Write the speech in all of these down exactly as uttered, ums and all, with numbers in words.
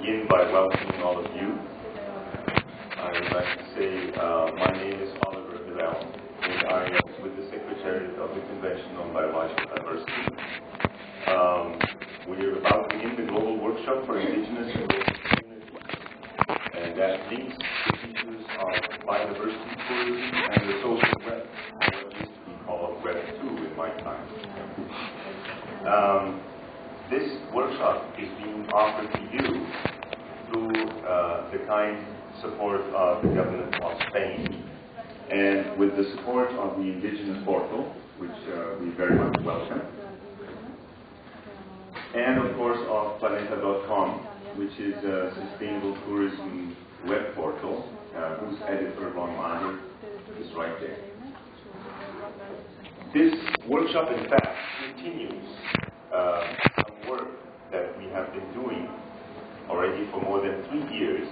begin by welcoming all of you. I would like to say uh, my name is Oliver Hillel, and I am with the Secretariat of the Convention on Biological Diversity. Um, we are about to begin the global workshop for indigenous and racial communities, and that links the features of biodiversity tourism and the social web, what used to be called Web two in my time. Um, This workshop is being offered to you through uh, the kind support of the government of Spain and with the support of the indigenous portal, which uh, we very much welcome, and of course of planeta dot com, which is a sustainable tourism web portal uh, whose editor, Ron Maher, is right there. This workshop, in fact, continues uh, work that we have been doing already for more than three years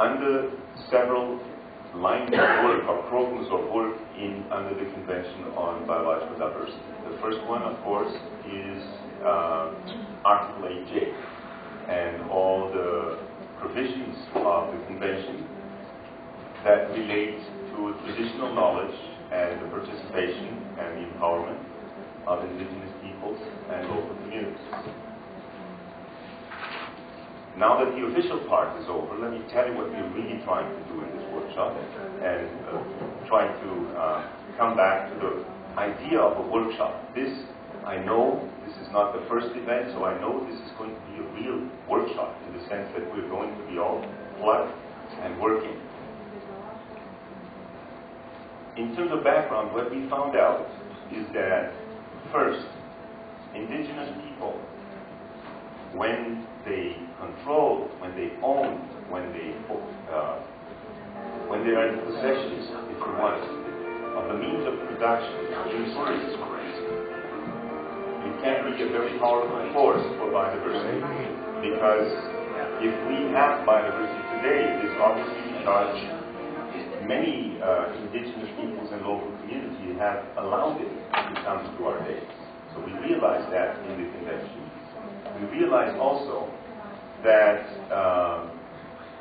under several lines of work or programs of work in under the Convention on Biological Diversity. The first one, of course, is uh, Article eight J and all the provisions of the Convention that relate to traditional knowledge and the participation and the empowerment of indigenous peoples and local communities. Now that the official part is over, let me tell you what we're really trying to do in this workshop and uh, try to uh, come back to the idea of a workshop. This, I know, this is not the first event, so I know this is going to be a real workshop in the sense that we're going to be all plugged and working. In terms of background, what we found out is that first, indigenous people, when they control, when they own, when they uh, when they are in possession, if you want, of the means of production, resources, it can be a very powerful force for biodiversity. Because if we have biodiversity today, it is obviously charged. Many uh, indigenous peoples and local communities have allowed it to come to our days. So we realize that in the convention. We realize also that uh,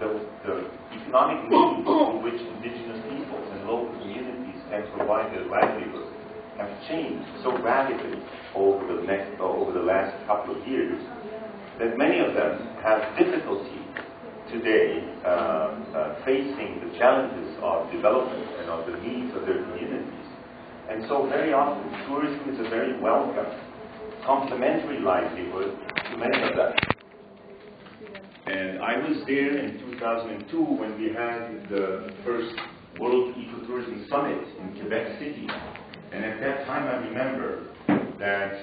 the, the economic means in which indigenous peoples and local communities can provide their livelihood have changed so radically over the next or over the last couple of years that many of them have difficulty today uh, uh, facing the challenges of development and of the needs of their communities. And so very often tourism is a very welcome, complementary livelihood to many of them. And I was there in two thousand two when we had the first World Ecotourism Summit in Quebec City. And at that time I remember that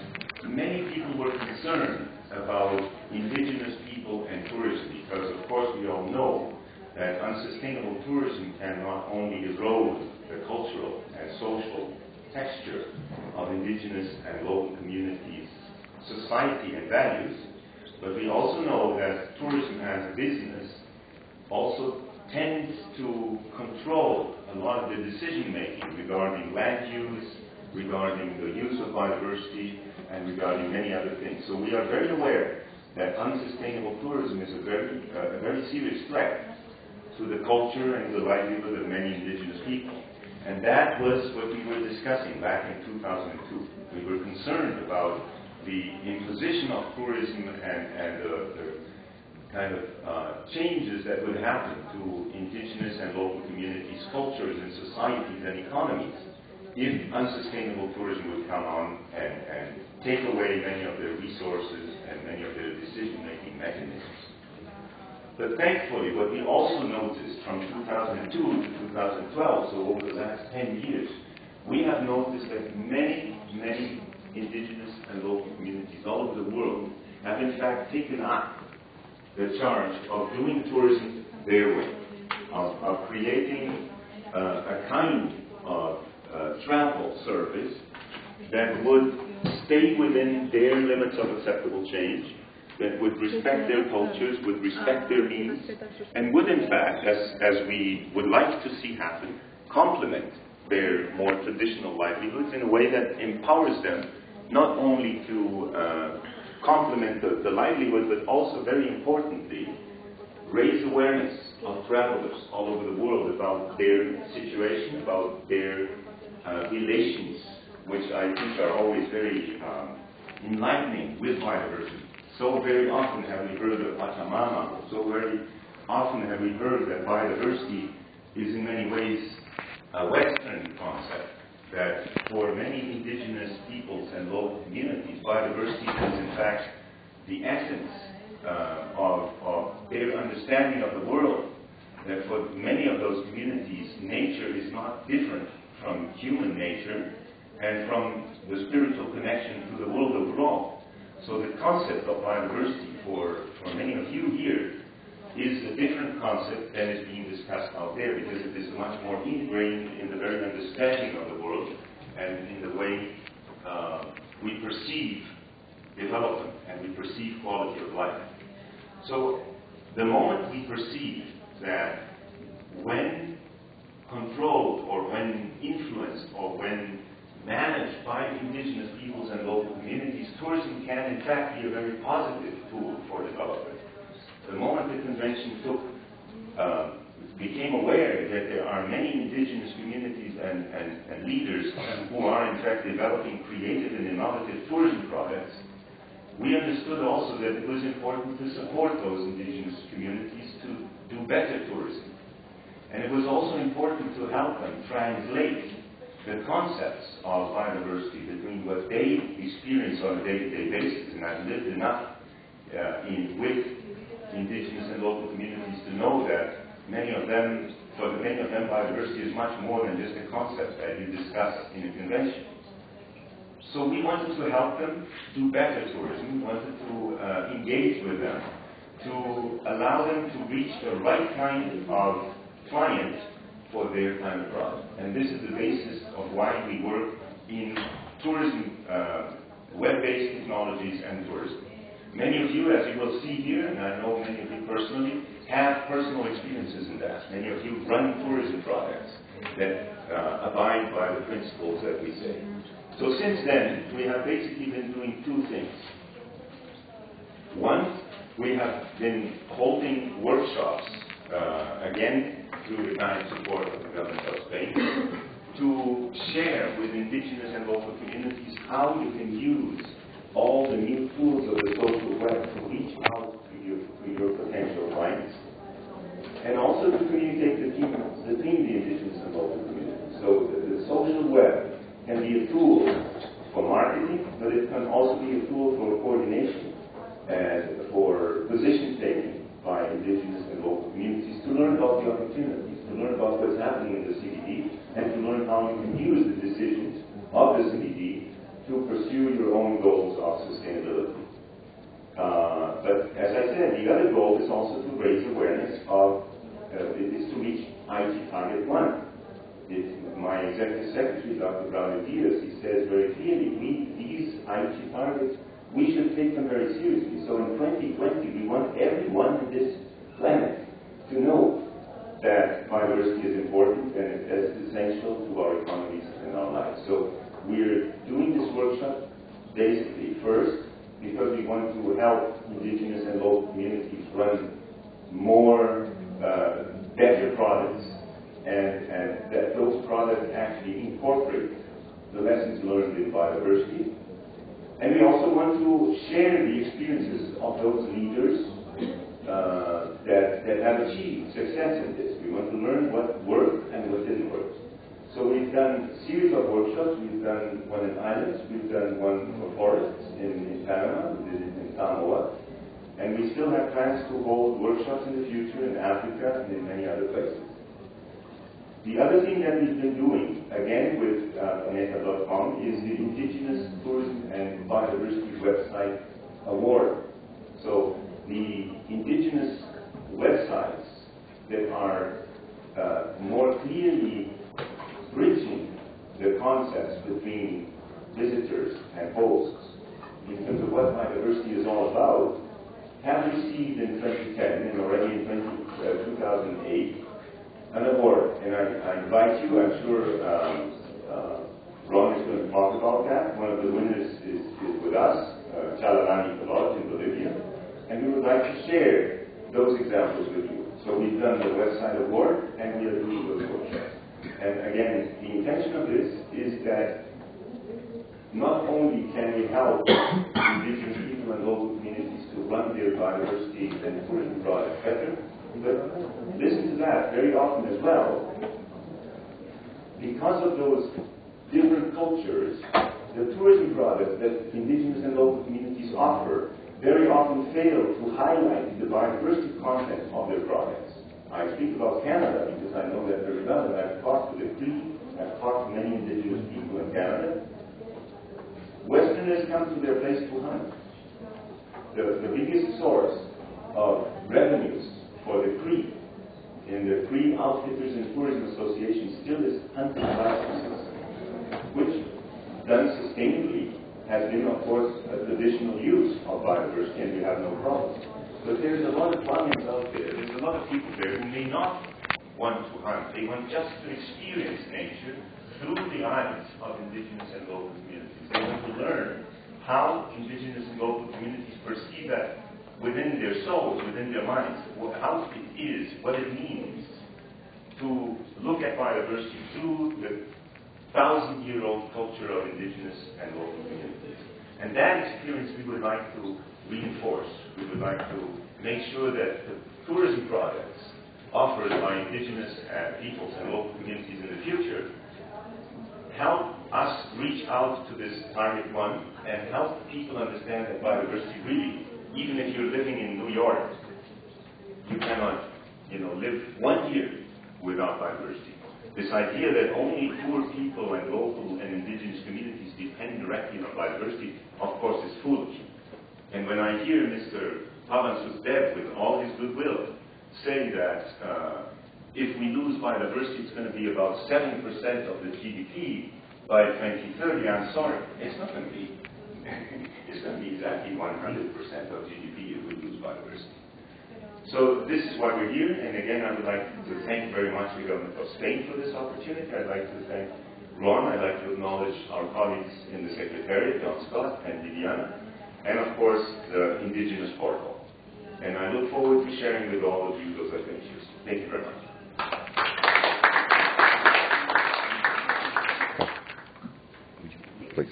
many people were concerned about indigenous people and tourism, because of course we all know that unsustainable tourism can not only erode the cultural and social texture of indigenous and local communities, society and values, but we also know that tourism as a business also tends to control a lot of the decision making regarding land use, regarding the use of biodiversity, and regarding many other things. So we are very aware that unsustainable tourism is a very, uh, a very serious threat to the culture and the livelihood of many indigenous people. And that was what we were discussing back in two thousand two. We were concerned about the imposition of tourism and, and the, the kind of uh, changes that would happen to indigenous and local communities, cultures and societies and economies if unsustainable tourism would come on and, and take away many of their resources and many of their decision-making mechanisms. But thankfully, what we also noticed from two thousand two to two thousand twelve, so over the last ten years, we have noticed that many, many indigenous and local communities all over the world have in fact taken up the charge of doing tourism their way, of, of creating uh, a kind of Uh, travel service that would stay within their limits of acceptable change, that would respect their cultures, would respect their needs, and would in fact, as, as we would like to see happen, complement their more traditional livelihoods in a way that empowers them not only to uh, complement the, the livelihood, but also, very importantly, raise awareness of travelers all over the world about their situation, about their uh, relations, which I think are always very um, enlightening with biodiversity. So very often have we heard of Pachamama, so very often have we heard that biodiversity is in many ways a Western concept, that for many indigenous peoples and local communities, biodiversity is in fact the essence uh, of, of their understanding of the world. That for many of those communities, nature is not different from human nature and from the spiritual connection to the world overall. So the concept of biodiversity for, for many of you here is a different concept than is being discussed out there, because it is much more ingrained in the very understanding of the world and in the way uh, we perceive development and we perceive quality of life. So the moment we perceive that when controlled or when influenced or when managed by indigenous peoples and local communities, tourism can in fact be a very positive tool for development. The moment the convention took, uh, became aware that there are many indigenous communities and, and, and leaders who are in fact developing creative and innovative tourism products, we understood also that it was important to support those indigenous communities to do better tourism. And it was also important to help them translate the concepts of biodiversity between what they experience on a day-to-day basis, and I've lived enough uh, in with indigenous and local communities to know that many of them, for many of them, biodiversity is much more than just a concept that you discuss in a convention. So we wanted to help them do better tourism. We wanted to uh, engage with them, to allow them to reach the right kind of client for their time abroad. And this is the basis of why we work in tourism, uh, web-based technologies and tourism. Many of you, as you will see here, and I know many of you personally, have personal experiences in that. Many of you run tourism products that uh, abide by the principles that we say. So since then, we have basically been doing two things. One, we have been holding workshops, uh, again, through the kind support of the government of Spain, to share with indigenous and local communities how you can use all the new tools of the social web to reach out to your, to your potential clients, and also to communicate between the, the indigenous and local communities. So the, the social web can be a tool for marketing, but it can also be a tool for coordination and for position taking by indigenous and local communities, to learn about the opportunities, to learn about what's happening in the C B D, and to learn how you can use the decisions of the C B D to pursue your own goals of sustainability. Uh, but as I said, the other goal is also to raise awareness of, uh, it is to reach I G Target one. It's my executive secretary, Doctor Braulio Diaz, he says very clearly, we, these I G targets, we should take them very seriously. So in twenty twenty, we want everyone on this planet to know that biodiversity is important and it is essential to our economies and our lives. So we're doing this workshop basically first because we want to help indigenous and local communities run more, uh, better products, and, and that those products actually incorporate the lessons learned in biodiversity. And we also want to share the experiences of those leaders uh, that, that have achieved success in this. We want to learn what worked and what didn't work. So we've done a series of workshops. We've done one in islands. We've done one for forests in, in Panama. We did it in Samoa. And we still have plans to hold workshops in the future in Africa and in many other places. The other thing that we've been doing, again with uh, Aneta dot com, is the Indigenous Tourism and Biodiversity Website Award. So the indigenous websites that are uh, more clearly bridging the concepts between visitors and hosts in terms of what biodiversity is all about, have received in twenty ten and already in two thousand eight an award, and I, I invite you, I'm sure um, uh, Ron is going to talk about that. One of the winners is, is with us, uh, Chalanani collage in Bolivia, and we would like to share those examples with you. So we've done the West Side of War, and we are doing those workshops. And again, the intention of this is that not only can we help indigenous people and local communities to run their biodiversity and put it abroad better, but listen to that, very often as well, because of those different cultures, the tourism products that indigenous and local communities offer very often fail to highlight the biodiversity content of their products. I speak about Canada because I know that very well, and I've talked to the Cree, I've talked to many indigenous people in Canada. Westerners come to their place to hunt. The, the biggest source of revenues for the Cree in the Cree Outfitters and Tourism Association still is hunting licenses, which done sustainably has been, of course, a traditional use of biodiversity, and we have no problem. But there's a lot of plugins out there, there's a lot of people there who may not want to hunt, they want just to experience nature through the eyes of indigenous and local communities. They want to learn how indigenous and local communities perceive that within their souls, within their minds, how it is, what it means to look at biodiversity through the thousand-year-old culture of indigenous and local communities. And that experience we would like to reinforce. We would like to make sure that the tourism products offered by indigenous uh, peoples and local communities in the future help us reach out to this target one and help people understand that biodiversity really, even if you're living in New York, you cannot, you know, live one year without biodiversity. This idea that only poor people and local and indigenous communities depend directly on biodiversity, of course, is foolish. And when I hear Mister Pavan Sukhdev, with all his goodwill, say that uh, if we lose biodiversity, it's going to be about seven percent of the G D P by twenty thirty, I'm sorry, it's not going to be. It's going to be exactly one hundred percent of G D P if we lose biodiversity. So this is why we're here, and again I would like to thank very much the government of Spain for this opportunity. I'd like to thank Ron, I'd like to acknowledge our colleagues in the Secretariat, John Scott and Viviana, and of course the Indigenous Portal. And I look forward to sharing with all of you those adventures. Thank you very much. Please.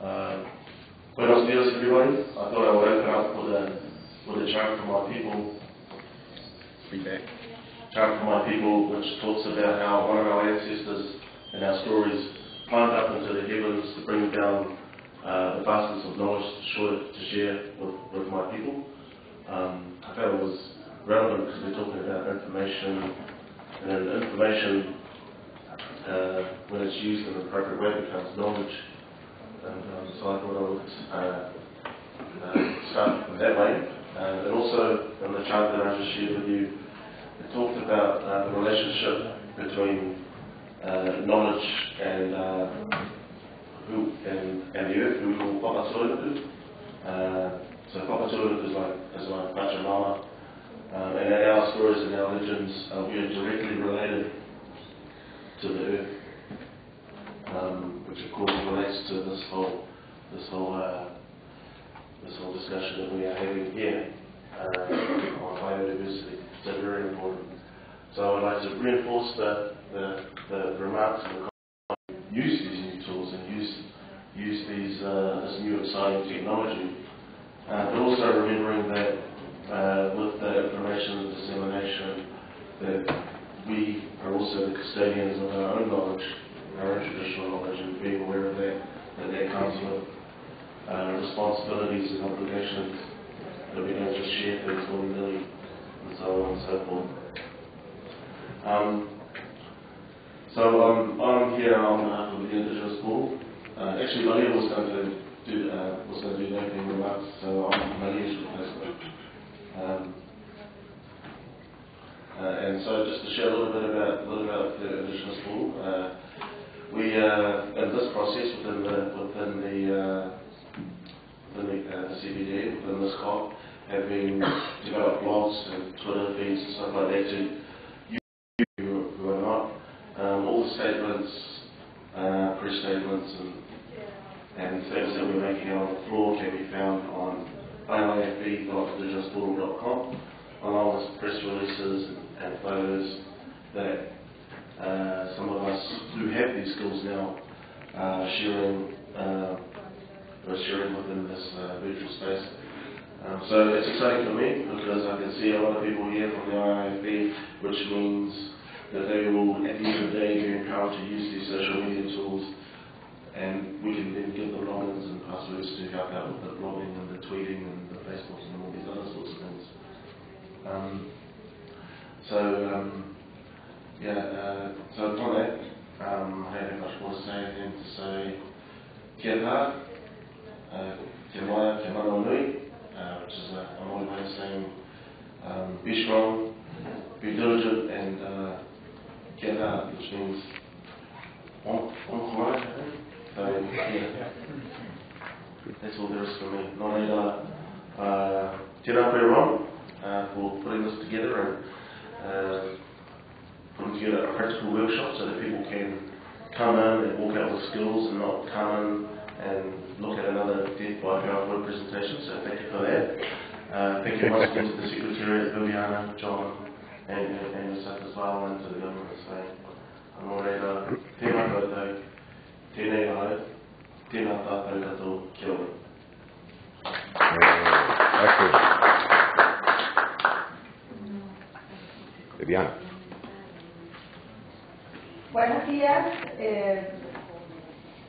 Uh, buenos días, everybody. I thought I would open up with a, with a chant for my people. Feedback. Chant for my people, which talks about how one of our ancestors and our stories climbed up into the heavens to bring down uh, the vastness of knowledge to share with, with my people. Um, I felt it was relevant because we're talking about information, and information, uh, when it's used in an appropriate way, becomes knowledge. And um, so I thought I would uh, uh, start that way. Uh, and also, in the chart that I just shared with you, it talked about uh, the relationship between uh, knowledge and, uh, who, and and the earth, who we call Papatūānuku. Uh, so Papatūānuku is like is like Pachamama, um, and in our stories and our legends, uh, we are directly related to the earth, um, which of course relates to this whole this whole uh, this whole discussion that we are having here uh, on biodiversity. So very important. So I would like to reinforce the, the, the remarks and the use these new tools and use use these uh, this new exciting technology, uh, but also remembering that uh, with the information and dissemination that we are also the custodians of our own knowledge, our own traditional knowledge, and being aware of that, that that comes with uh, responsibilities and obligations, that we don't just share things willy-nilly, and so on and so forth. Um, so um, I'm here on behalf of the Indigenous Pool. Uh, actually, Malia was going to do uh, was going to do the opening remarks, so I'm Malia's replacement. Um, Uh, and so just to share a little bit about, little about the Indigenous law, uh, we, uh, in this process within the, within the, uh, within the uh, C B D, within this C O P, have been developed blogs and Twitter feeds and stuff like that to you who are not. Um, all the statements, uh, press statements and, and things that we're making out on the floor can be found on I I F B dot indigenous law dot com. On all the press releases and photos that uh, some of us who have these skills now are uh, sharing, uh, sharing within this uh, virtual space. Um, so it's exciting for me because I can see a lot of people here from the I I F B, which means that they will, at the end of the day, be empowered to use these social media tools, and we can then give them logins and passwords to help out with the blogging and the tweeting and the Facebooks and all these other sorts of things. Um, so, um, yeah, uh, so on that, um, I don't have much more to say than to say kia ora, uh, te mana, te mana nui, uh, which is a Māori way of saying um, be strong, be diligent, and uh, kia ora, which means on, on kawai. So, yeah, that's all there is for me. Nō reira, uh, tēnā koe wrong. Uh, for putting this together and uh, putting together a practical workshop so that people can come in and walk out with skills and not come in and look at another death by PowerPoint presentation. So thank you for that. Uh, thank you much to the Secretariat, Viviana, John, and, and, and yourself as well, and to the government as well. Anō reira, tēnā koutou, tēnei rau, tēnā tātou katoa, kia ora. Viviana. Buenos días eh,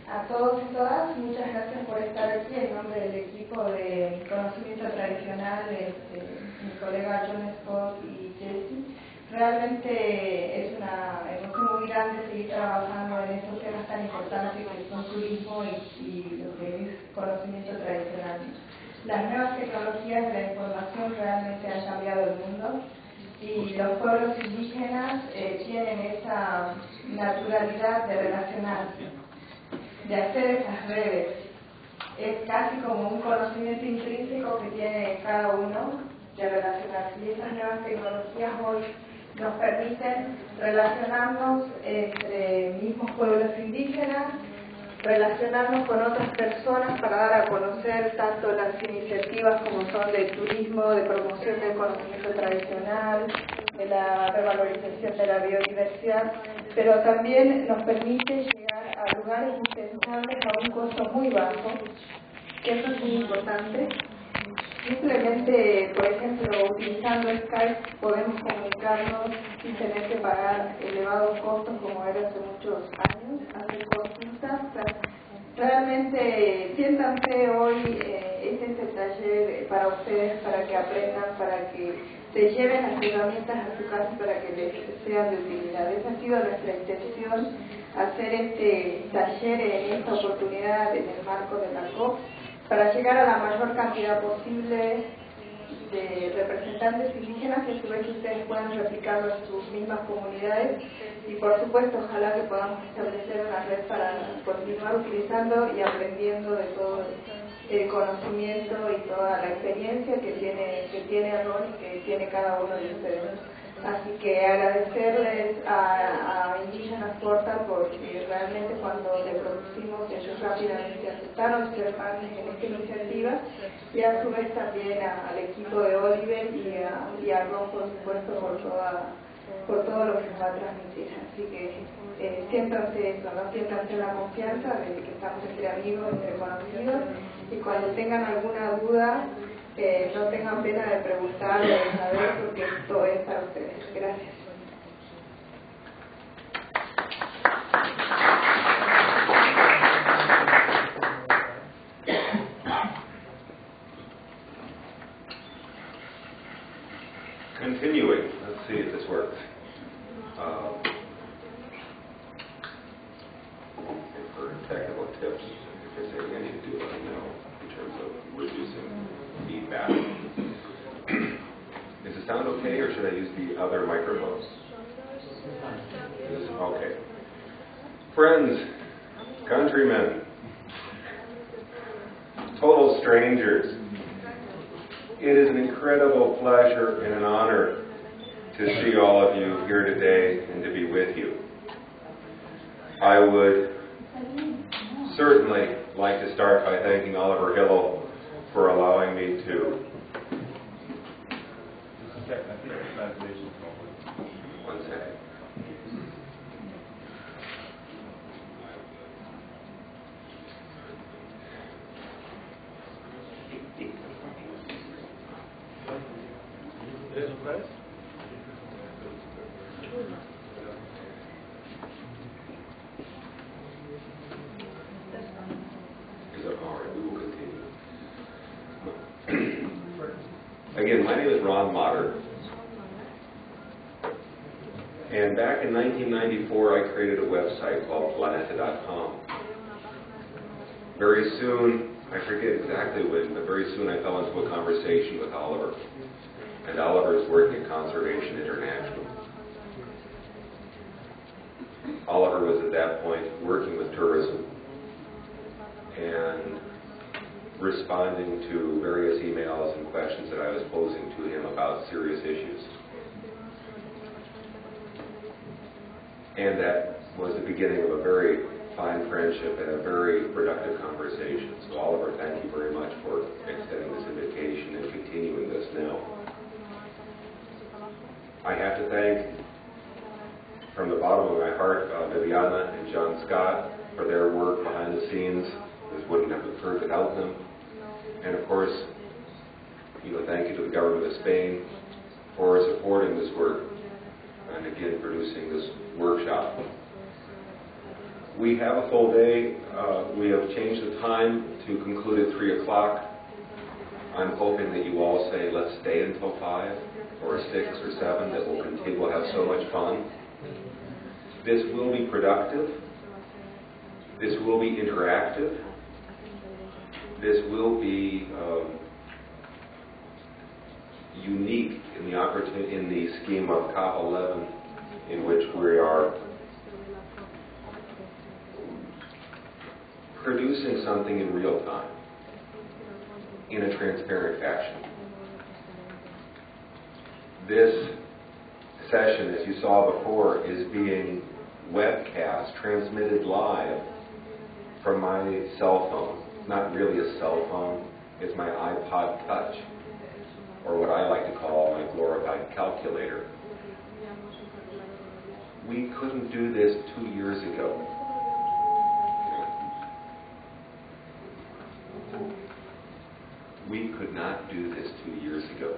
a todos y todas. Muchas gracias por estar aquí en nombre del equipo de conocimiento tradicional, este, mi colega John Scott y Jesse. Realmente es una emoción muy grande seguir trabajando en estos temas tan importantes que son turismo y, y lo que es conocimiento tradicional. Las nuevas tecnologías de la información realmente han cambiado el mundo. Y los pueblos indígenas eh, tienen esa naturalidad de relacionarse, de hacer esas redes. Es casi como un conocimiento intrínseco que tiene cada uno de relacionarse. Y esas nuevas tecnologías hoy nos permiten relacionarnos entre mismos pueblos indígenas, relacionarnos con otras personas para dar a conocer tanto las iniciativas como son de turismo, de promoción del conocimiento tradicional, de la revalorización de la biodiversidad, pero también nos permite llegar a lugares impensables a un costo muy bajo, que eso es muy importante. Simplemente, por ejemplo, utilizando Skype podemos comunicarnos sin tener que pagar elevados costos como era hace muchos años, hacer consultas. Realmente, siéntanse hoy, eh, es este taller para ustedes, para que aprendan, para que se lleven las herramientas a su casa para que les sean de utilidad. Esa ha sido nuestra intención, hacer este taller en esta oportunidad en el marco de la C O P. Para llegar a la mayor cantidad posible de representantes indígenas, que a su vez ustedes puedan replicarlo en sus mismas comunidades y por supuesto ojalá que podamos establecer una red para continuar utilizando y aprendiendo de todo el conocimiento y toda la experiencia que tiene que tiene Ron y que tiene cada uno de ustedes. Así que agradecerles a, a Indígenas Portal porque realmente cuando le producimos ellos rápidamente aceptaron ser parte en esta iniciativa y a su vez también a, al equipo de Oliver y a, y a Ron por supuesto por, toda, por todo lo que nos va a transmitir. Así que eh, siéntanse eso, ¿no? Siéntanse la confianza de que estamos entre amigos, entre conocidos y cuando tengan alguna duda Eh, no tengan pena de preguntar, de saber, porque esto es para ustedes. Gracias. Continuing, let's see if this works. Um, for technical tips, if there's anything I need to do, let me know in terms of reducing feedback. Does it sound okay, or should I use the up or both? Okay. Friends, countrymen, total strangers, it is an incredible pleasure and an honor to see all of you here today and to be with you. I would certainly like to start by thanking Oliver Hillel for allowing me to. One second. Again, my name is Ron Motter, and back in nineteen ninety-four I created a website called planeta dot com. Very soon, I forget exactly when, but very soon I fell into a conversation with Oliver, and Oliver is working at Conservation International. Oliver was at that point working with tourism and responding to various emails and questions that I was posing to him about serious issues. And that was the beginning of a very fine friendship and a very productive conversation. So Oliver, thank you very much for extending this invitation and continuing this now. I have to thank, from the bottom of my heart, uh, Viviana and John Scott for their work behind the scenes. This wouldn't have occurred without them. And of course, you know, thank you to the government of Spain for supporting this work and again producing this workshop. We have a full day. Uh, we have changed the time to conclude at three o'clock. I'm hoping that you all say, let's stay until five or six or seven, that we'll continue. We'll have so much fun. This will be productive. This will be interactive. This will be um, unique in the opportunity, in the scheme of COP eleven, in which we are producing something in real time, in a transparent fashion. This session, as you saw before, is being webcast, transmitted live from my cell phone. It's not really a cell phone, it's my iPod Touch, or what I like to call my glorified calculator. We couldn't do this two years ago. We could not do this two years ago.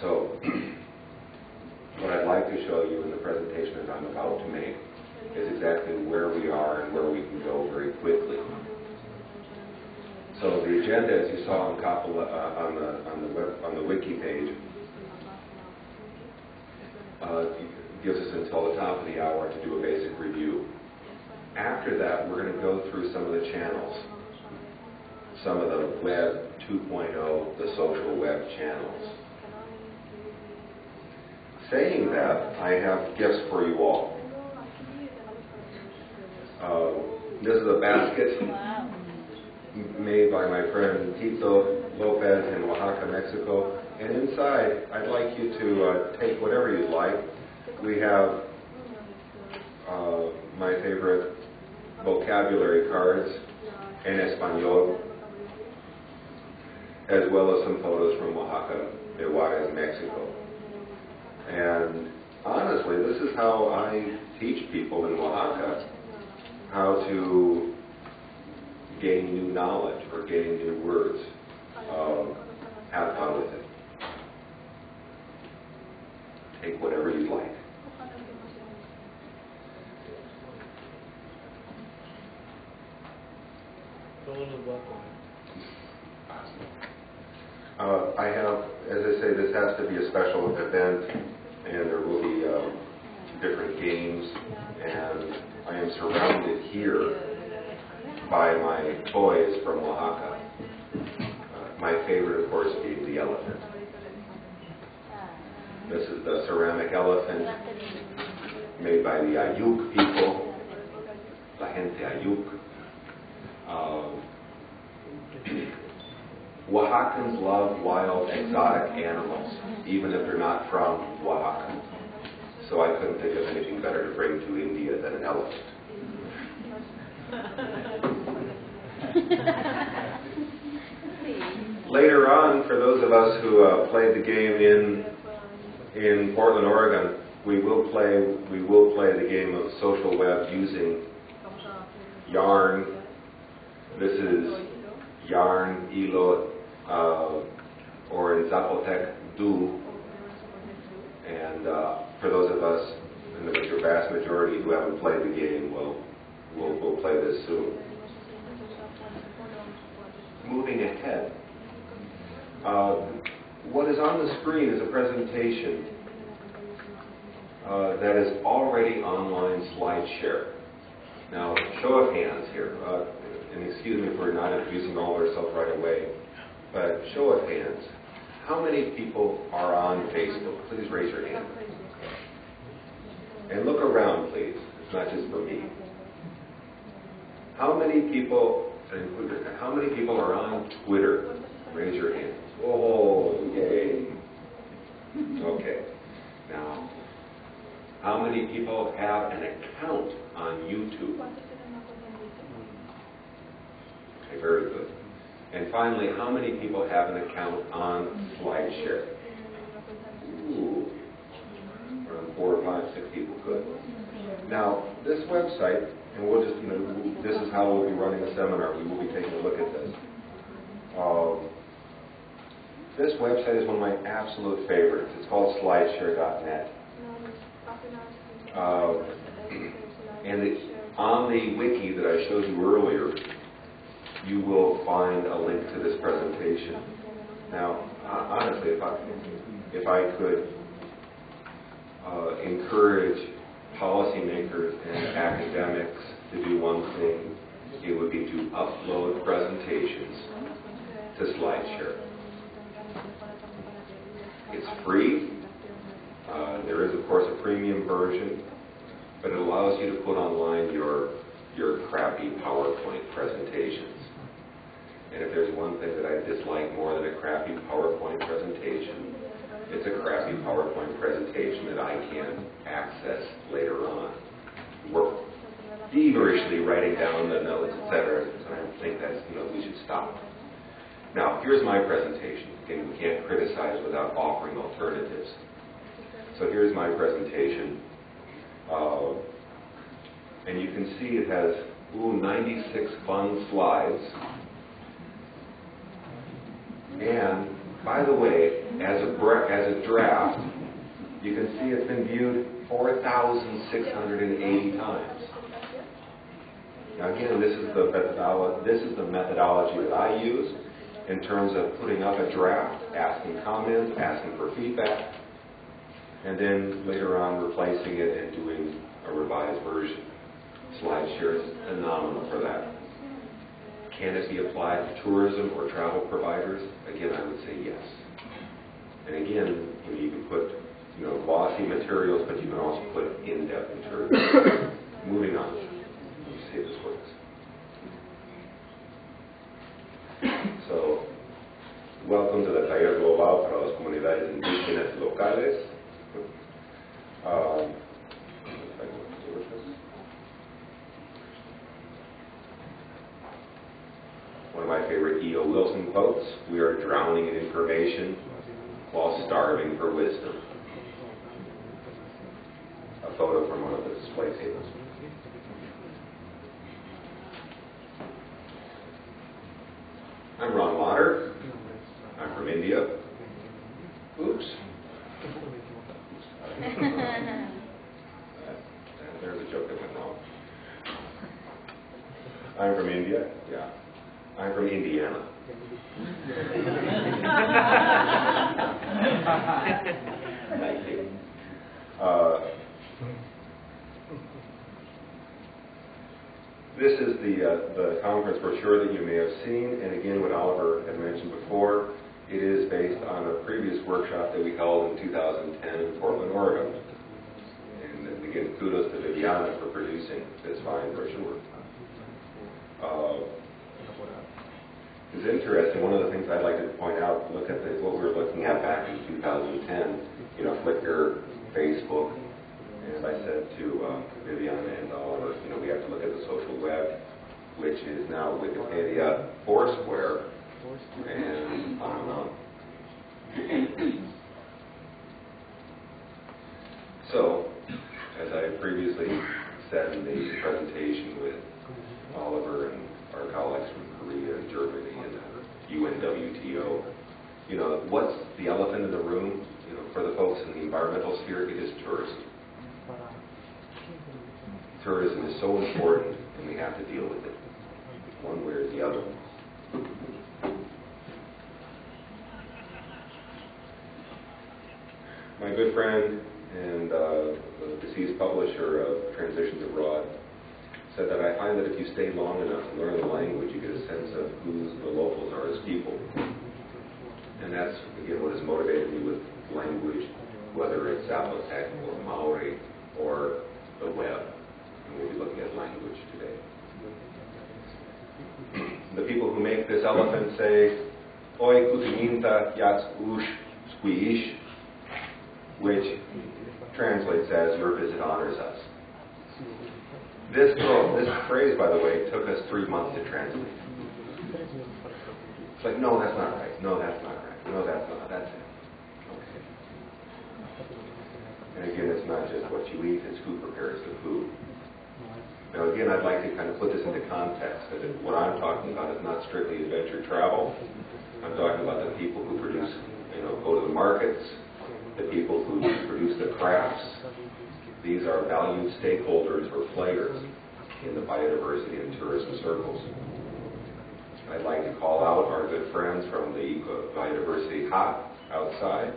So, what I'd like to show you in the presentation that I'm about to make is exactly where we are and where we can go very quickly. So the agenda, as you saw on, Cop, uh, on, the, on, the, web, on the wiki page, uh, gives us until the top of the hour to do a basic review. After that, we're going to go through some of the channels, some of the web two point oh, the social web channels. Saying that, I have gifts for you all. Uh, this is a basket wow. made by my friend Tito Lopez in Oaxaca, Mexico. And inside, I'd like you to uh, take whatever you'd like. We have uh, my favorite vocabulary cards in Espanol, as well as some photos from Oaxaca de Juarez, Mexico. And honestly, this is how I teach people in Oaxaca how to gain new knowledge or gain new words. Um, have fun with it. Take whatever you like. Uh, I have, as I say, this has to be a special event, and there will be um, different games, and I am surrounded here by my toys from Oaxaca. Uh, my favorite, of course, being the elephant. This is the ceramic elephant made by the Ayuk people, la gente Ayuk. Um, Oaxacans love wild, exotic animals, even if they're not from Oaxaca. So I couldn't think of anything better to bring to India than an elephant. Later on, for those of us who uh, played the game in in Portland, Oregon, we will play we will play the game of social web using yarn. This is yarn, hilo, uh, or in Zapotec, du. And uh, for those of us, in the vast majority who haven't played the game, we'll, we'll, we'll play this soon. Moving ahead. Uh, what is on the screen is a presentation uh, that is already online SlideShare. Now, show of hands here. Uh, and excuse me for not introducing all of ourselves right away, but show of hands. How many people are on Facebook? Please raise your hand. And look around, please. It's not just for me. How many people, how many people are on Twitter? Raise your hand. Oh, yay. Okay. Now, how many people have an account on YouTube? Okay, very good. And finally, how many people have an account on SlideShare? Ooh, around four or five, six people. Good. Now, this website, and we'll just, you know, this is how we'll be running the seminar. We will be taking a look at this. Um, this website is one of my absolute favorites. It's called SlideShare dot net. Uh, and it's on the wiki that I showed you earlier. You will find a link to this presentation. Now, honestly, if I, if I could uh, encourage policymakers and academics to do one thing, it would be to upload presentations to SlideShare. It's free. Uh, there is, of course, a premium version, but it allows you to put online your, your crappy PowerPoint presentations. And if there's one thing that I dislike more than a crappy PowerPoint presentation, it's a crappy PowerPoint presentation that I can't access later on. We're feverishly writing down the notes, et cetera. And I think that's, you know, we should stop. Now, here's my presentation. Again, we can't criticize without offering alternatives. So here's my presentation. Uh, and you can see it has, ooh, ninety-six fun slides. And, by the way, as a, as a draft, you can see it's been viewed four thousand six hundred eighty times. Now again, this is, the methodolo this is the methodology that I use in terms of putting up a draft, asking comments, asking for feedback, and then later on replacing it and doing a revised version. SlideShare is phenomenal for that. Can it be applied to tourism or travel providers? Again, I would say yes. And again, you know, you can put, you know, glossy materials, but you can also put in-depth materials. Moving on. Let me see if this works. So, welcome to the Taller Global para las Comunidades Indígenas Locales. Um, One of my favorite E O Wilson quotes, we are drowning in information while starving for wisdom. A photo from one of the display tables. I'm Ron Lauder. I'm from India. Oops. There's a joke that went wrong. I'm from India. Yeah. I'm from Indiana. Thank you. Uh, this is the, uh, the conference brochure that you may have seen, and again, what Oliver had mentioned before, It is based on a previous workshop that we held in two thousand ten in Portland, Oregon. And we give kudos to Viviana for producing this fine virtual work. Uh, it's interesting. One of the things I'd like to point out, look at the, what we were looking at back in two thousand ten, you know, Flickr, Facebook. As I said to uh, Viviana and Oliver, you know, we have to look at the social web, which is now Wikipedia, Foursquare, and on and on. So, as I previously said in the presentation with Oliver and our colleagues from Korea and Germany and the U N W T O, you know, what's the elephant in the room? You know, for the folks in the environmental sphere, it is tourism. Tourism is so important, and we have to deal with it one way or the other. My good friend and uh, the deceased publisher of Transitions Abroad said that I find that if you stay long enough and learn the language, you get a sense of who the locals are as people. And that's, again, what has motivated me with language, whether it's Zapotec or Maori or the web. And we'll be looking at language today. The people who make this elephant say, Oi kutininta yats ush squish, which translates as, your visit honors us. This, oh, this phrase, by the way, took us three months to translate. It's like, no, that's not right. No, that's not right. No, that's not. That's it. Okay. And again, it's not just what you eat, it's who prepares the food. Now, again, I'd like to kind of put this into context, that what I'm talking about is not strictly adventure travel. I'm talking about the people who produce, you know, go to the markets, the people who produce the crafts. These are valued stakeholders or players in the biodiversity and tourism circles. I'd like to call out our good friends from the Biodiversity Hut outside,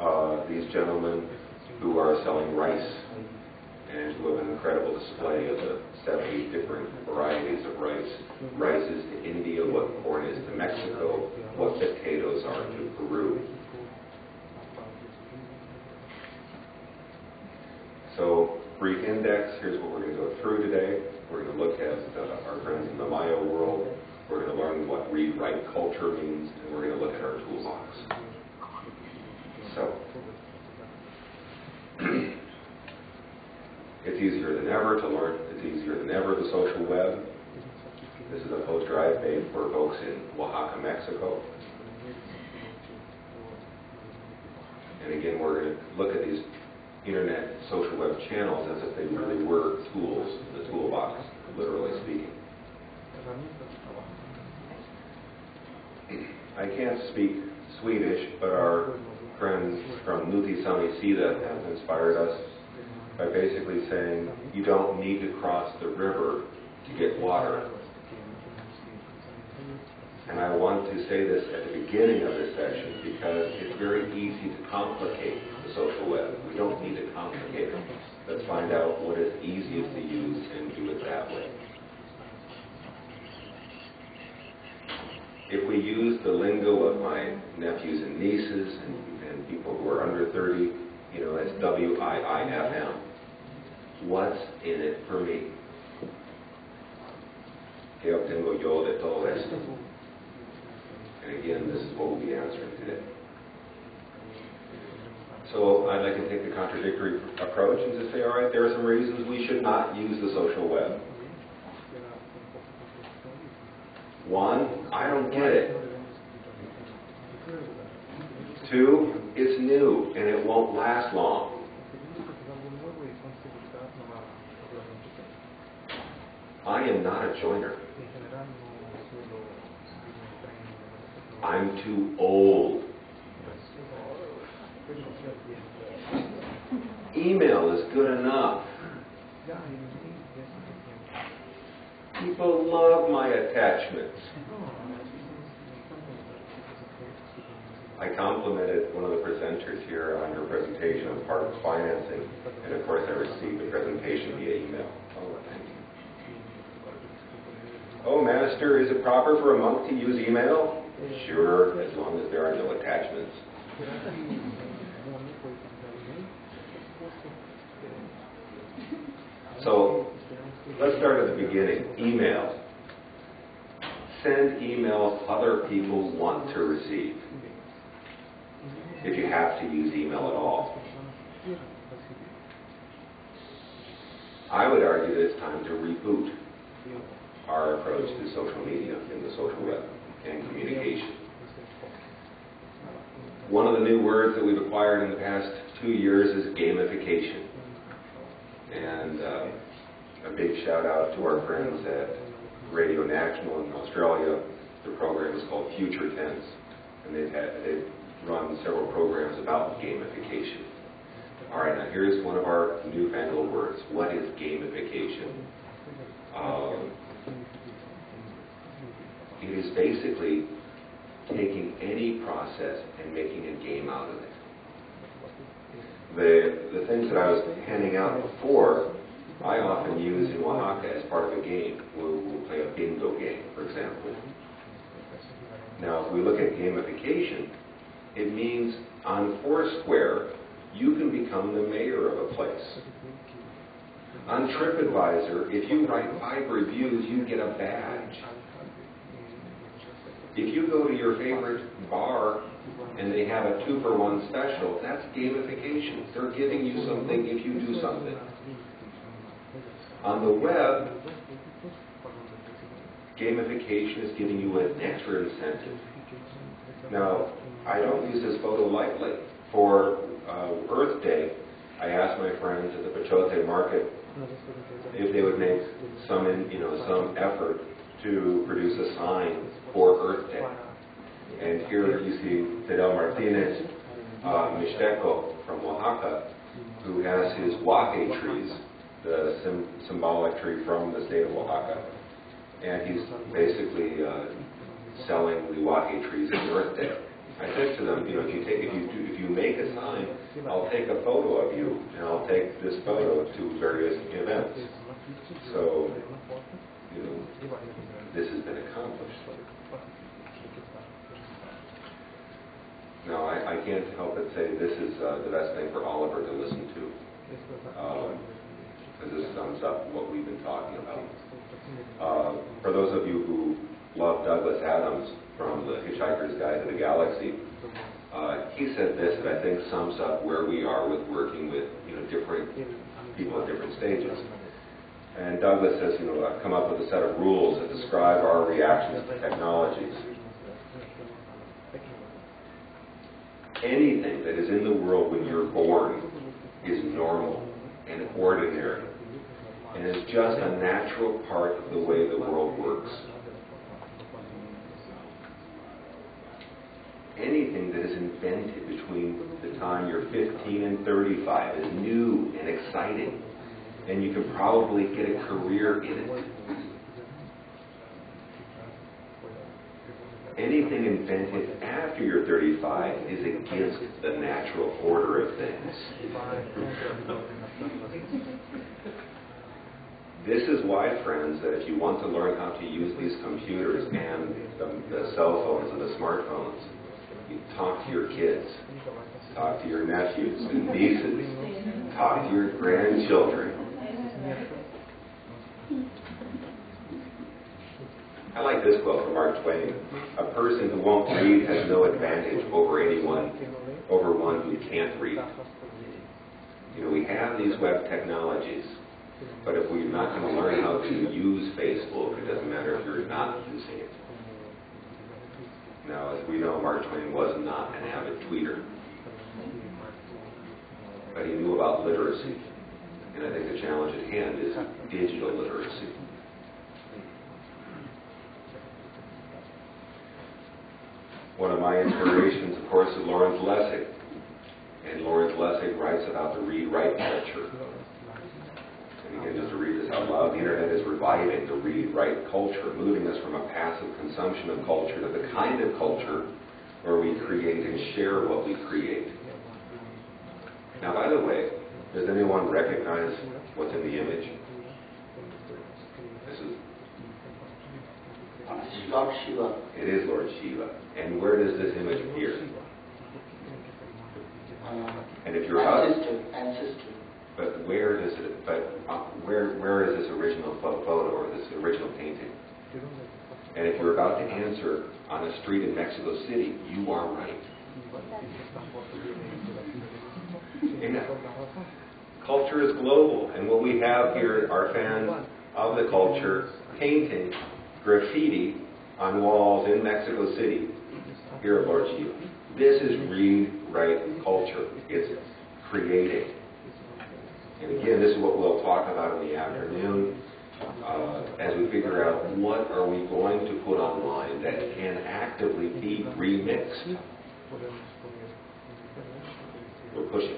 uh, these gentlemen who are selling rice and who have an incredible display of the seventy different varieties of rice. Rice is to India what corn is to Mexico, what potatoes are to Peru. So, brief index, here's what we're going to go through today. We're going to look at uh, our friends in the Maya world. We're going to learn what read-write culture means, and we're going to look at our toolbox. So, it's easier than ever to learn. It's easier than ever, the social web. This is a poster drive made for folks in Oaxaca, Mexico. And again, we're going to look at these internet social web channels as if they really were tools, the toolbox, literally speaking. I can't speak Swedish, but our friends from Nuti Sami Sida have inspired us by basically saying, you don't need to cross the river to get water. And I want to say this at the beginning of this section because it's very easy to complicate the social web. We don't need to complicate it. Let's find out what is easiest to use and do it that way. If we use the lingo of my nephews and nieces and, and people who are under thirty, you know, as W I I F M, what's in it for me? Que obtengo yo de todo esto? And again, this is what we'll be answering today. So I'd like to take the contradictory approach and just say, all right, there are some reasons we should not use the social web. One, I don't get it. Two, it's new and it won't last long. I am not a joiner. I'm too old. Email is good enough. People love my attachments. I complimented one of the presenters here on her presentation on park financing, and of course I received the presentation via email. Oh, thank you. Oh, Master, is it proper for a monk to use email? Sure, as long as there are no attachments. So, let's start at the beginning. Email. Send emails other people want to receive. If you have to use email at all. I would argue that it's time to reboot our approach to social media and the social web and communication. One of the new words that we've acquired in the past two years is gamification. And uh, a big shout out to our friends at Radio National in Australia. The program is called Future Tense, and they've, had, they've run several programs about gamification. All right, now here's one of our newfangled words. What is gamification? Um, it is basically taking any process and making a game out of it. The, the things that I was handing out before, I often use in Oaxaca as part of a game. We'll, we'll play a bingo game, for example. Now, if we look at gamification, it means on Foursquare, you can become the mayor of a place. On TripAdvisor, if you write five reviews, you get a badge. If you go to your favorite bar and they have a two-for-one special, that's gamification. They're giving you something if you do something. On the web, gamification is giving you an extra incentive. Now, I don't use this photo lightly. For uh, Earth Day, I asked my friends at the Pachote market if they would make some, in, you know, some effort to produce a sign for Earth Day. And here you see Fidel Martinez uh, Mixteco from Oaxaca, who has his huaque trees, the sim symbolic tree from the state of Oaxaca. And he's basically uh, selling the huaque trees on Earth Day. I said to them, you know, if you take, if you do, if you make a sign, I'll take a photo of you, and I'll take this photo to various events. So, you know, this has been accomplished. Now, I, I can't help but say this is uh, the best thing for Oliver to listen to, because um, this sums up what we've been talking about. Uh, for those of you who love Douglas Adams from The Hitchhiker's Guide to the Galaxy, uh, he said this that I think sums up where we are with working with, you know, different people at different stages. And Douglas says, you know, I've come up with a set of rules that describe our reactions to technologies. Anything that is in the world when you're born is normal and ordinary and is just a natural part of the way the world works. Anything that is invented between the time you're fifteen and thirty-five is new and exciting, and you can probably get a career in it. Anything invented after you're thirty-five is against the natural order of things. This is why, friends, that if you want to learn how to use these computers and the, the cell phones and the smartphones, you talk to your kids, talk to your nephews and nieces, talk to your grandchildren. I like this quote from Mark Twain. A person who won't read has no advantage over anyone, over one who can't read. You know, we have these web technologies, but if we're not going to learn how to use Facebook, it doesn't matter if you're not using it. Now, as we know, Mark Twain was not an avid tweeter, but he knew about literacy, and I think the challenge at hand is digital literacy. One of my inspirations, of course, is Lawrence Lessig, and Lawrence Lessig writes about the read-write culture. And again, just to read this out loud, the internet is reviving the read-write culture, moving us from a passive consumption of culture to the kind of culture where we create and share what we create. Now, by the way, does anyone recognize what's in the image? This is Lord Shiva. It is Lord Shiva. And where does this image appear? Uh, and if you're ancestor, up, ancestor. But where does it? But where where is this original photo or this original painting? And if you're about to answer on a street in Mexico City, you are right. Amen. Culture is global, and what we have here are fans of the culture painting graffiti on walls in Mexico City. Here at Lord Shiva. This is rewrite culture. It's creating. And again, this is what we'll talk about in the afternoon uh, as we figure out what are we going to put online that can actively be remixed. We're pushing.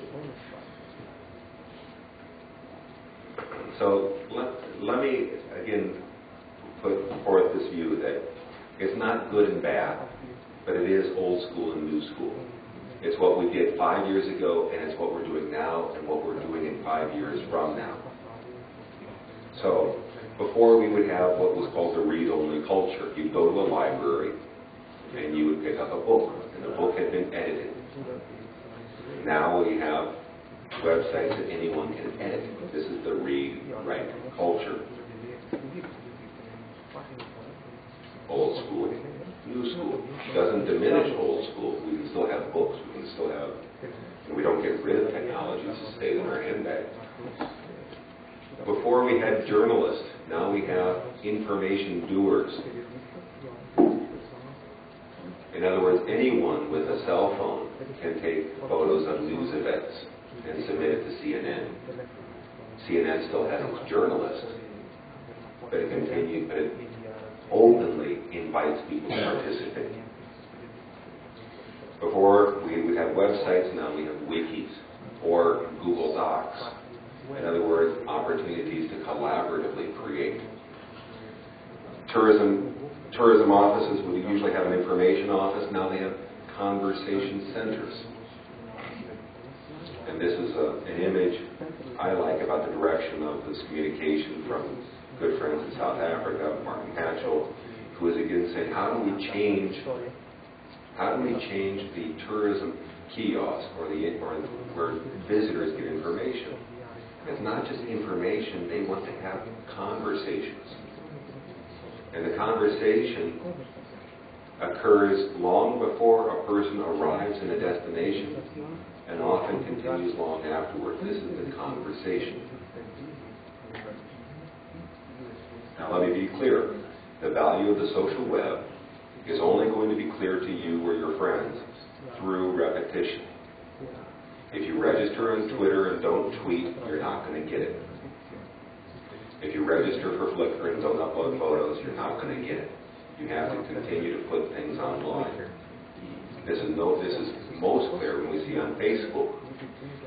So let, let me, again, put forth this view that it's not good and bad, but it is old school and new school. It's what we did five years ago, and it's what we're doing now, and what we're doing in five years from now. So, before we would have what was called the read-only culture. You'd go to a library, and you would pick up a book, and the book had been edited. Now we have websites that anyone can edit. This is the read-write culture. Old school, new school. Doesn't diminish old school. We can still have books. We can still have, and we don't get rid of technology. It stays in our handbag. Before we had journalists, now we have information doers. In other words, anyone with a cell phone can take photos of news events and submit it to C N N. C N N still has its journalists, but it continues, but it openly invites people to participate. Before, we would have websites, now we have wikis or Google Docs. In other words, opportunities to collaboratively create. Tourism, tourism offices would usually have an information office, now they have conversation centers. And this is a, an image I like about the direction of this communication from good friends in South Africa, Martin Hatchell, who is again saying, how do we change, how do we change the tourism kiosk or the or where visitors get information? It's not just information; they want to have conversations, and the conversation occurs long before a person arrives in a destination, and often continues long afterwards. This is the conversation. Now let me be clear, the value of the social web is only going to be clear to you or your friends through repetition. If you register on Twitter and don't tweet, you're not going to get it. If you register for Flickr and don't upload photos, you're not going to get it. You have to continue to put things online. This is, no, this is most clear when we see on Facebook.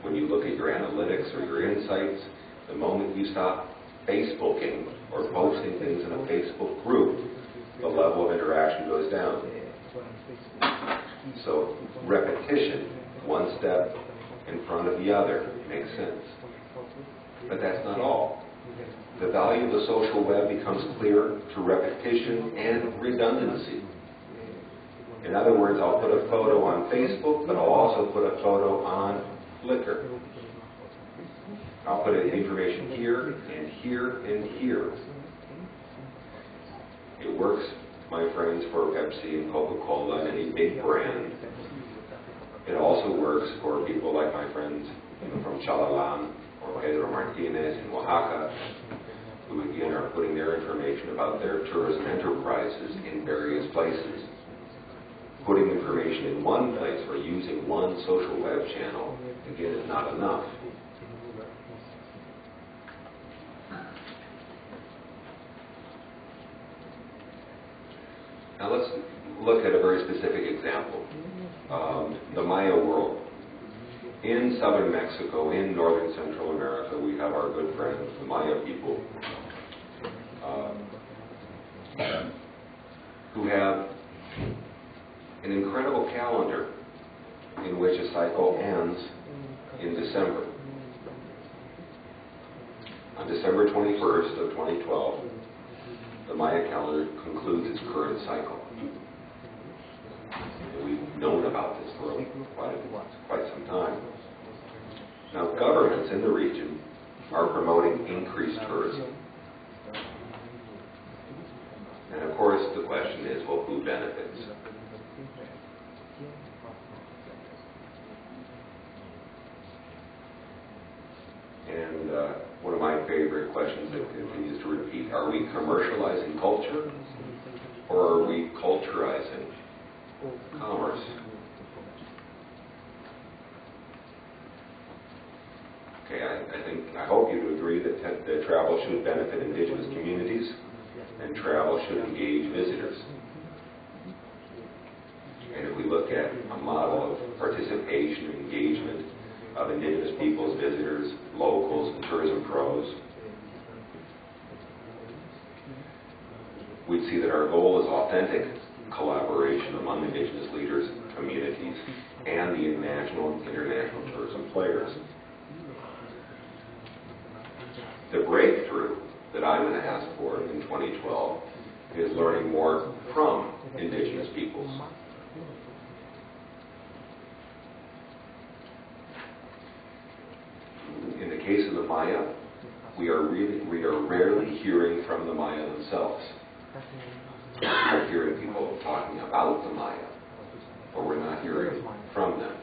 When you look at your analytics or your insights, the moment you stop Facebooking or posting things in a Facebook group, the level of interaction goes down. So repetition, one step in front of the other, makes sense. But that's not all. The value of the social web becomes clear through repetition and redundancy. In other words, I'll put a photo on Facebook, but I'll also put a photo on Flickr. I'll put in information here, and here, and here. It works, my friends, for Pepsi and Coca-Cola and any big brand. It also works for people like my friends from Chalalam or Pedro Martinez in Oaxaca, who again are putting their information about their tourism enterprises in various places. Putting information in one place or using one social web channel, again, is not enough. Now let's look at a very specific example, um, the Maya world. In southern Mexico, in northern Central America, we have our good friends, the Maya people, um, who have an incredible calendar in which a cycle ends in December. On December twenty-first of twenty twelve, the Maya calendar concludes its current cycle. And we've known about this for quite, a, quite some time. Now, governments in the region are promoting increased tourism. And of course, the question is, well, who benefits? And uh, one of my favorite questions that continues to repeat, are we commercializing culture, or are we culturizing commerce? Okay, I, I think, I hope you agree that, that travel should benefit indigenous communities, and travel should engage visitors. And if we look at a model of participation and engagement of indigenous peoples, visitors, locals, and tourism pros, we'd see that our goal is authentic collaboration among indigenous leaders, communities, and the national and international tourism players. The breakthrough that I'm going to ask for in twenty twelve is learning more from indigenous peoples. In the case of the Maya, we are really we are rarely hearing from the Maya themselves. We're hearing people talking about the Maya, but we're not hearing from them.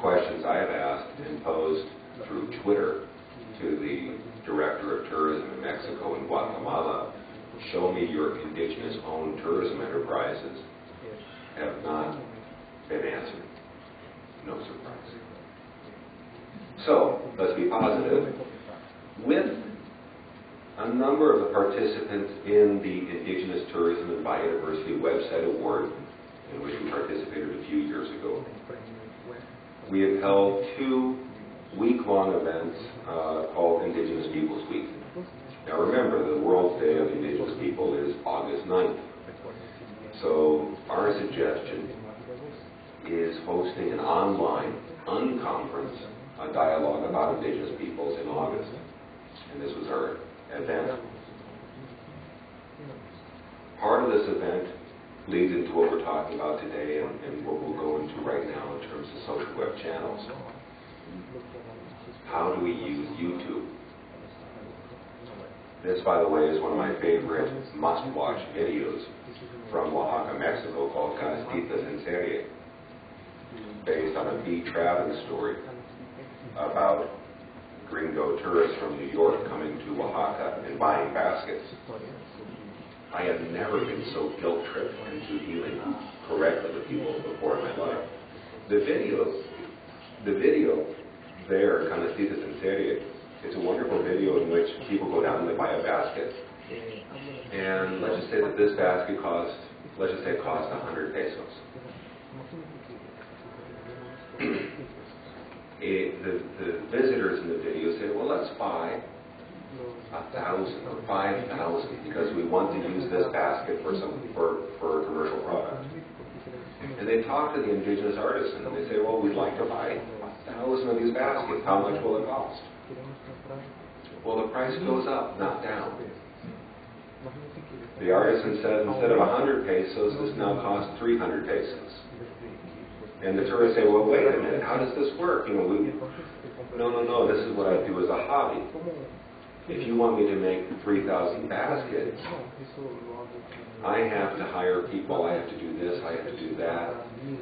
Questions I have asked and posed through Twitter to the Director of Tourism in Mexico and Guatemala, show me your indigenous-owned tourism enterprises, have not been answered. No surprise. So, let's be positive. With a number of the participants in the Indigenous Tourism and Biodiversity Website Award, in which we participated a few years ago, we have held two week-long events uh, called Indigenous Peoples Week. Now remember, the World Day of Indigenous People is August ninth. So our suggestion is hosting an online unconference, a dialogue about Indigenous peoples in August. And this was our event. Part of this event leads into what we're talking about today and, and what we'll go into right now in terms of social web channels. How do we use YouTube? This, by the way, is one of my favorite must-watch videos from Oaxaca, Mexico, called Castitas en Serie, based on a B. Travis story about gringo tourists from New York coming to Oaxaca and buying baskets. I have never been so guilt-tripped into dealing correctly with people before in my life. The videos The video there, Canestitas en Serie, it's a wonderful video in which people go down and they buy a basket. And let's just say that this basket cost, let's just say it cost one hundred pesos. it, the, the visitors in the video say, well, let's buy a thousand or five thousand because we want to use this basket for, some, for, for a commercial product. And they talk to the indigenous artisan and they say, well, we'd like to buy a thousand of these baskets. How much will it cost? Well, the price goes up, not down. The artisan says instead of one hundred pesos, this now costs three hundred pesos. And the tourists say, well, wait a minute, how does this work? You know, we, no, no, no, this is what I do as a hobby. If you want me to make three thousand baskets, I have to hire people, I have to do this, I have to do that,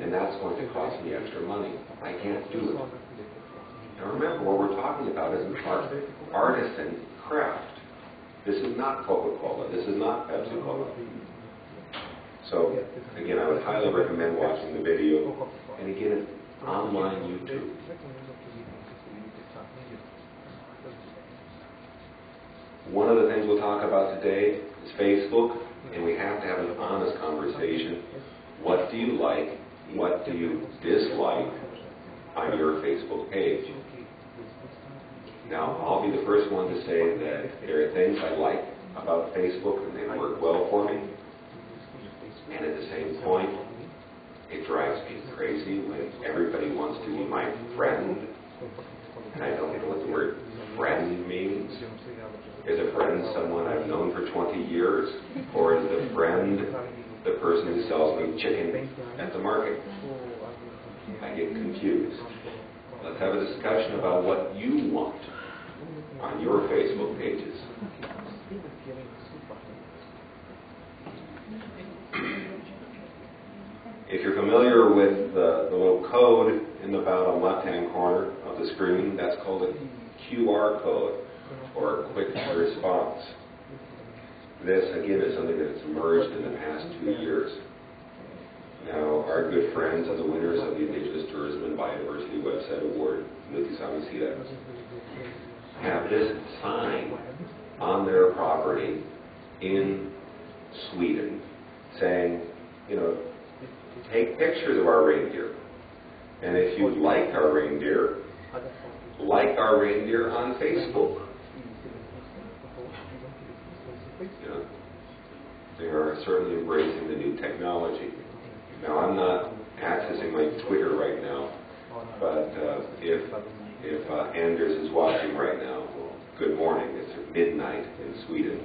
and that's going to cost me extra money. I can't do it. Now remember, what we're talking about is artisan craft. This is not Coca-Cola, this is not Pepsi-Cola. So, again, I would highly recommend watching the video, and again, it's online YouTube. One of the things we'll talk about today is Facebook, and we have to have an honest conversation. What do you like? What do you dislike on your Facebook page? Now, I'll be the first one to say that there are things I like about Facebook and they work well for me. And at the same point, it drives me crazy when everybody wants to be my friend. And I don't know what the word friend means. Is a friend friend someone I've known for twenty years, or is the friend the person who sells me chicken at the market? I get confused. Let's have a discussion about what you want on your Facebook pages. If you're familiar with the, the little code in the bottom left-hand corner of the screen, that's called a Q R code, or a quick response. This, again, is something that's emerged in the past two years. Now, our good friends are the winners of the Indigenous Tourism and Biodiversity Website Award. You can see that. Have this sign on their property in Sweden saying, you know, take pictures of our reindeer. And if you like our reindeer, like our reindeer on Facebook. You know, they are certainly embracing the new technology. Now, I'm not accessing my Twitter right now, but uh, if if uh, Anders is watching right now, well, good morning. It's midnight in Sweden.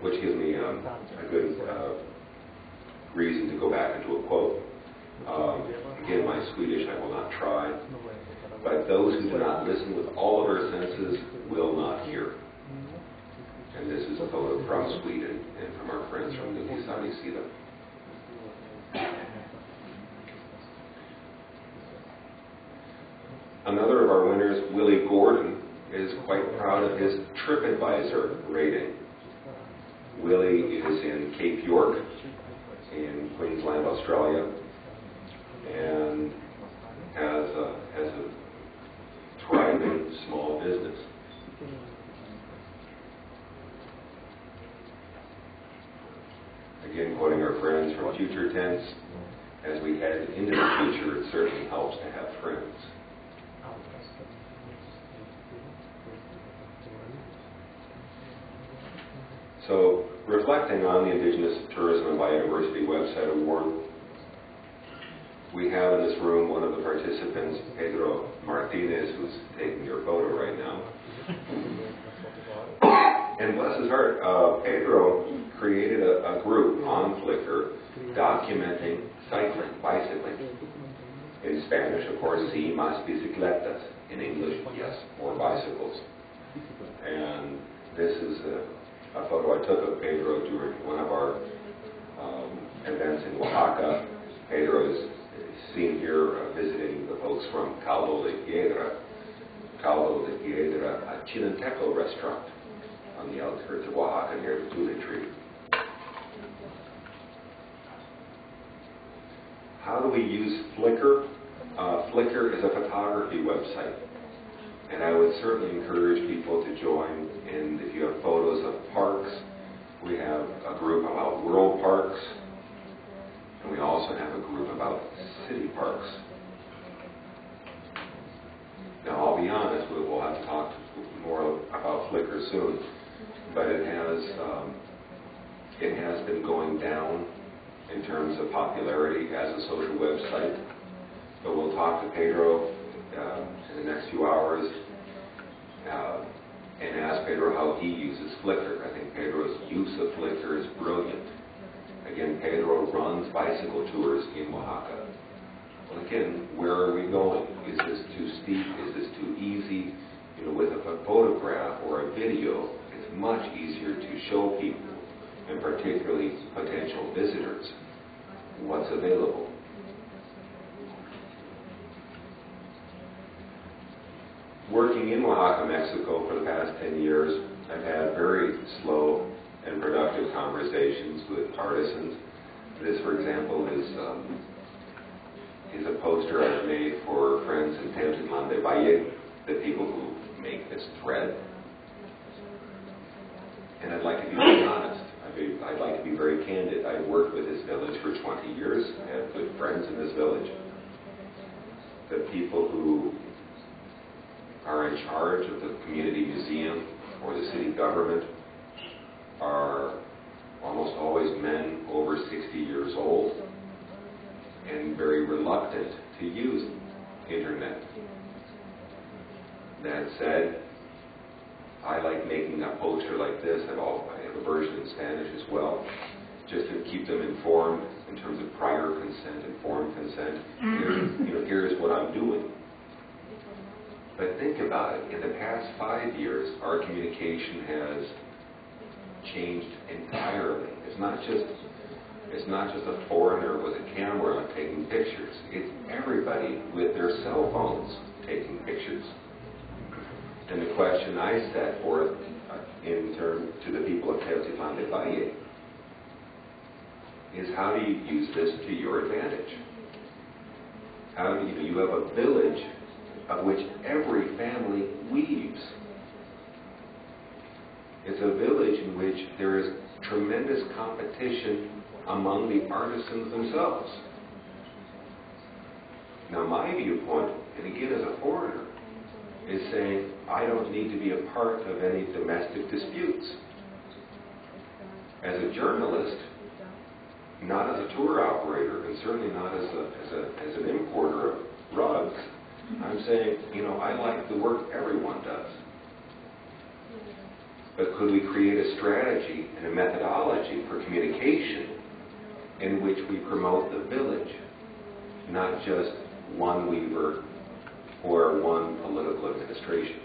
Which gives me um, a good uh, reason to go back into a quote. Um, again, my Swedish I will not try, but those who do not listen with all of our senses will not hear. And this is a photo from Sweden and from our friends from the Nisani Sida. Another of our winners, Willie Gordon, is quite proud of his TripAdvisor rating. Willie is in Cape York, in Queensland, Australia, and has a, has a thriving small business. Again, quoting our friends from Future Tense, as we head into the future, it certainly helps to have friends. So, reflecting on the Indigenous Tourism and Biodiversity Website Award, we have in this room one of the participants, Pedro Martinez, who's taking your photo right now. And bless his heart, uh, Pedro created a, a group on Flickr documenting cycling, bicycling. In Spanish, of course, sí, más bicicletas. In English, yes, more bicycles. And this is a A photo I took of Pedro during one of our um, events in Oaxaca. Pedro is seen here uh, visiting the folks from Caldo de Piedra, Caldo de Piedra, a Chinanteco restaurant on the outskirts of Oaxaca near the Tule Tree. How do we use Flickr? Uh, Flickr is a photography website. And I would certainly encourage people to join. And if you have photos of parks, we have a group about rural parks, and we also have a group about city parks. Now, I'll be honest, we will have to talk more about Flickr soon, but it has um, it has been going down in terms of popularity as a social website. But we'll talk to Pedro Uh, in the next few hours uh, and ask Pedro how he uses Flickr. I think Pedro's use of Flickr is brilliant. Again, Pedro runs bicycle tours in Oaxaca. Well, again, where are we going? Is this too steep? Is this too easy? You know, with a photograph or a video, it's much easier to show people, and particularly potential visitors, what's available. Working in Oaxaca, Mexico for the past ten years, I've had very slow and productive conversations with artisans. This, for example, is, um, is a poster I've made for friends in Tenochtitlan de Valle, the people who make this thread. And I'd like to be very honest. I'd, be, I'd like to be very candid. I've worked with this village for twenty years. I have good friends in this village. The people who are in charge of the community museum or the city government are almost always men over sixty years old and very reluctant to use internet. That said, I like making up poster like this. I've all, I have a version in Spanish as well, just to keep them informed in terms of prior consent, informed consent. Here's, you know, here's what I'm doing. But think about it. In the past five years, our communication has changed entirely. It's not just it's not just a foreigner with a camera taking pictures. It's everybody with their cell phones taking pictures. And the question I set forth in terms to the people of Tepoztlán del Valle is, how do you use this to your advantage? How do you, you have a village of which every family weaves. It's a village in which there is tremendous competition among the artisans themselves. Now my viewpoint, and again as a foreigner, is saying, I don't need to be a part of any domestic disputes. As a journalist, not as a tour operator, and certainly not as, a, as, a, as an importer of rugs, I'm saying, you know, I like the work everyone does. But could we create a strategy and a methodology for communication in which we promote the village, not just one weaver or one political administration?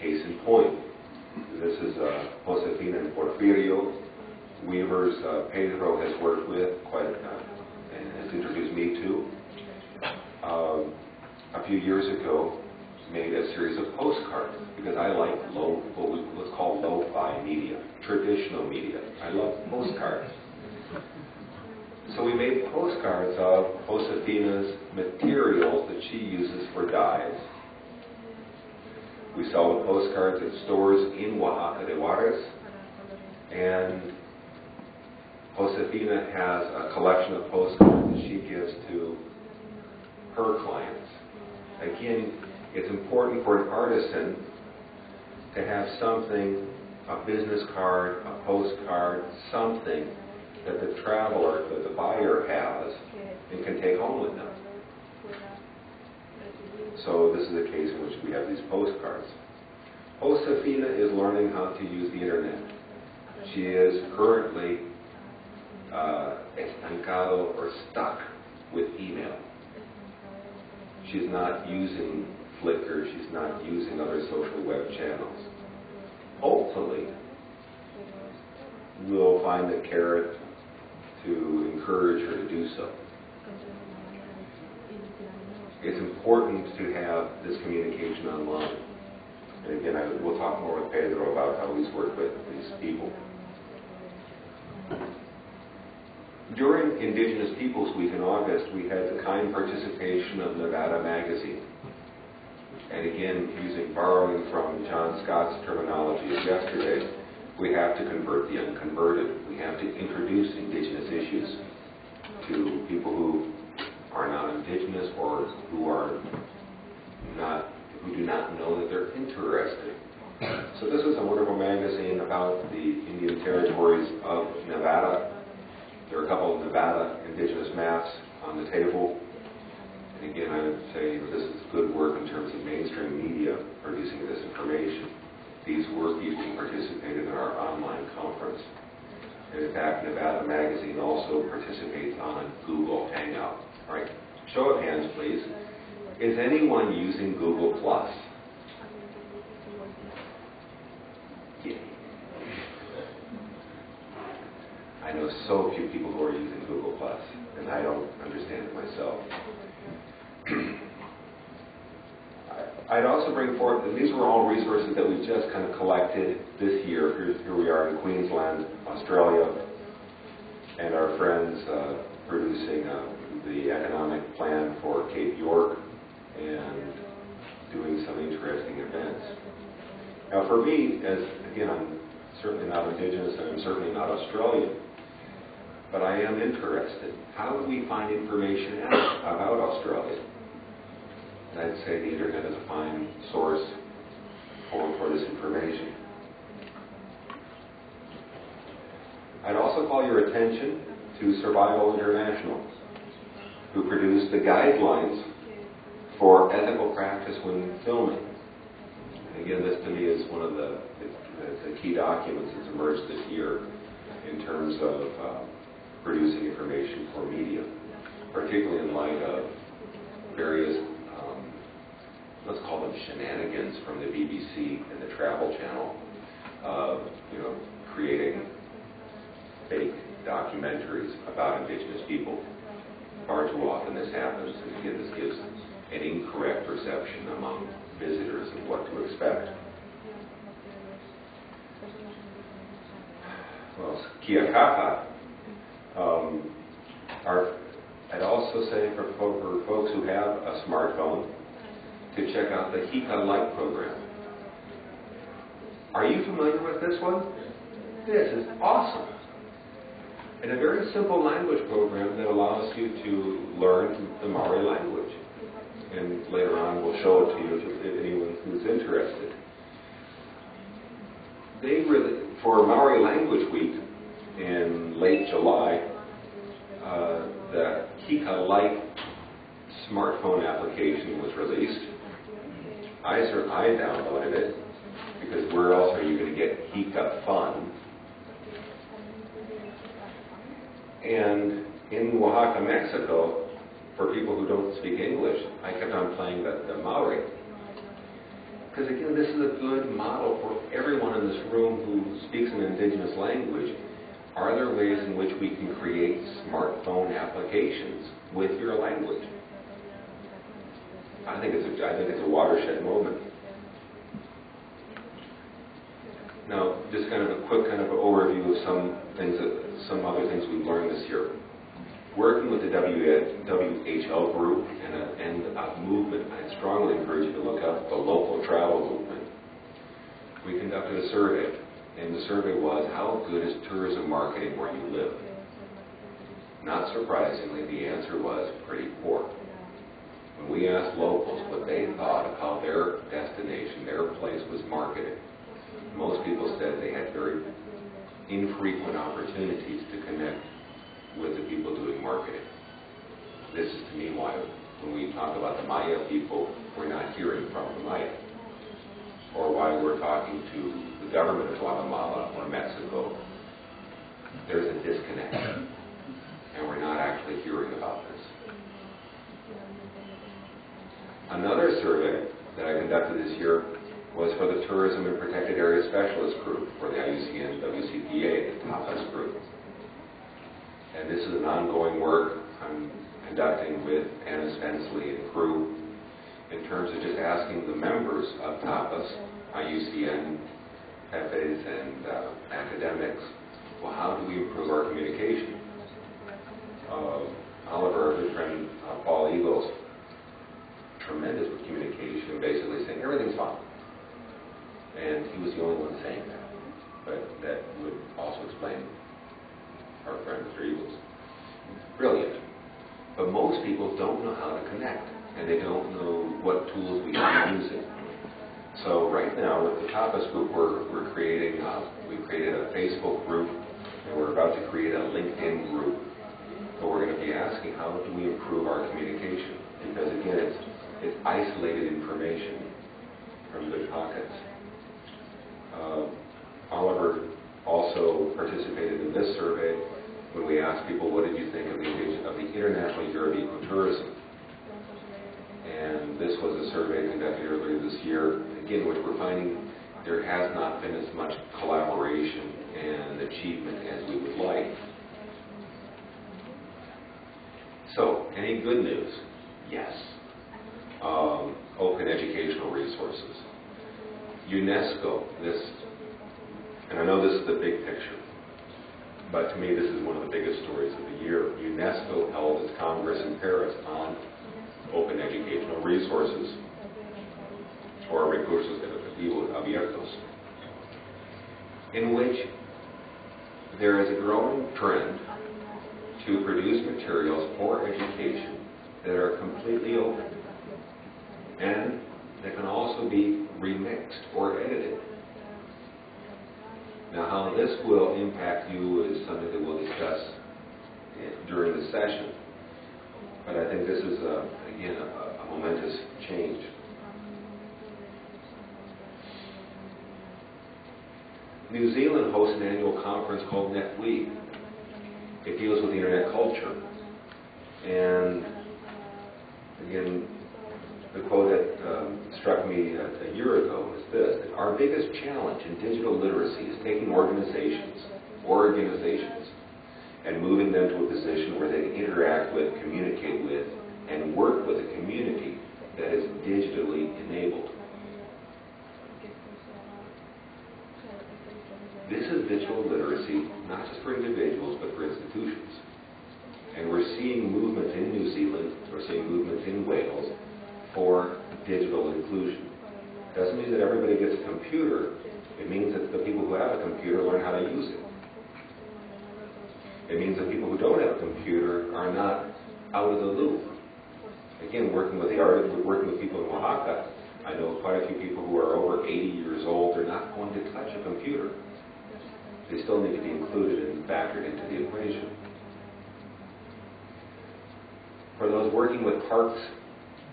Case in point, this is uh, Josefina and Porfirio, weavers uh, Pedro has worked with quite uh, and has introduced me to. Um, a few years ago, made a series of postcards because I like low, what was called lo-fi media, traditional media. I love postcards. So we made postcards of Josefina's materials that she uses for dyes. We sell the postcards at stores in Oaxaca de Juarez, and Josefina has a collection of postcards that she gives to her clients. Again, it's important for an artisan to have something, a business card, a postcard, something that the traveler, that the buyer has and can take home with them. So this is a case in which we have these postcards. Josefina is learning how to use the internet. She is currently uh, estancado or stuck with email. She's not using Flickr, she's not using other social web channels. Hopefully, we'll find the carrot to encourage her to do so. It's important to have this communication online. And again, I, we'll talk more with Pedro about how he's worked with these people. During Indigenous Peoples Week in August, we had the kind participation of Nevada Magazine. And again, using borrowing from John Scott's terminology of yesterday, we have to convert the unconverted. We have to introduce Indigenous issues to people who are not Indigenous or who are not, who do not know that they're interested. So this is a wonderful magazine about the Indian territories of Nevada. There are a couple of Nevada Indigenous maps on the table. And again, I would say this is good work in terms of mainstream media producing this information. These were people who participated in our online conference. And in fact, Nevada Magazine also participates on Google Hangout. All right, show of hands, please. Is anyone using Google Plus? Yeah. I know so few people who are using Google Plus, and I don't understand it myself. I'd also bring forth, and these were all resources that we just kind of collected this year. Here, here we are in Queensland, Australia, and our friends uh, producing uh, the economic plan for Cape York and doing some interesting events. Now for me, as again, I'm certainly not Indigenous and I'm certainly not Australian, but I am interested. How do we find information out about Australia? And I'd say the internet is a fine source for, for this information. I'd also call your attention to Survival International. who produced the guidelines for ethical practice when filming. And again, this to me is one of the, the, the key documents that's emerged this year in terms of uh, producing information for media, particularly in light of various, um, let's call them shenanigans from the B B C and the Travel Channel, of you know, creating fake documentaries about indigenous people. Far too often this happens, and again, this gives an incorrect perception among visitors of what to expect. Well, Kiakapa, um, are, I'd also say for, for folks who have a smartphone, to check out the Hika Light program. Are you familiar with this one? This is awesome. And a very simple language program that allows you to learn the Maori language. And later on we'll show it to you if anyone who's interested. They really, for Maori Language Week in late July, uh, the Hika Lite smartphone application was released. I, I downloaded it because where else are you going to get Hika fun? And in Oaxaca, Mexico, for people who don't speak English, I kept on playing the, the Maori. Because again, this is a good model for everyone in this room who speaks an indigenous language. Are there ways in which we can create smartphone applications with your language? I think it's a, I think it's a watershed moment. Now, just kind of a quick kind of overview of some things that, some other things we've learned this year. Working with the W H O group and a, and a movement, I strongly encourage you to look up the local travel movement. We conducted a survey, and the survey was, how good is tourism marketing where you live? Not surprisingly, the answer was pretty poor. When we asked locals what they thought of how their destination, their place was marketed, most people said they had very infrequent opportunities to connect with the people doing marketing. This is to me why when we talk about the Maya people, we're not hearing from the Maya, or why we're talking to the government of Guatemala or Mexico. There's a disconnect, and we're not actually hearing about this. Another survey that I conducted this year was for the Tourism and Protected Area Specialist Group, for the I U C N W C P A, the TAPAS group. And this is an ongoing work I'm conducting with Anna Spensley and crew in terms of just asking the members of TAPAS, I U C N, cafes, and uh, academics, well, how do we improve our communication? Uh, Oliver, our good friend uh, Paul Eagles, tremendous with communication, basically saying everything's fine. And he was the only one saying that, but that would also explain our friend Mister Eagles. Brilliant. But most people don't know how to connect, and they don't know what tools we are using. So right now with the TAPAS group, we're, we're creating, a, we've created a Facebook group, and we're about to create a LinkedIn group. But we're going to be asking, how do we improve our communication? Because again, it's, it's isolated information from good pockets. Uh, Oliver also participated in this survey when we asked people, what did you think of the, of the International Year of Ecotourism? And this was a survey conducted earlier this year, again, which we're finding there has not been as much collaboration and achievement as we would like. So, any good news? Yes. Um, open educational resources. UNESCO, this, and I know this is the big picture, but to me this is one of the biggest stories of the year. UNESCO held its Congress in Paris on open educational resources, or recursos abiertos, in which there is a growing trend to produce materials for education that are completely open and that can also be remixed or edited. Now, how this will impact you is something that we'll discuss during the session. But I think this is, a, again, a, a momentous change. New Zealand hosts an annual conference called NetWeek. It deals with the internet culture. And again, the quote that um, struck me a, a year ago is this: that our biggest challenge in digital literacy is taking organizations, organizations, and moving them to a position where they interact with, communicate with, and work with a community that is digitally enabled. This is digital literacy, not just for individuals, but for institutions. And we're seeing movements in New Zealand, we're seeing movements in Wales for digital inclusion. It doesn't mean that everybody gets a computer, it means that the people who have a computer learn how to use it. It means that people who don't have a computer are not out of the loop. Again, working with the art, working with people in Oaxaca, I know quite a few people who are over eighty years old. They're not going to touch a computer. They still need to be included and factored into the equation. For those working with parks,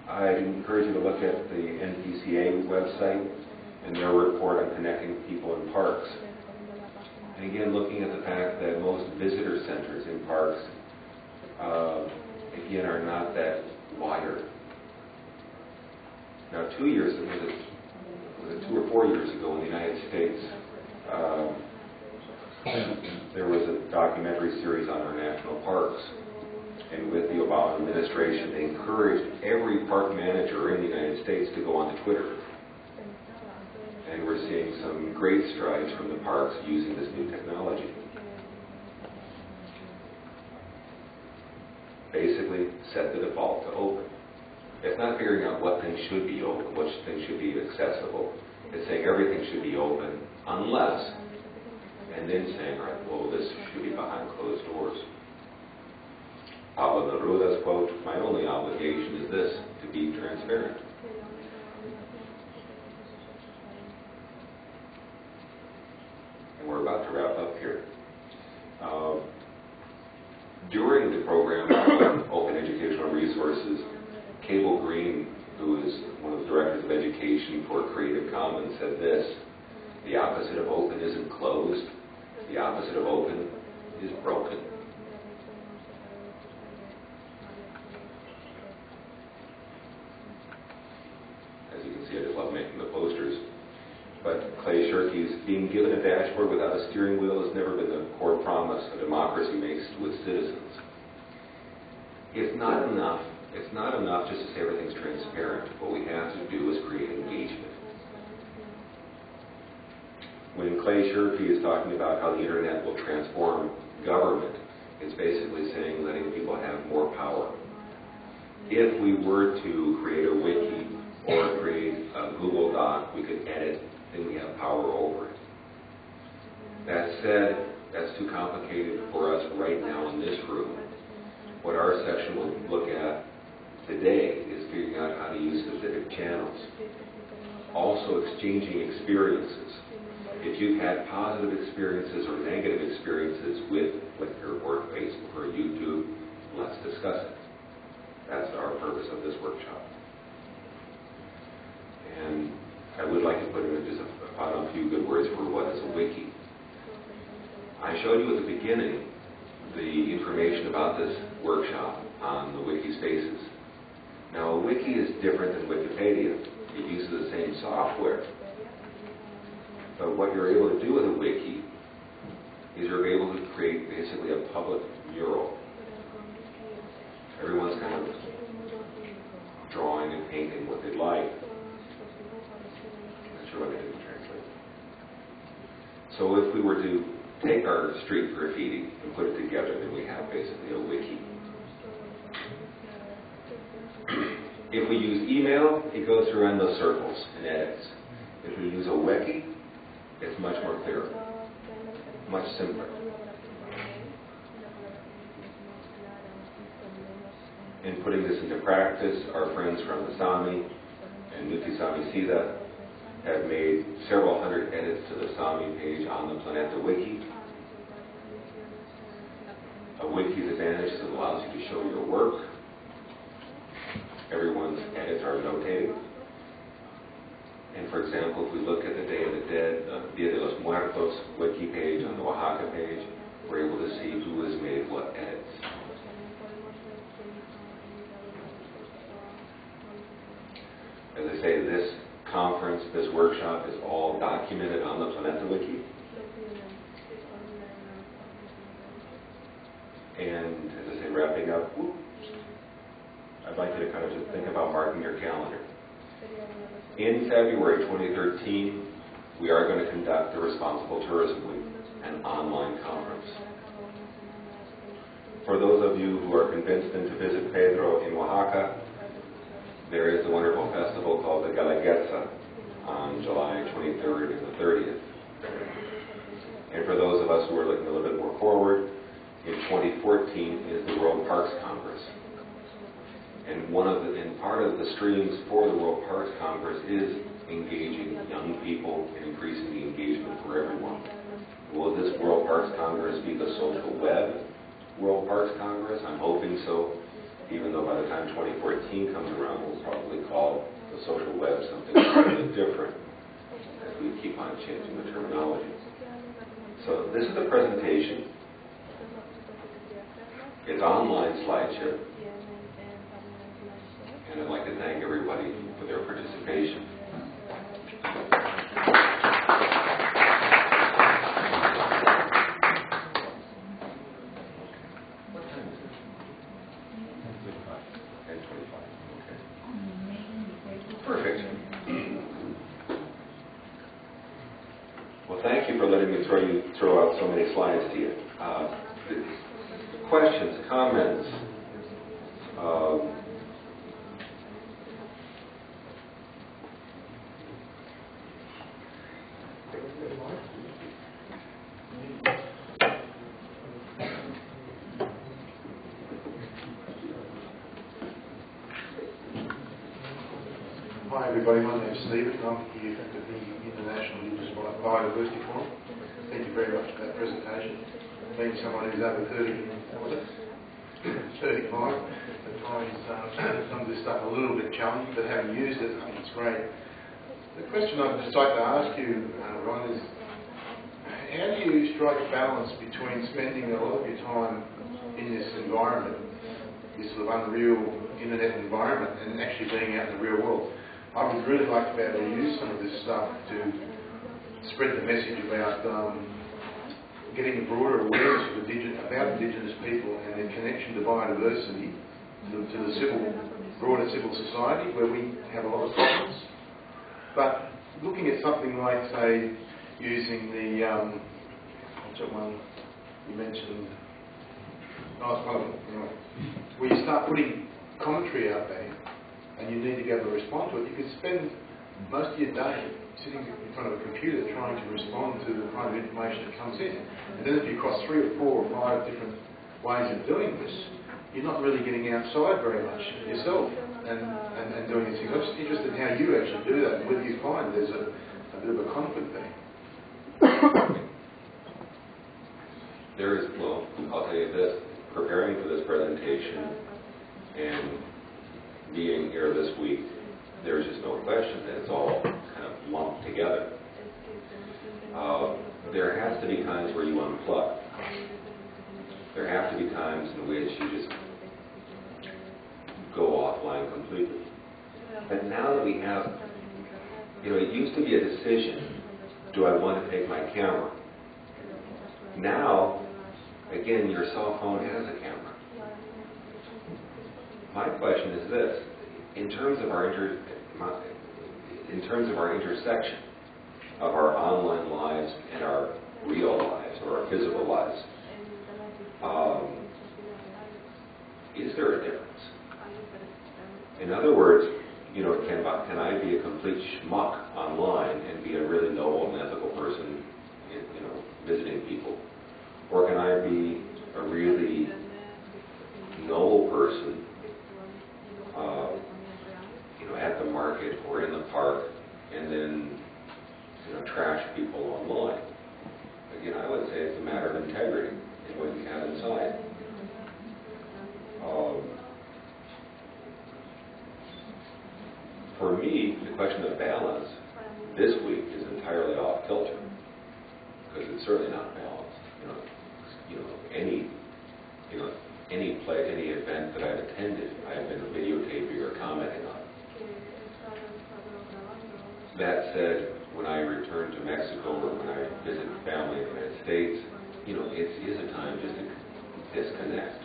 I encourage you to look at the N P C A website and their report on connecting people in parks. And again, looking at the fact that most visitor centers in parks, uh, again, are not that wider. Now, two years ago, was it, was it two or four years ago in the United States, um, there was a documentary series on our national parks. And with the Obama administration, they encouraged every park manager in the United States to go on to Twitter. And we're seeing some great strides from the parks using this new technology. Basically, set the default to open. It's not figuring out what things should be open, what things should be accessible. It's saying everything should be open, unless, and then saying, all right, well, this should be behind closed doors. Pablo Neruda's quote, "My only obligation is this, to be transparent." We're about to wrap up here. Uh, during the program on open educational resources, Cable Green, who is one of the directors of education for Creative Commons, said this: the opposite of open isn't closed, the opposite of open is broken. As you can see, I just love making the posters. But Clay Shirky's "Being given a dashboard without a steering wheel has never been the core promise a democracy makes to its citizens." It's not enough. It's not enough just to say everything's transparent. What we have to do is create engagement. When Clay Shirky is talking about how the internet will transform government, it's basically saying letting people have more power. If we were to create a wiki or create a Google Doc, we could edit, then we have power over it. That said, that's too complicated for us right now in this room. What our section will look at today is figuring out how to use specific channels. Also exchanging experiences. If you've had positive experiences or negative experiences with Flickr or Facebook or YouTube, let's discuss it. That's our purpose of this workshop. And I would like to put in just a, a few good words for what is a wiki. I showed you at the beginning the information about this workshop on the wiki spaces. Now, a wiki is different than Wikipedia. It uses the same software. But what you're able to do with a wiki is you're able to create basically a public mural. Everyone's kind of drawing and painting what they'd like. So if we were to take our street graffiti and put it together, then we have basically a wiki. If we use email, it goes around those circles and edits. If we use a wiki, it's much more clear, much simpler. In putting this into practice, our friends from the Sami and Nutisami Sida have made several hundred edits to the Sami page on the Planeta Wiki. A wiki's advantage is it allows you to show your work. everyone's edits are notated. And for example, if we look at the Day of the Dead, uh, Dia de los Muertos, Wiki page on the Oaxaca page, we're able to see who has made what edits. As I say, this conference, this workshop is all documented on the Planeta Wiki. And as I say, wrapping up, whoop, I'd like you to kind of just think about marking your calendar. In February twenty thirteen, we are going to conduct the Responsible Tourism Week, an online conference. For those of you who are convinced then to visit Pedro in Oaxaca, there is a wonderful festival called the Galaguetza on July twenty-third and the thirtieth. And for those of us who are looking a little bit more forward, in twenty fourteen is the World Parks Congress. And one of the, and part of the streams for the World Parks Congress is engaging young people and increasing the engagement for everyone. Will this World Parks Congress be the social web World Parks Congress? I'm hoping so, even though by the time twenty fourteen comes around, we'll probably call the social web something completely different as we keep on changing the terminology. So this is the presentation. It's online slideshow. And I'd like to thank everybody for their participation. What time is it? ten twenty-five. ten twenty-five. Okay. Perfect. Well, thank you for letting me throw you throw out so many slides to you. Uh, questions, comments. Um, Hi everybody, my name is Stephen and I'm here at the International Biodiversity Forum. Thank you very much for that presentation. Being someone who's over thirty, thirty-five, at times uh, some of this stuff a little bit challenging, but having used it, I think it's great. The question I'd just like to ask you, uh, Ron, is how do you strike a balance between spending a lot of your time in this environment, this sort of unreal internet environment, and actually being out in the real world? I would really like to be able to use some of this stuff to spread the message about um, getting a broader awareness of the digit, about Indigenous people and their connection to biodiversity, to, to the civil, broader civil society where we have a lot of problems. But looking at something like, say, using the um, what's that one you mentioned? Oh, it's one of them. Anyway, where you start putting commentary out there, and you need to be able to respond to it. You could spend most of your day sitting in front of a computer trying to respond to the kind of information that comes in. And then if you cross three or four or five different ways of doing this, you're not really getting outside very much yourself and, and, and doing these things. I'm just interested in how you actually do that and whether you find there's a, a bit of a conflict there. There is, well, I'll tell you this, preparing for this presentation and being here this week, there's just no question that it's all kind of lumped together. Uh, there has to be times where you unplug. There have to be times in which you just go offline completely. But now that we have, you know, it used to be a decision, do I want to take my camera? Now, again, your cell phone has a camera. My question is this: in terms of our inter in terms of our intersection of our online lives and our real lives or our physical lives, um, is there a difference? In other words, you know, can can I be a complete schmuck online and be a really noble and ethical person, you know, visiting people, or can I be a really noble person? Uh, you know, at the market or in the park, and then, you know, trash people online. Again, I would say it's a matter of integrity in what you have inside. Um, me, the question of balance this week is entirely off kilter, because it's certainly not balanced. You know, you know, any, you know, any play, any event that I've attended, I've been videotaping or commenting on. That said, when I return to Mexico or when I visit family in the United States, you know, it is a time just to disconnect,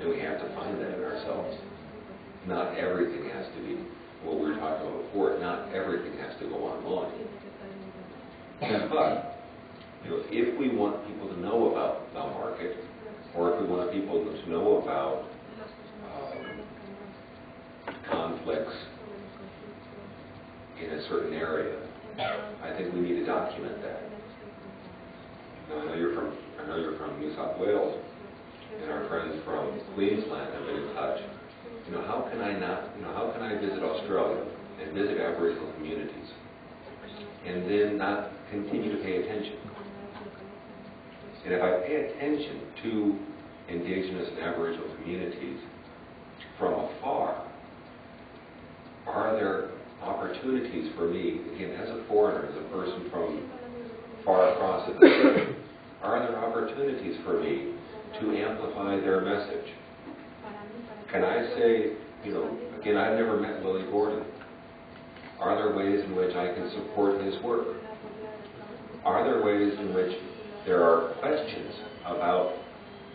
and we have to find that in ourselves. Not everything has to be what we were talking about before. Not everything has to go online. But you know, if we want people to know about the market, or if we want people to know about um, conflicts in a certain area, I think we need to document that. Now, I know you're from I know you're from New South Wales, and our friends from Queensland have been in touch. You know, how can I not, you know, how can I visit Australia and visit Aboriginal communities and then not continue to pay attention? And if I pay attention to Indigenous and Aboriginal communities from afar, are there opportunities for me, again, as a foreigner, as a person from far across the country, are there opportunities for me to amplify their message? Can I say, you know, again, I've never met Willie Gordon. Are there ways in which I can support his work? Are there ways in which there are questions about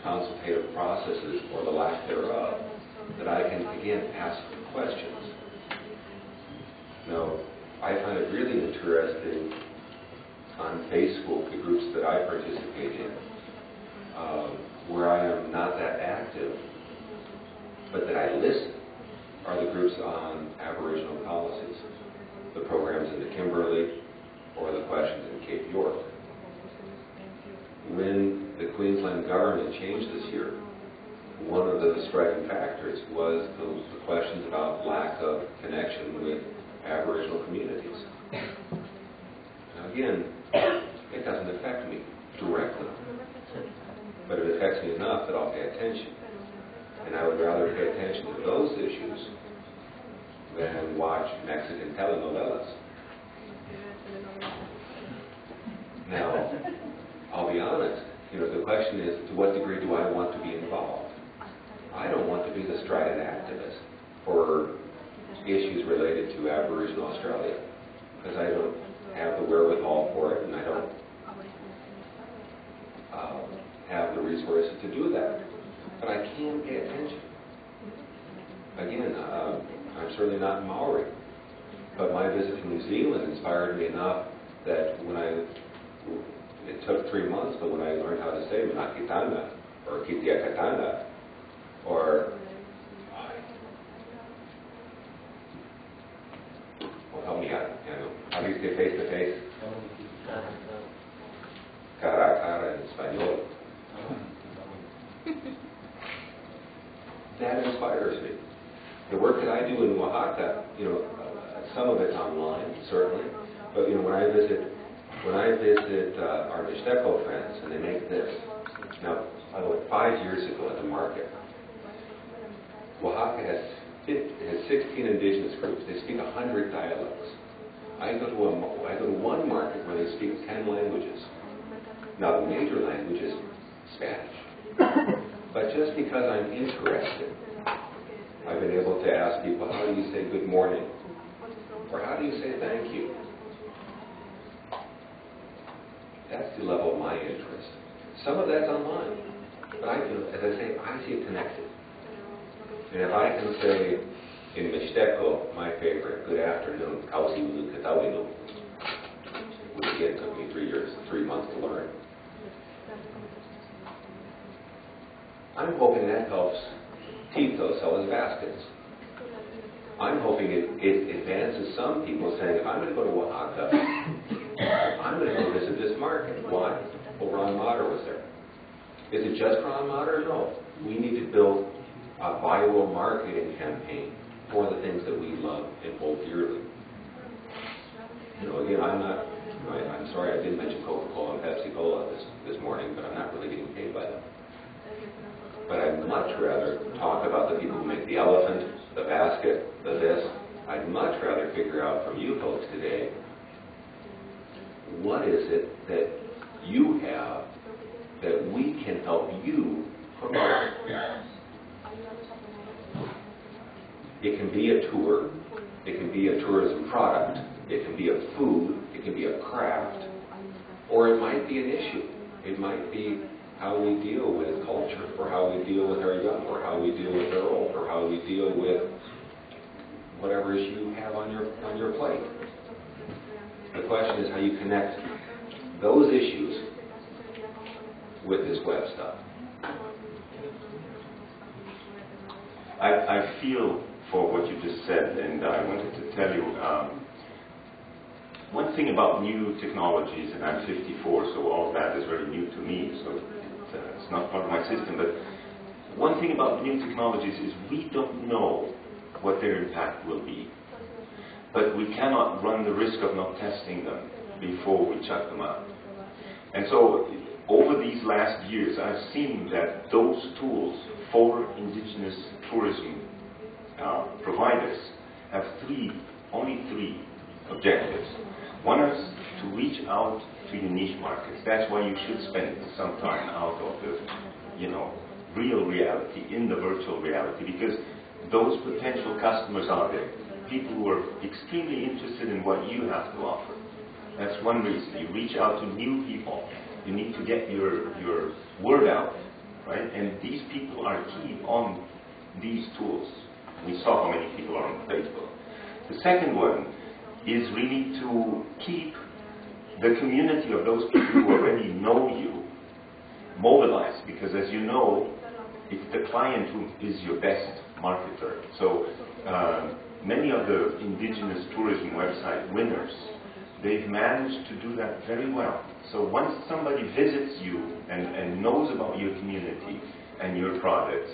consultative processes or the lack thereof that I can, again, ask questions? Now, I find it really interesting on Facebook, the groups that I participate in, um, where I am not that active, but that I listen, are the groups on Aboriginal policies, the programs in the Kimberley, or the questions in Cape York. When the Queensland government changed this year, one of the striking factors was the, the questions about lack of connection with Aboriginal communities. Now again, it doesn't affect me directly, but it affects me enough that I'll pay attention. And I would rather pay attention to those issues than watch Mexican telenovelas. Now, I'll be honest, you know, the question is, to what degree do I want to be involved? I don't want to be the strident activist for issues related to Aboriginal Australia, because I don't have the wherewithal for it, and I don't um, have the resources to do that. But I can pay attention. Again, uh, I'm certainly not Maori, but my visit to New Zealand inspired me enough that when I, it took three months, but when I learned how to say Manakitanga, or Kitiakatanga, or, well, help me out, you know, how do you say face to face? Cara a cara in Espanol. That inspires me. The work that I do in Oaxaca, you know, uh, some of it's online, certainly, but you know, when I visit, when I visit uh, our Mixteco friends, and they make this. Now, by the way, five years ago at the market, Oaxaca has, has sixteen indigenous groups. They speak a hundred dialects. I go to a, I go to one market where they speak ten languages. Now, the major language is Spanish. But just because I'm interested, I've been able to ask people, how do you say good morning? Or how do you say thank you? That's the level of my interest. Some of that's online. But I feel, as I say, I see it connected. And if I can say in Mixteco, my favorite, good afternoon, which again took me three years, three months to learn. I'm hoping that helps Tito sell his baskets. I'm hoping it, it advances some people saying, if I'm going to go to Oaxaca, I'm going to go visit this market. Why? Well, Ron Mater was there. Is it just Ron Mater? No. We need to build a viral marketing campaign for the things that we love and hold dearly. You know, again, I'm not, I, I'm sorry I didn't mention Coca-Cola and Pepsi-Cola this, this morning, but I'm not really getting paid by them. But I'd much rather talk about the people who make the elephant, the basket, the this, I'd much rather figure out from you folks today, what is it that you have that we can help you promote? It can be a tour. It can be a tourism product. It can be a food. It can be a craft. Or it might be an issue. It might be how we deal with culture, or how we deal with our young, or how we deal with our old, or how we deal with whatever issue you have on your, on your plate. The question is how you connect those issues with this web stuff. I, I feel for what you just said, and I wanted to tell you um, one thing about new technologies, and I'm fifty-four, so all that is very new to me, so it, uh, it's not part of my system, but one thing about new technologies is we don't know what their impact will be. But we cannot run the risk of not testing them before we check them out. And so, over these last years, I've seen that those tools for indigenous tourism uh, providers have three, only three objectives. One is to reach out to your niche markets. That's why you should spend some time out of the, you know, real reality, in the virtual reality, because those potential customers are there. People who are extremely interested in what you have to offer. That's one reason. You reach out to new people. You need to get your, your word out, right? And these people are key on these tools. We saw how many people are on Facebook. The second one is really to keep the community of those people who already know you mobilized, because as you know, it's the client who is your best marketer. So uh, many of the indigenous tourism website winners, they've managed to do that very well. So once somebody visits you and, and knows about your community and your products,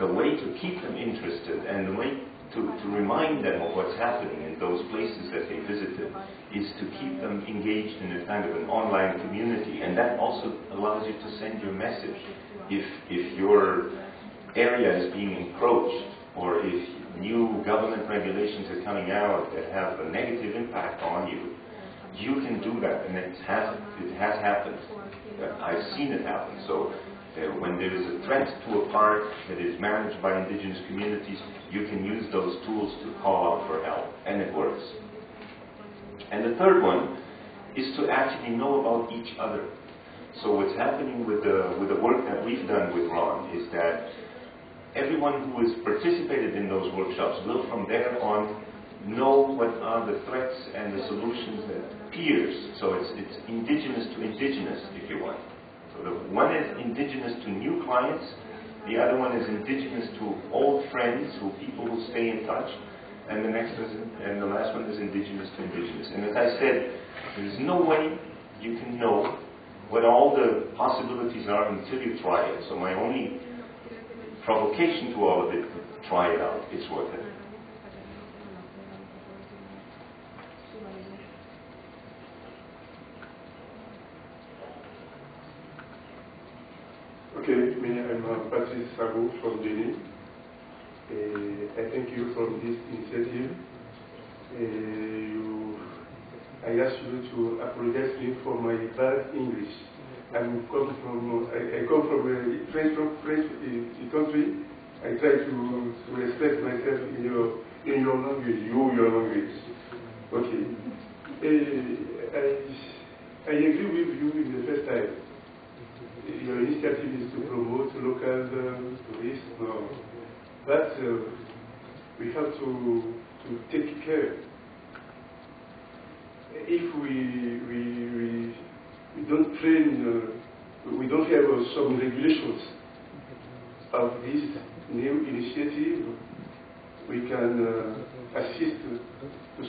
the way to keep them interested and the way to, to remind them of what's happening in those places that they visited is to keep them engaged in a kind of an online community. And that also allows you to send your message. If, if your area is being encroached, or if new government regulations are coming out that have a negative impact on you, you can do that, and it has, it has happened. I've seen it happen. So uh, when there is a threat to a park that is managed by indigenous communities, you can use those tools to call out for help, and it works. And the third one is to actually know about each other. So what's happening with the, with the work that we've done with Ron is that everyone who has participated in those workshops will from there on know what are the threats and the solutions that peers, so it's, it's indigenous to indigenous if you want. So the one is indigenous to new clients, the other one is indigenous to old friends, who people who stay in touch, and the next is, and the last one is indigenous to indigenous. And as I said, there's no way you can know what all the possibilities are until you try it. So my only provocation to all of it, try it out, it's worth it. Okay, me, I'm Patrice Sagou from Guinea. Uh, I thank you for this initiative. Uh, you, I ask you to apologize me for my bad English. I'm come from, I, I come from a French, French a country. I try to, to respect myself in your, in your language, you, your language. Okay. Uh, I, I agree with you in the first time. Your initiative is to promote local um, tourism, no. But uh, we have to, to take care. If we we, we, we don't train, uh, we don't have uh, some regulations of this new initiative, we can uh, assist to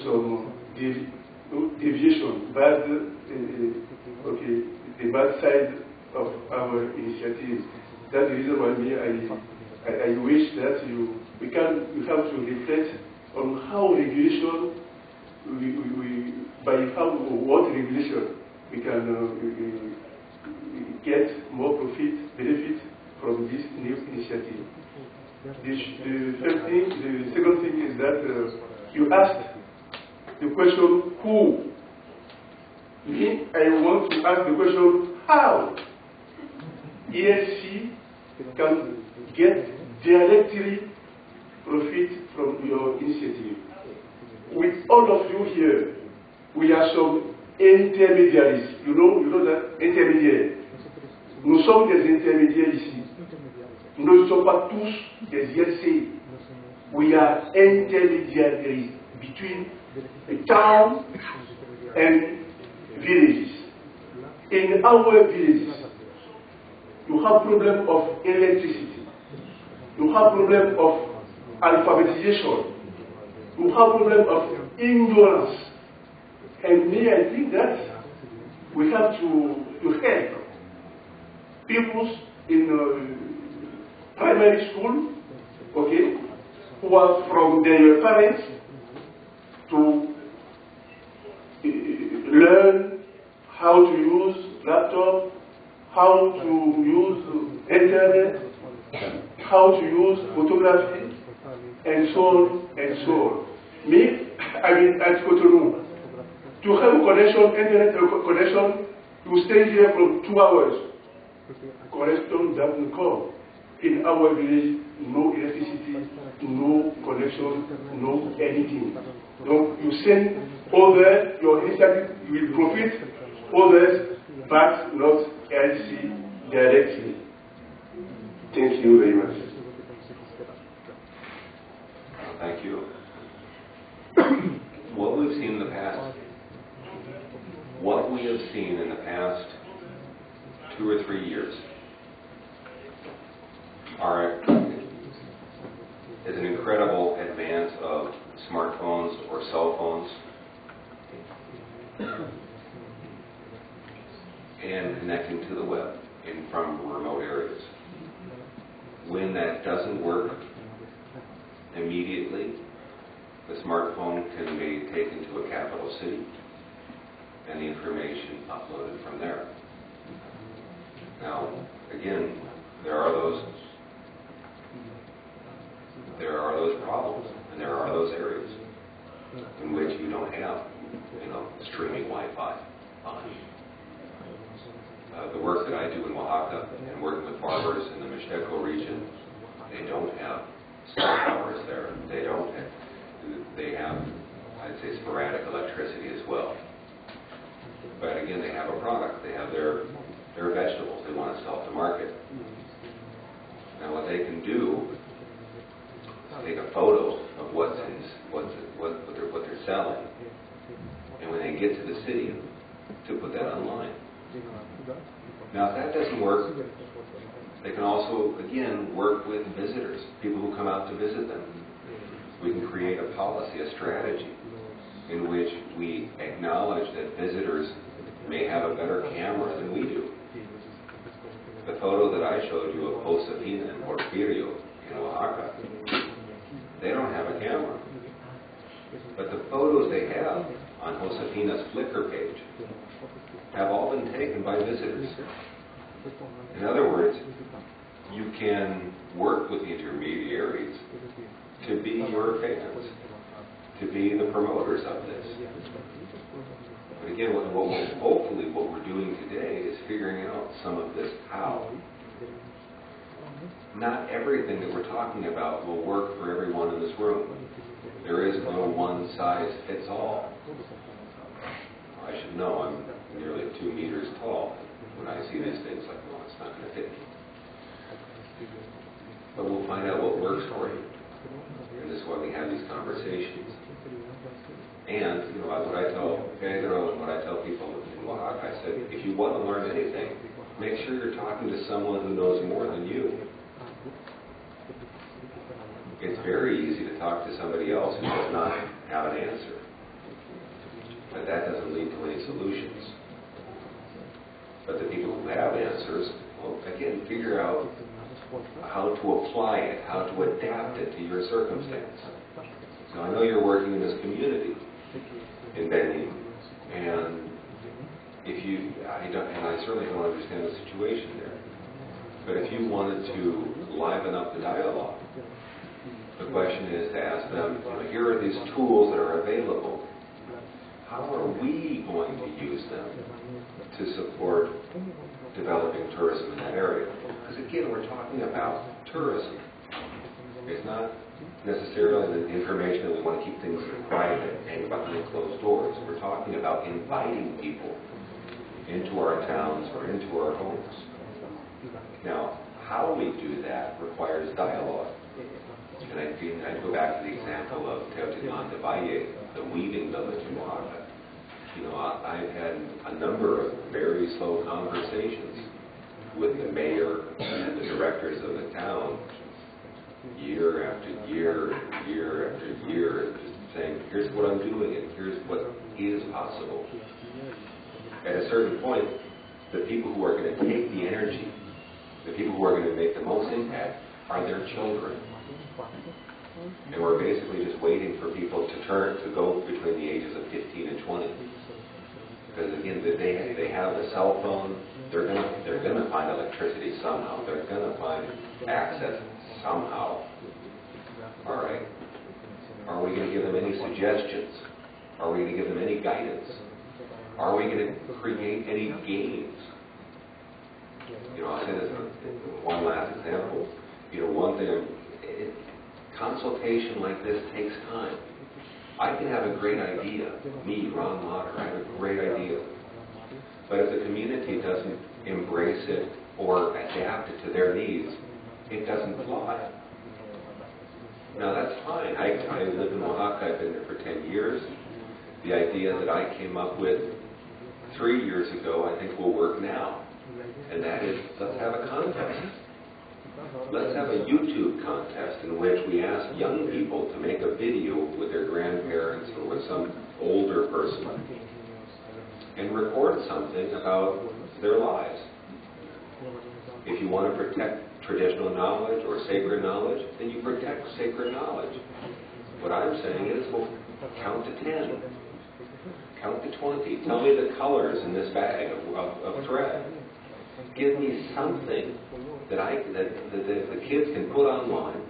some devi deviation, bad, uh, okay, the bad side of our initiative. That's the reason why me, I, I, I wish that you, we can, you have to reflect on how regulation, we, we, we, by how, what regulation we can uh, we, we get more profit, benefit from this new initiative. The, the, first thing, the second thing is that uh, you asked the question who. If I want to ask the question how, he or she can get directly profit from your initiative. With all of you here, we are some intermediaries. You know, you know that intermediaires. Nous sommes des intermédiaires ici. Nous ne sommes pas tous des I S C. We are intermediaries between the town and villages. In our villages, you have problem of electricity, you have problem of alphabetization, you have problem of ignorance, and me, I think that we have to, to help people in uh, primary school, okay, who are from their parents to learn how to use laptop, how to use internet, how to use photography, and so on and so on. Me, I mean, at Cotonou, to have a connection, internet connection, you stay here for two hours. Correspond doesn't come. In our village, no electricity, no connection, no anything. So you send others, your initiative will profit others, but not L C directly. Thank you very much. Thank you. What we've seen in the past, what we have seen in the past two or three years, are is an incredible advance of smartphones or cell phones and connecting to the web in from remote areas. When that doesn't work immediately, the smartphone can be taken to a capital city and the information uploaded from there. Now, again, there are those there are those problems, and there are those areas in which you don't have, you know, streaming Wi-Fi on. Uh, the work that I do in Oaxaca and working with farmers in the Mixteco region, they don't have cell towers there. They don't. Have, they have, I'd say, sporadic electricity as well. But again, they have a product. They have their their vegetables. They want to sell to market. Now, what they can do. Take a photo of what's in, what's what what they're, what they're selling, and when they get to the city, to put that online. Now, if that doesn't work, they can also again work with visitors, people who come out to visit them. We can create a policy, a strategy, in which we acknowledge that visitors may have a better camera than we do. The photo that I showed you of Josefina and Porfirio in Oaxaca. They don't have a camera. But the photos they have on Josefina's Flickr page have all been taken by visitors. In other words, you can work with the intermediaries to be your fans, to be the promoters of this. But again, what, what we're, hopefully what we're doing today is figuring out some of this how. Not everything that we're talking about will work for everyone in this room. There is no one size fits all. I should know I'm nearly two meters tall. When I see these things, like, well, it's not going to fit me. But we'll find out what works for you. And this is why we have these conversations. And, you know, what I tell Pedro and what I tell people in Oaxaca, I said, if you want to learn anything, make sure you're talking to someone who knows more than you. It's very easy to talk to somebody else who does not have an answer. But that doesn't lead to any solutions. But the people who have answers, well, again, figure out how to apply it, how to adapt it to your circumstance. So I know you're working in this community in Benin, and If you, I don't, and I certainly don't understand the situation there, but if you wanted to liven up the dialogue The question is to ask them, you know, here are these tools that are available. How are we going to use them to support developing tourism in that area? Because again, we're talking about tourism. It's not necessarily the information that we want to keep things private and behind closed doors. We're talking about inviting people into our towns or into our homes. Now, how we do that requires dialogue. And I, I go back to the example of Teotihuacan de Valle, the weaving village in Oaxaca. You know, I, I've had a number of very slow conversations with the mayor and the directors of the town, year after year, year after year, just saying, here's what I'm doing and here's what is possible. At a certain point, the people who are going to take the energy, the people who are going to make the most impact, are their children. And we're basically just waiting for people to turn, to go between the ages of fifteen and twenty. Because again, they, they have a cell phone, they're going to, they're going to find electricity somehow, they're going to find access somehow. All right. Are we going to give them any suggestions? Are we going to give them any guidance? Are we going to create any games? You know, I'll say this one last example. You know, one thing, it, consultation like this takes time. I can have a great idea, me, Ron Lauder, I have a great idea. But if the community doesn't embrace it or adapt it to their needs, it doesn't fly. Now that's fine. I, I live in Oaxaca, I've been there for ten years. The idea that I came up with three years ago, I think will work now. And that is, let's have a contest. Let's have a YouTube contest in which we ask young people to make a video with their grandparents or with some older person and record something about their lives. If you want to protect traditional knowledge or sacred knowledge, then you protect sacred knowledge. What I'm saying is, well, count to ten. Count to twenty. Tell me the colors in this bag of, of, of thread. Give me something that I that, that, that the kids can put online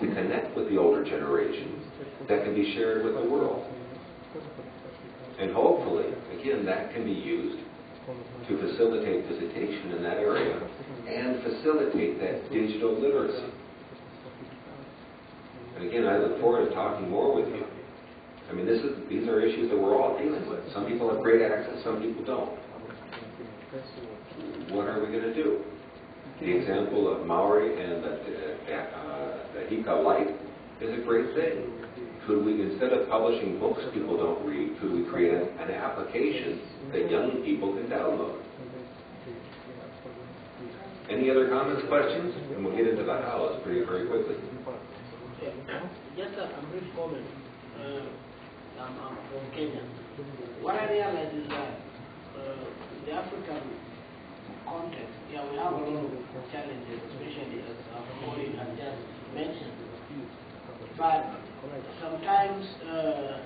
to connect with the older generation that can be shared with the world. And hopefully, again, that can be used to facilitate visitation in that area and facilitate that digital literacy. And again, I look forward to talking more with you. I mean, this is, these are issues that we're all dealing with. Some people have great access, some people don't. What are we going to do? The example of Maori and the, the, uh, the Hika light is a great thing. Could we, instead of publishing books people don't read, could we create a, an application that young people can download? Any other comments, questions? And we'll get into the house pretty very quickly. Just a brief comment. Uh, I'm, I'm from Kenya. What I realize is that uh, the African context, yeah, we have a lot of challenges, especially as our colleague has just mentioned. But sometimes uh,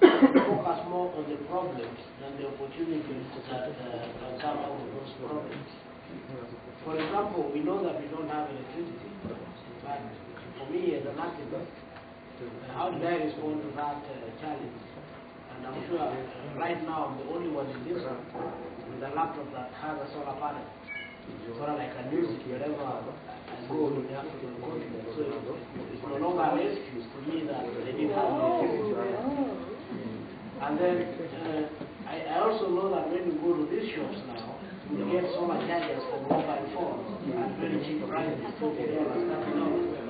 we focus more on the problems than the opportunities that uh, come out of those problems. For example, we know that we don't have electricity, but for me as an architect, how do I respond to that uh, challenge? And I'm sure uh, right now I'm the only one in this room with a laptop that has a solar panel, sort of like a music, wherever I go to the African continent. So it's no longer an excuse to me that they didn't have music. And then uh, I, I also know that when you go to these shops now, you get solar chargers for mobile phones at very cheap prices, fifty dollars, thirty dollars.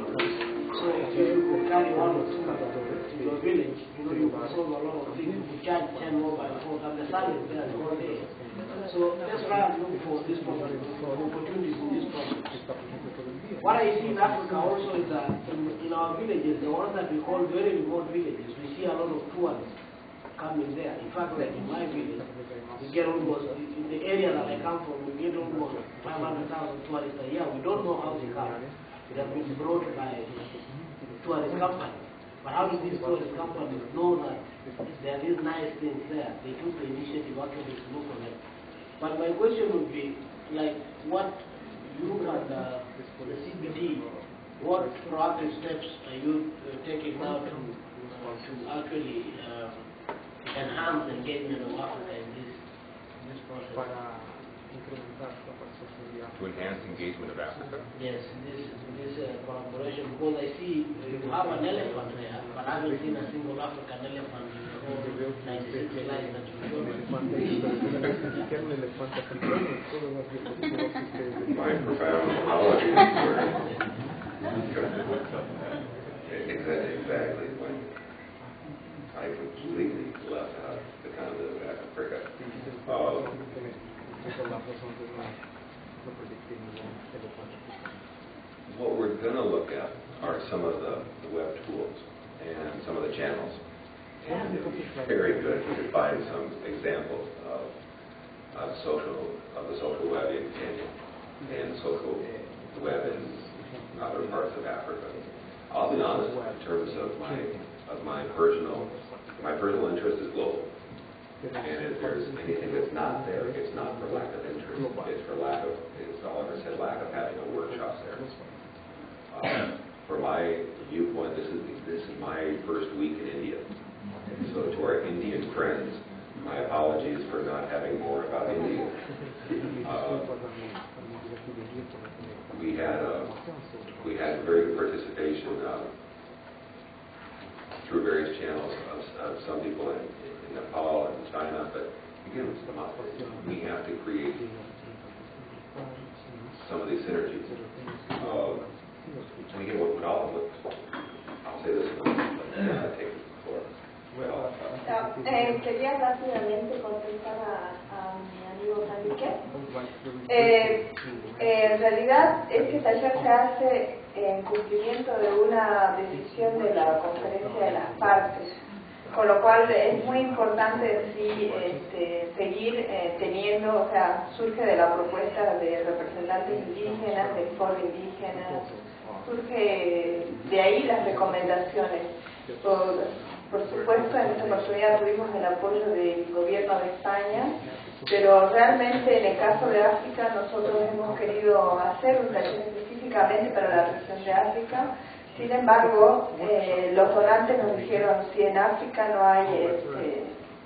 So if you could carry one or two to your village, you know, you could solve a lot of things. You could charge ten mobile phones, and the service there is all day. So that's why I'm looking for this problem, for opportunities in this problem. What I see in Africa also is that in, in our villages, the ones that we call very remote villages, we see a lot of tourists coming there. In fact, like in my village, we get almost, in the area that I come from, we get almost five hundred thousand tourists a year. We don't know how they come. They have been brought by tourist companies. But how do these tourist companies know that there are these nice things there? They took the initiative actually to look on it. But my question would be, like, what you and uh, the C B D What rapid steps are you uh, taking now to, uh, to actually uh, enhance the engagement of Africa in this, in this process? To enhance engagement of Africa? Yes, this, this uh, collaboration, because I see you have an elephant there, but I haven't seen a single African elephant in the whole ninety-six slides that you showed me. My profound knowledge. Exactly. When I completely left out the continent of Africa. Um, what we're going to look at are some of the, the web tools and some of the channels. And it would be very good to find some examples of, of social, of the social web in Kenya and social web in other parts of Africa. I'll be honest, in terms of my of my personal my personal interest is global. And if there's anything that's not there, it's not for lack of interest. It's for lack of it's all I ever said lack of having a workshop there. Um, for my viewpoint, this is this is my first week in India. So to our Indian friends, my apologies for not having more about India. Uh, We had uh, we had very good participation uh, through various channels of, of some people in, in Nepal and China, but again, it's democracy. We have to create some of these synergies. Uh, and again, what I'll I'll say this one, but then I'll take this before. Well, uh, eh, quería rápidamente contestar a, a mi amigo Enrique. Eh, eh, en realidad, este taller se hace en cumplimiento de una decisión de la conferencia de las partes, con lo cual es muy importante sí, este, seguir eh, teniendo, o sea, surge de la propuesta de representantes indígenas, del foro indígena, surge de ahí las recomendaciones. Por, Por supuesto, en esta oportunidad tuvimos el apoyo del gobierno de España, pero realmente en el caso de África nosotros hemos querido hacer un taller específicamente para la región de África. Sin embargo, eh, los donantes nos dijeron, si en África no hay este,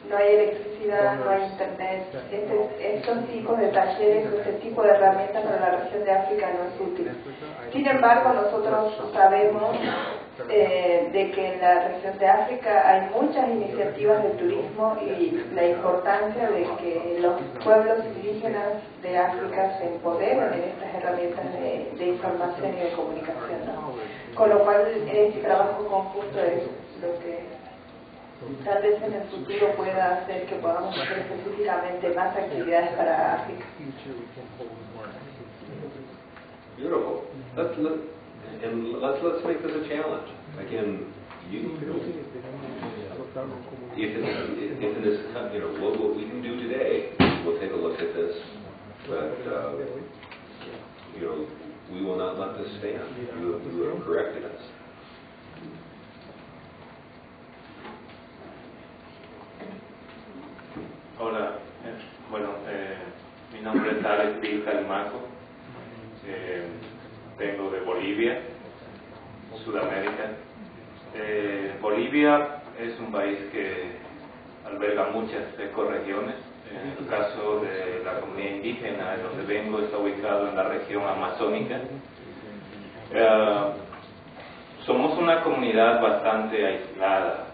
no hay electricidad, no hay internet, este, estos tipos de talleres, este tipo de herramientas para la región de África no es útil. Sin embargo, nosotros sabemos Eh, de que en la región de África hay muchas iniciativas de turismo y la importancia de que los pueblos indígenas de África se empoderen en estas herramientas de, de información y de comunicación, ¿no? Con lo cual este trabajo conjunto es lo que tal vez en el futuro pueda hacer que podamos hacer específicamente más actividades para África. Beautiful. Let's look. And let's let's make this a challenge. Again, you can do it. If it's, if it is, you know, what, what we can do today, we'll take a look at this. But uh, you know, we will not let this stand. You have, you have corrected us. Hola. Bueno, eh, mi nombre es Alex Vilcalmaco. Eh, Vengo de Bolivia, Sudamérica. Eh, Bolivia es un país que alberga muchas ecorregiones. En el caso de la comunidad indígena, de donde vengo, está ubicado en la región amazónica. Eh, somos una comunidad bastante aislada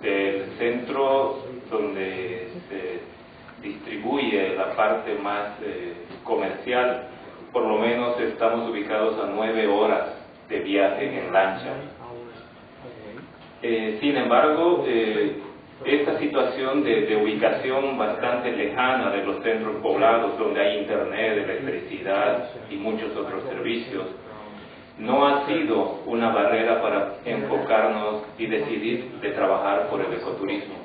del centro, donde se distribuye la parte más eh, comercial. Por lo menos estamos ubicados a nueve horas de viaje en lancha. Eh, sin embargo, eh, esta situación de, de ubicación bastante lejana de los centros poblados, donde hay internet, electricidad y muchos otros servicios, no ha sido una barrera para enfocarnos y decidir de trabajar por el ecoturismo.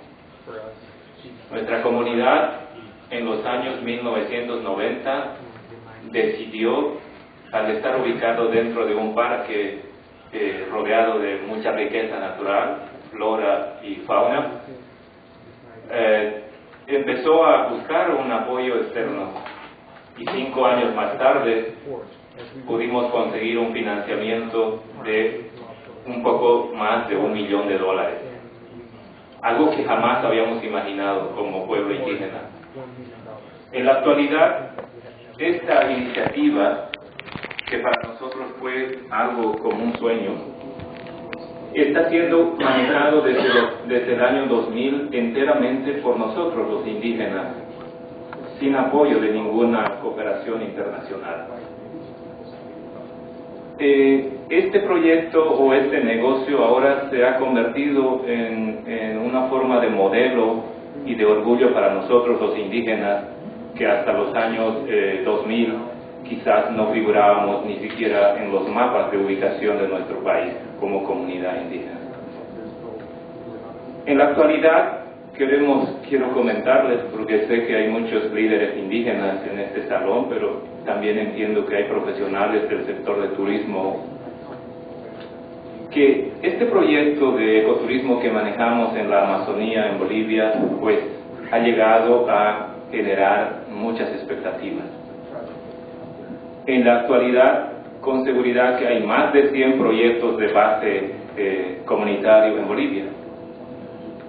Nuestra comunidad, en los años mil novecientos noventa, decidió, al estar ubicado dentro de un parque eh, rodeado de mucha riqueza natural, flora y fauna, eh, empezó a buscar un apoyo externo. Y cinco años más tarde pudimos conseguir un financiamiento de un poco más de un millón de dólares, algo que jamás habíamos imaginado como pueblo indígena. En la actualidad, esta iniciativa, que para nosotros fue algo como un sueño, está siendo manejado desde, los, desde el año dos mil enteramente por nosotros los indígenas, sin apoyo de ninguna cooperación internacional. Eh, este proyecto o este negocio ahora se ha convertido en, en una forma de modelo y de orgullo para nosotros los indígenas, que hasta los años eh, dos mil quizás no figurábamos ni siquiera en los mapas de ubicación de nuestro país como comunidad indígena. En la actualidad queremos, quiero comentarles, porque sé que hay muchos líderes indígenas en este salón, pero también entiendo que hay profesionales del sector de turismo, que este proyecto de ecoturismo que manejamos en la Amazonía, en Bolivia, pues ha llegado a generar muchas expectativas. En la actualidad, con seguridad que hay más de cien proyectos de base eh, comunitario en Bolivia,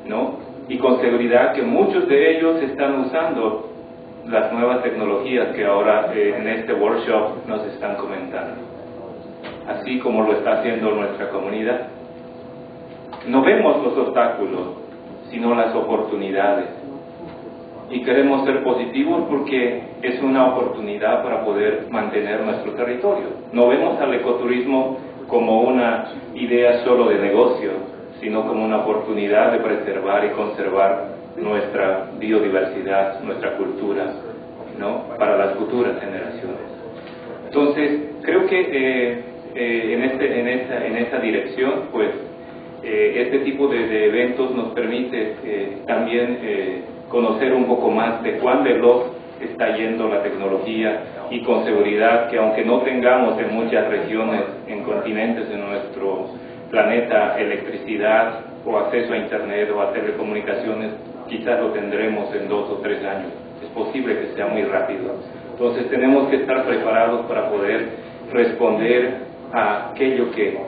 ¿no? Y con seguridad que muchos de ellos están usando las nuevas tecnologías que ahora eh, en este workshop nos están comentando, así como lo está haciendo nuestra comunidad. No vemos los obstáculos, sino las oportunidades. Y queremos ser positivos porque es una oportunidad para poder mantener nuestro territorio. No vemos al ecoturismo como una idea solo de negocio, sino como una oportunidad de preservar y conservar nuestra biodiversidad, nuestra cultura, ¿no?, para las futuras generaciones. Entonces, creo que eh, eh, en, este, en, esta, en esta dirección, pues, eh, este tipo de, de eventos nos permite eh, también eh, conocer un poco más de cuán veloz está yendo la tecnología, y con seguridad que aunque no tengamos en muchas regiones, en continentes de nuestro planeta, electricidad o acceso a internet o a telecomunicaciones, quizás lo tendremos en dos o tres años. Es posible que sea muy rápido. Entonces tenemos que estar preparados para poder responder a aquello que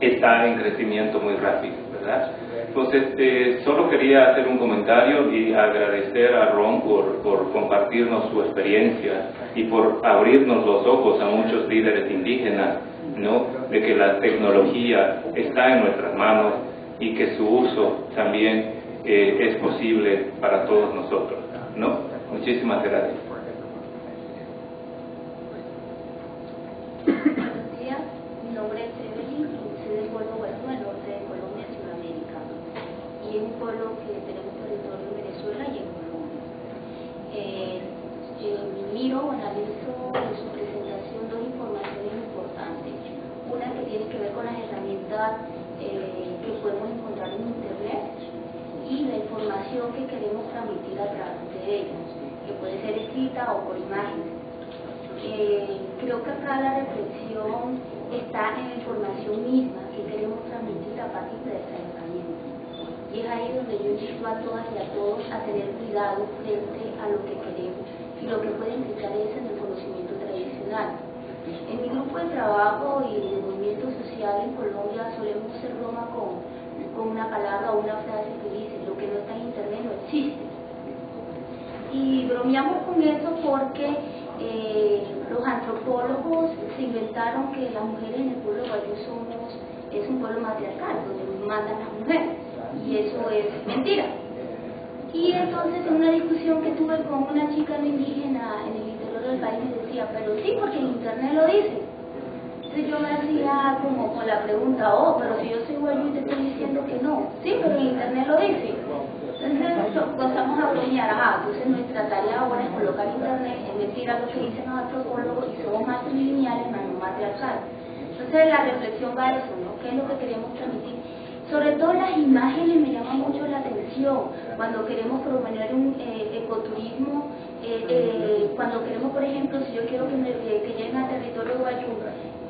está en crecimiento muy rápido, ¿verdad? Entonces eh, solo quería hacer un comentario y agradecer a Ron por, por compartirnos su experiencia y por abrirnos los ojos a muchos líderes indígenas, ¿no?, de que la tecnología está en nuestras manos y que su uso también eh, es posible para todos nosotros, ¿no? Muchísimas gracias. Buenos días, mi nombre es Evelyn y soy del pueblo Guazú, del norte de Colombia, Sudamérica, y es un pueblo que tenemos territorio en Venezuela y en Colombia. Eh, yo miro, analizo en su presentación dos informaciones importantes. Una que tiene que ver con las herramientas eh, que podemos encontrar en internet y la información que queremos transmitir a través de ellos, que puede ser escrita o por imágenes. Eh, creo que acá la reflexión está en la información misma que queremos transmitir a partir de esta herramienta. Y es ahí donde yo invito a todas y a todos a tener cuidado frente a lo que queremos y lo que puede implicar es en el conocimiento tradicional. En mi grupo de trabajo y de movimiento social en Colombia solemos ser Roma con, con una palabra o una frase que dice: lo que no está en internet no existe. Y bromeamos con eso porque eh, los antropólogos se inventaron que las mujeres en el pueblo guayú somos, es un pueblo matriarcal donde mandan las mujeres, y eso es mentira. Y entonces en una discusión que tuve con una chica no indígena en el interior del país me decía, pero sí, porque en internet lo dice. Entonces yo me hacía como con la pregunta, oh, pero si yo soy guayú y te estoy diciendo que no. Sí, pero en internet lo dice. Entonces empezamos a bromear, ajá, entonces nuestra tarea ahora es colocar internet, es decir a lo que dicen los antropólogos, y somos matrilineales, no matriarcal. Entonces la reflexión va a eso, ¿no? ¿Qué es lo que queremos transmitir? Sobre todo las imágenes me llaman mucho la atención cuando queremos proponer un eh, ecoturismo, eh, eh, cuando queremos, por ejemplo, si yo quiero que, me, que lleguen al territorio guayú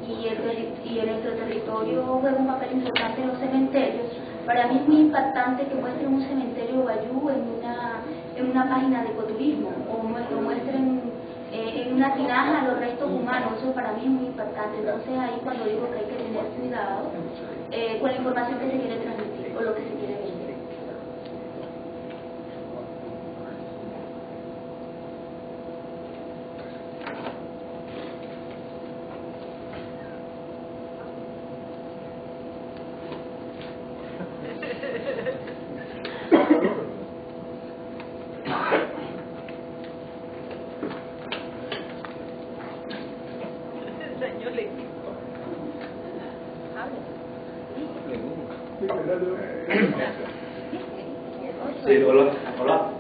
y, el, y en nuestro territorio juega un papel importante en los cementerios, para mí es muy impactante que muestren un cementerio guayú en una, en una página de ecoturismo o muestren eh, en una tinaja los restos humanos. Eso para mí es muy impactante. Entonces ahí cuando digo que hay que tener cuidado eh, con la información que se quiere transmitir o lo que se quiere vender. Sí, hola, hola.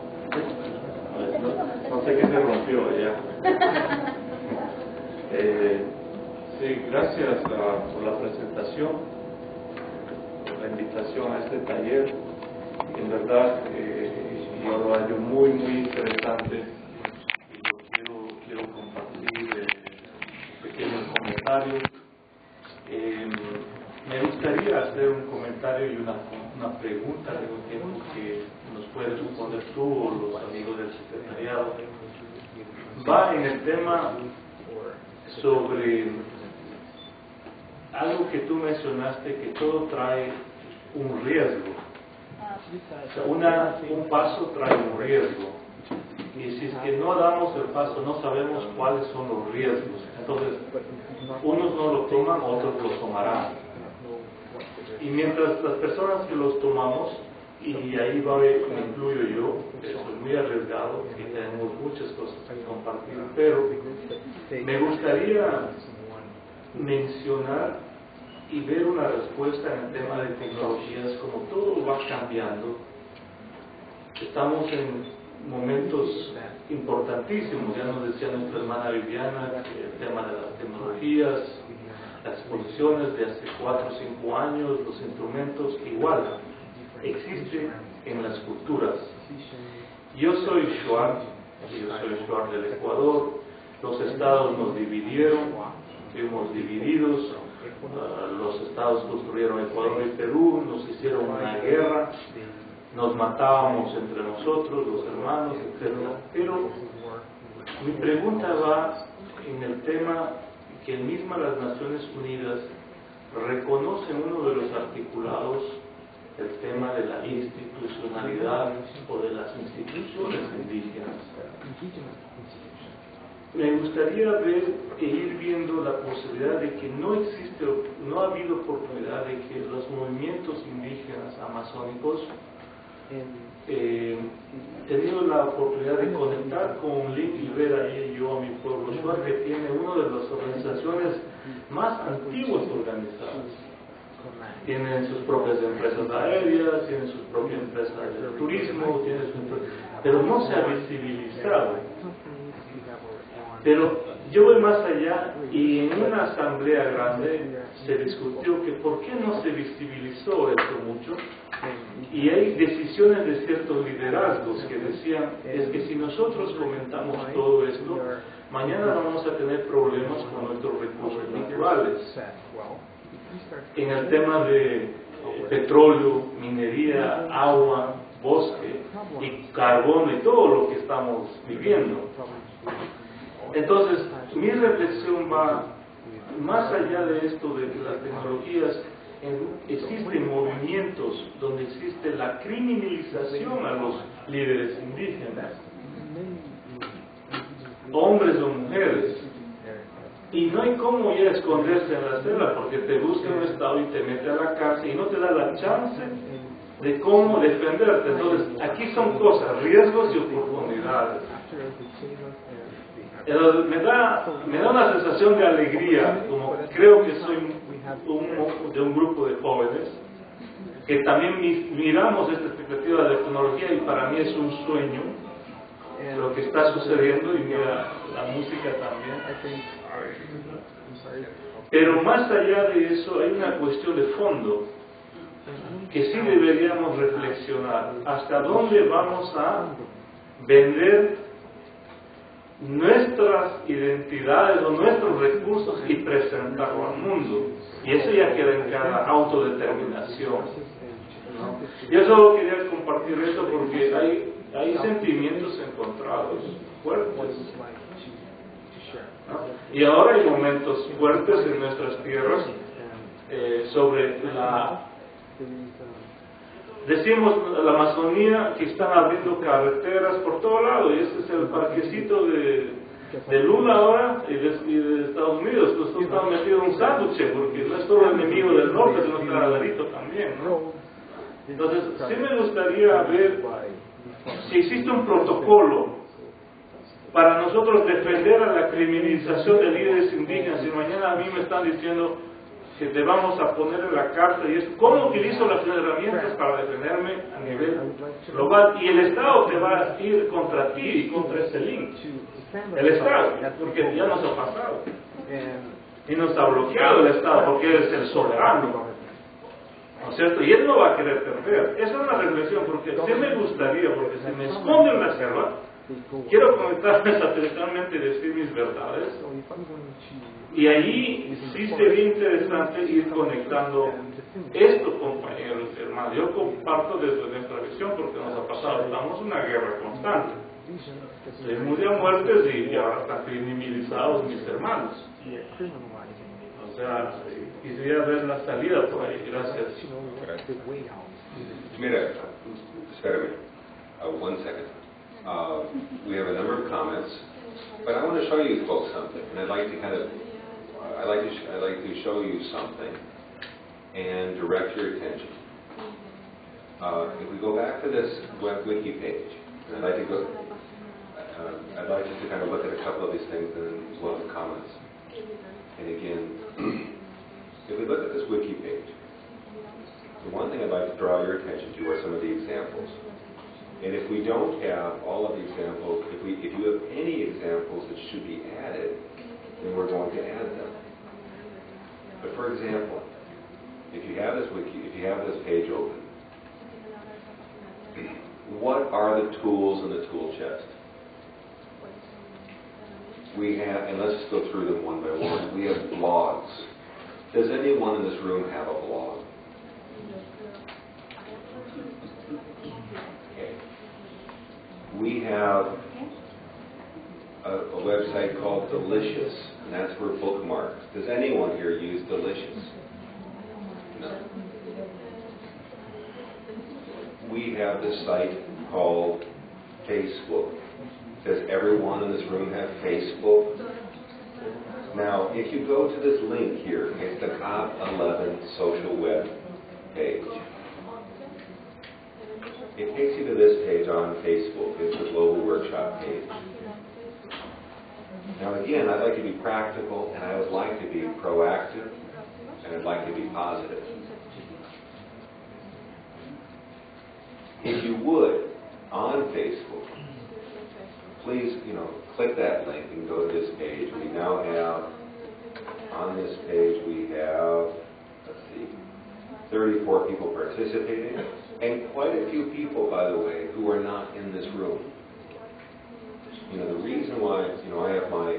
No, no sé qué se rompió allá. Eh, sí, gracias a, por la presentación, por la invitación a este taller. En verdad, eh, yo lo hallo muy, muy interesante. Yo quiero, quiero compartir eh, pequeños comentarios. Eh, Me gustaría hacer un comentario y una, una pregunta de lo que, que nos puedes responder tú o los amigos del secretariado. Va en el tema sobre algo que tú mencionaste, que todo trae un riesgo. O sea, una, un paso trae un riesgo. Y si es que no damos el paso, no sabemos cuáles son los riesgos. Entonces, unos no lo toman, otros lo tomarán. Y mientras las personas que los tomamos, y ahí va, me incluyo yo, soy muy arriesgado y tenemos muchas cosas que compartir, pero me gustaría mencionar y ver una respuesta en el tema de tecnologías, como todo va cambiando. Estamos en momentos importantísimos, ya nos decía nuestra hermana Viviana, el tema de las tecnologías, las posiciones de hace cuatro o cinco años, los instrumentos, igual, existen en las culturas. Yo soy Shuar, yo soy Shuar del Ecuador, los estados nos dividieron, fuimos divididos, uh, los estados construyeron Ecuador y Perú, nos hicieron una guerra, nos matábamos entre nosotros, los hermanos, etcétera. Pero mi pregunta va en el tema que misma las Naciones Unidas reconoce en uno de los articulados el tema de la institucionalidad o de las instituciones indígenas. Me gustaría ver e ir viendo la posibilidad de que no existe, no ha habido oportunidad de que los movimientos indígenas amazónicos Eh, he tenido la oportunidad de conectar con Link y ver ahí yo a mi pueblo Shuar, que tiene una de las organizaciones más antiguas organizadas. Tienen sus propias empresas aéreas, tienen sus propias empresas de turismo, tienen sus... pero no se ha visibilizado. Pero yo voy más allá, y en una asamblea grande se discutió que por qué no se visibilizó esto mucho. Y hay decisiones de ciertos liderazgos que decían, es que si nosotros comentamos todo esto, mañana vamos a tener problemas con nuestros recursos naturales. En el tema de petróleo, minería, agua, bosque y carbono y todo lo que estamos viviendo. Entonces, mi reflexión va más allá de esto de las tecnologías. Existen movimientos donde existe la criminalización a los líderes indígenas, hombres o mujeres, y no hay cómo ir a esconderse en la selva, porque te busca un estado y te mete a la cárcel y no te da la chance de cómo defenderte. Entonces aquí son cosas, riesgos y oportunidades. Me da, me da una sensación de alegría, como creo que soy un, de un grupo de jóvenes que también miramos esta expectativa de la tecnología, y para mí es un sueño lo que está sucediendo, y mira, la música también. Pero más allá de eso hay una cuestión de fondo que sí deberíamos reflexionar, hasta dónde vamos a vender nuestras identidades o nuestros recursos y presentarlo al mundo. Y eso ya queda en cada autodeterminación, ¿no? Yo solo quería compartir eso porque hay, hay sentimientos encontrados fuertes ¿no? Y ahora hay momentos fuertes en nuestras tierras eh, sobre la... Decimos la Amazonía, que están abriendo carreteras por todo lado, y este es el parquecito de, de Lula ahora y de, y de Estados Unidos. Nosotros estamos metidos en un sándwich, porque no es todo enemigo del norte, sino que al ladito también, ¿no? Entonces, sí me gustaría ver si existe un protocolo para nosotros defender a la criminalización de líderes indígenas. Y mañana a mí me están diciendo que te vamos a poner en la cárcel, y es cómo utilizo las herramientas para defenderme a nivel global, y el Estado te va a ir contra ti y contra ese link, el Estado, porque ya nos ha pasado y nos ha bloqueado el Estado, porque eres el soberano, ¿no es cierto? Y él no va a querer perder. Esa es una reflexión, porque sí me gustaría, porque se me esconde en la selva. Quiero conectarme satisfactoriamente y decir mis verdades, y allí sí sería interesante ir conectando esto, compañeros, hermanos. Yo comparto desde nuestra visión, porque nos ha pasado, estamos en una guerra constante, se murieron muertes y ahora están criminalizados mis hermanos. O sea, quisiera ver la salida por ahí. Gracias. Mira, espérame, uh, one second. Uh, we have a number of comments, but I want to show you folks something, and I'd like to kind of, uh, I'd like to, sh- I'd like to show you something, and direct your attention. Uh, if we go back to this web wiki page, and I'd like to go, uh, I'd like you to kind of look at a couple of these things and as well as the comments. And again, if we look at this wiki page, the one thing I'd like to draw your attention to are some of the examples. And if we don't have all of the examples, if we, if you have any examples that should be added, then we're going to add them. But for example, if you have this wiki, if you have this page open, what are the tools in the tool chest? We have, and let's just go through them one by one. We have blogs. Does anyone in this room have a blog? We have a, a website called Delicious, and that's for bookmarks. Does anyone here use Delicious? No. We have this site called Facebook. Does everyone in this room have Facebook? Now, if you go to this link here, it's the C O P eleven social web page. It takes you to this page on Facebook. It's the Global Workshop page. Now again, I'd like to be practical, and I would like to be proactive, and I'd like to be positive. If you would, on Facebook, please, you know, click that link and go to this page. We now have, on this page, we have, let's see, thirty-four people participating. And quite a few people, by the way, who are not in this room. You know, the reason why, you know, I have my,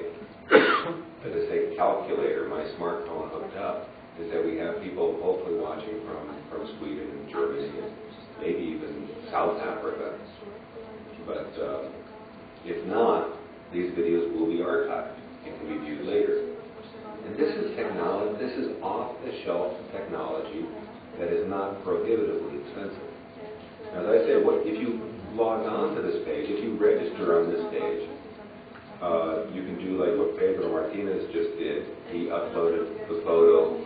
as I say, calculator, my smartphone hooked up, is that we have people hopefully watching from, from Sweden and Germany and maybe even South Africa. But uh, if not, these videos will be archived and can be viewed later. And this is technology, this is off-the-shelf technology that is not prohibitively expensive. Now, as I say, what, if you log on to this page, if you register on this page, uh, you can do like what Pedro Martinez just did. He uploaded the photo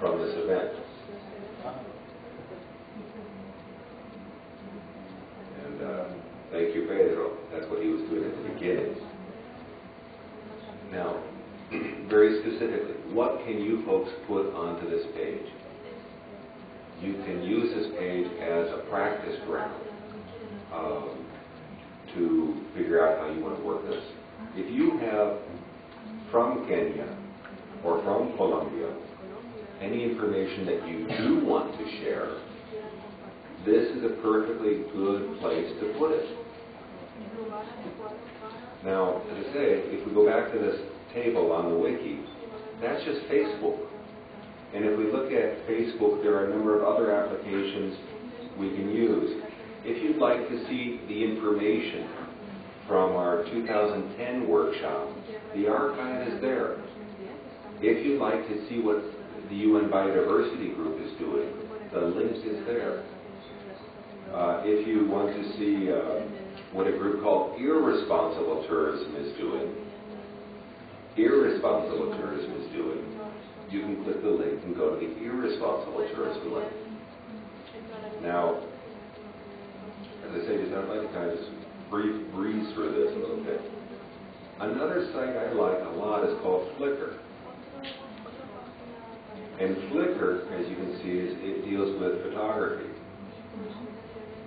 from this event. And uh, thank you, Pedro. That's what he was doing at the beginning. Now, very specifically, what can you folks put onto this page? You can use this page as a practice ground um, to figure out how you want to work this. If you have from Kenya or from Colombia any information that you do want to share, this is a perfectly good place to put it. Now, as I say, if we go back to this table on the wiki, that's just Facebook. And if we look at Facebook, there are a number of other applications we can use. If you'd like to see the information from our two thousand ten workshop. The archive is there. If you'd like to see what the U N Biodiversity Group is doing, the link is there. Uh, if you want to see uh, what a group called Irresponsible Tourism is doing, Irresponsible Tourism is doing, you can click the link and go to the Irresponsible Tourism link. Now, as I say, just I'd like to kind of just brief, breeze through this a little bit. Another site I like a lot is called Flickr. And Flickr, as you can see, is, it deals with photography.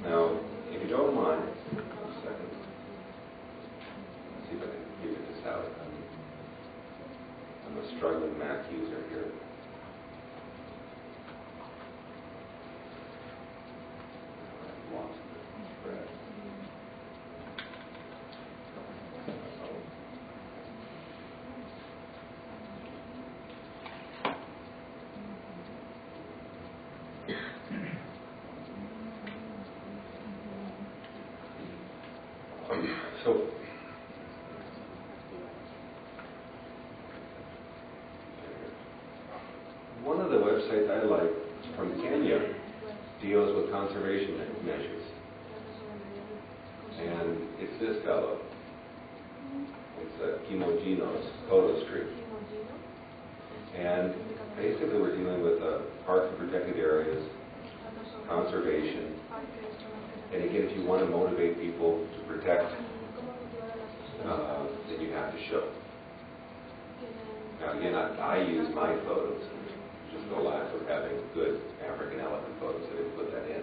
Now, if you don't mind, one second. Let's see if I can figure this out. I'm, I'm a struggling Mac user here. So, one of the websites I like from Kenya deals with conservation measures. And it's this fellow. It's uh, Kimojino's photo street. And basically we're dealing with uh, parks and protected areas, conservation, and again, if you want to motivate people to protect, uh, then you have to show. Now again, I, I use my photos, just the lack of having good African elephant photos, I didn't put that in.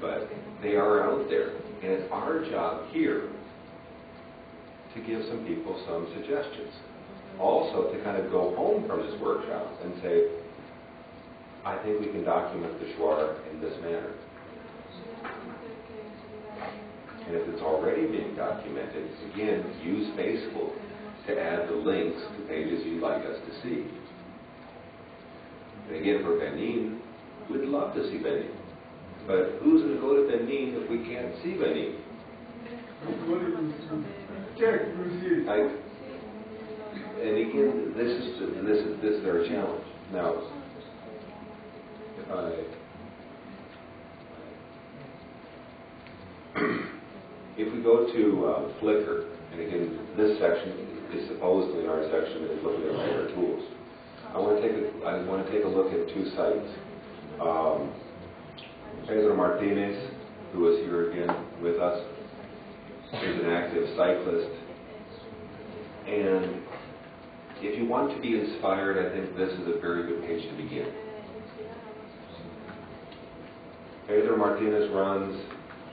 But they are out there, and it's our job here to give some people some suggestions. Also, to kind of go home from this workshop and say, I think we can document the Shuar in this manner. And if it's already being documented, again, use Facebook to add the links to pages you'd like us to see. And again, for Benin, we'd love to see Benin. But who's going to go to Benin if we can't see Benin? I, and again, this is, this is, this is their challenge. Now, if I... If we go to uh, Flickr, and again, this section is supposedly our section that is looking at our tools. I want to take a, I want to take a look at two sites. Um, Pedro Martinez, who is here again with us, is an active cyclist. And if you want to be inspired, I think this is a very good page to begin. Pedro Martinez runs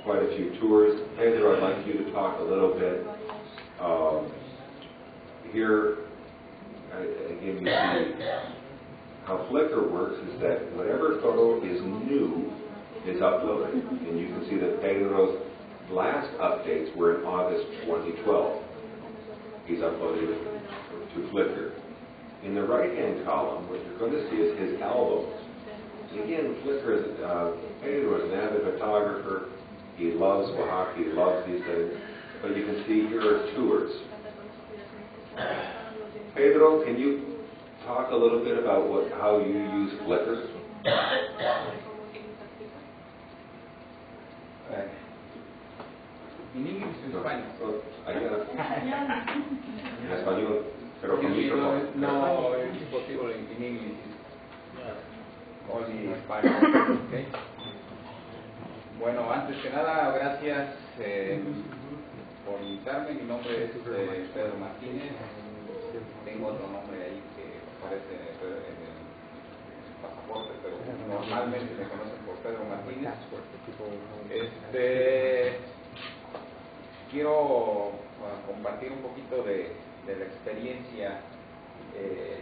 quite a few tours. Pedro, I'd like you to talk a little bit. Um, here, again, you see how Flickr works is that whatever photo is new is uploaded. And you can see that Pedro's last updates were in August twenty twelve. He's uploaded to Flickr. In the right-hand column, what you're going to see is his albums. Again, Flickr is, uh, Pedro is an avid photographer. He loves Oaxaca, he loves these things. But you can see here are tours. Pedro, can you talk a little bit about what, how you use Flickr? In English and Spanish. En español, pero con micrófono. No, es imposible en inglés. Only in Spanish, okay? Bueno, antes que nada, gracias eh, por invitarme. Mi nombre es eh, Pedro Martínez. Tengo otro nombre ahí que aparece en el, en el pasaporte, pero normalmente me conocen por Pedro Martínez. Este, quiero compartir un poquito de, de la experiencia eh,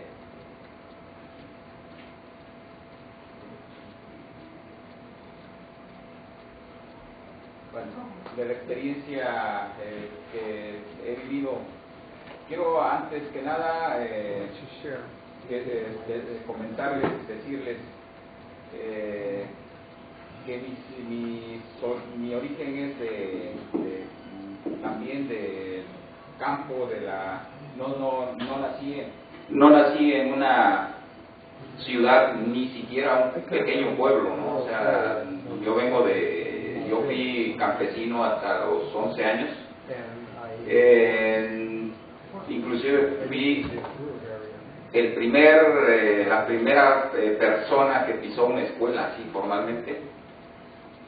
Bueno, de la experiencia eh, que he vivido. Quiero antes que nada eh, de, de, de comentarles, decirles eh, que mi, mi, mi origen es de, de también del campo, de la no, no, no nací en, no nací en una ciudad, ni siquiera un pequeño pueblo, ¿no? O sea, yo vengo de, yo fui campesino hasta los once años, eh, inclusive fui el primer, eh, la primera eh, persona que pisó una escuela así formalmente.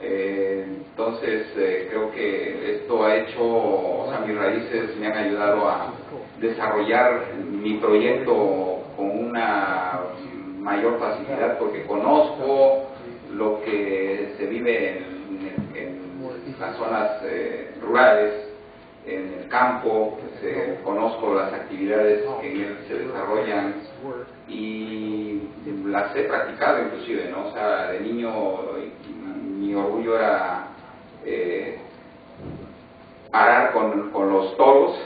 Eh, entonces eh, creo que esto ha hecho, o sea, mis raíces me han ayudado a desarrollar mi proyecto con una mayor facilidad, porque conozco lo que se vive en, en las zonas eh, rurales, en el campo, eh, conozco las actividades que en él se desarrollan y las he practicado inclusive, ¿no? O sea, de niño mi orgullo era eh, arar con, con los toros,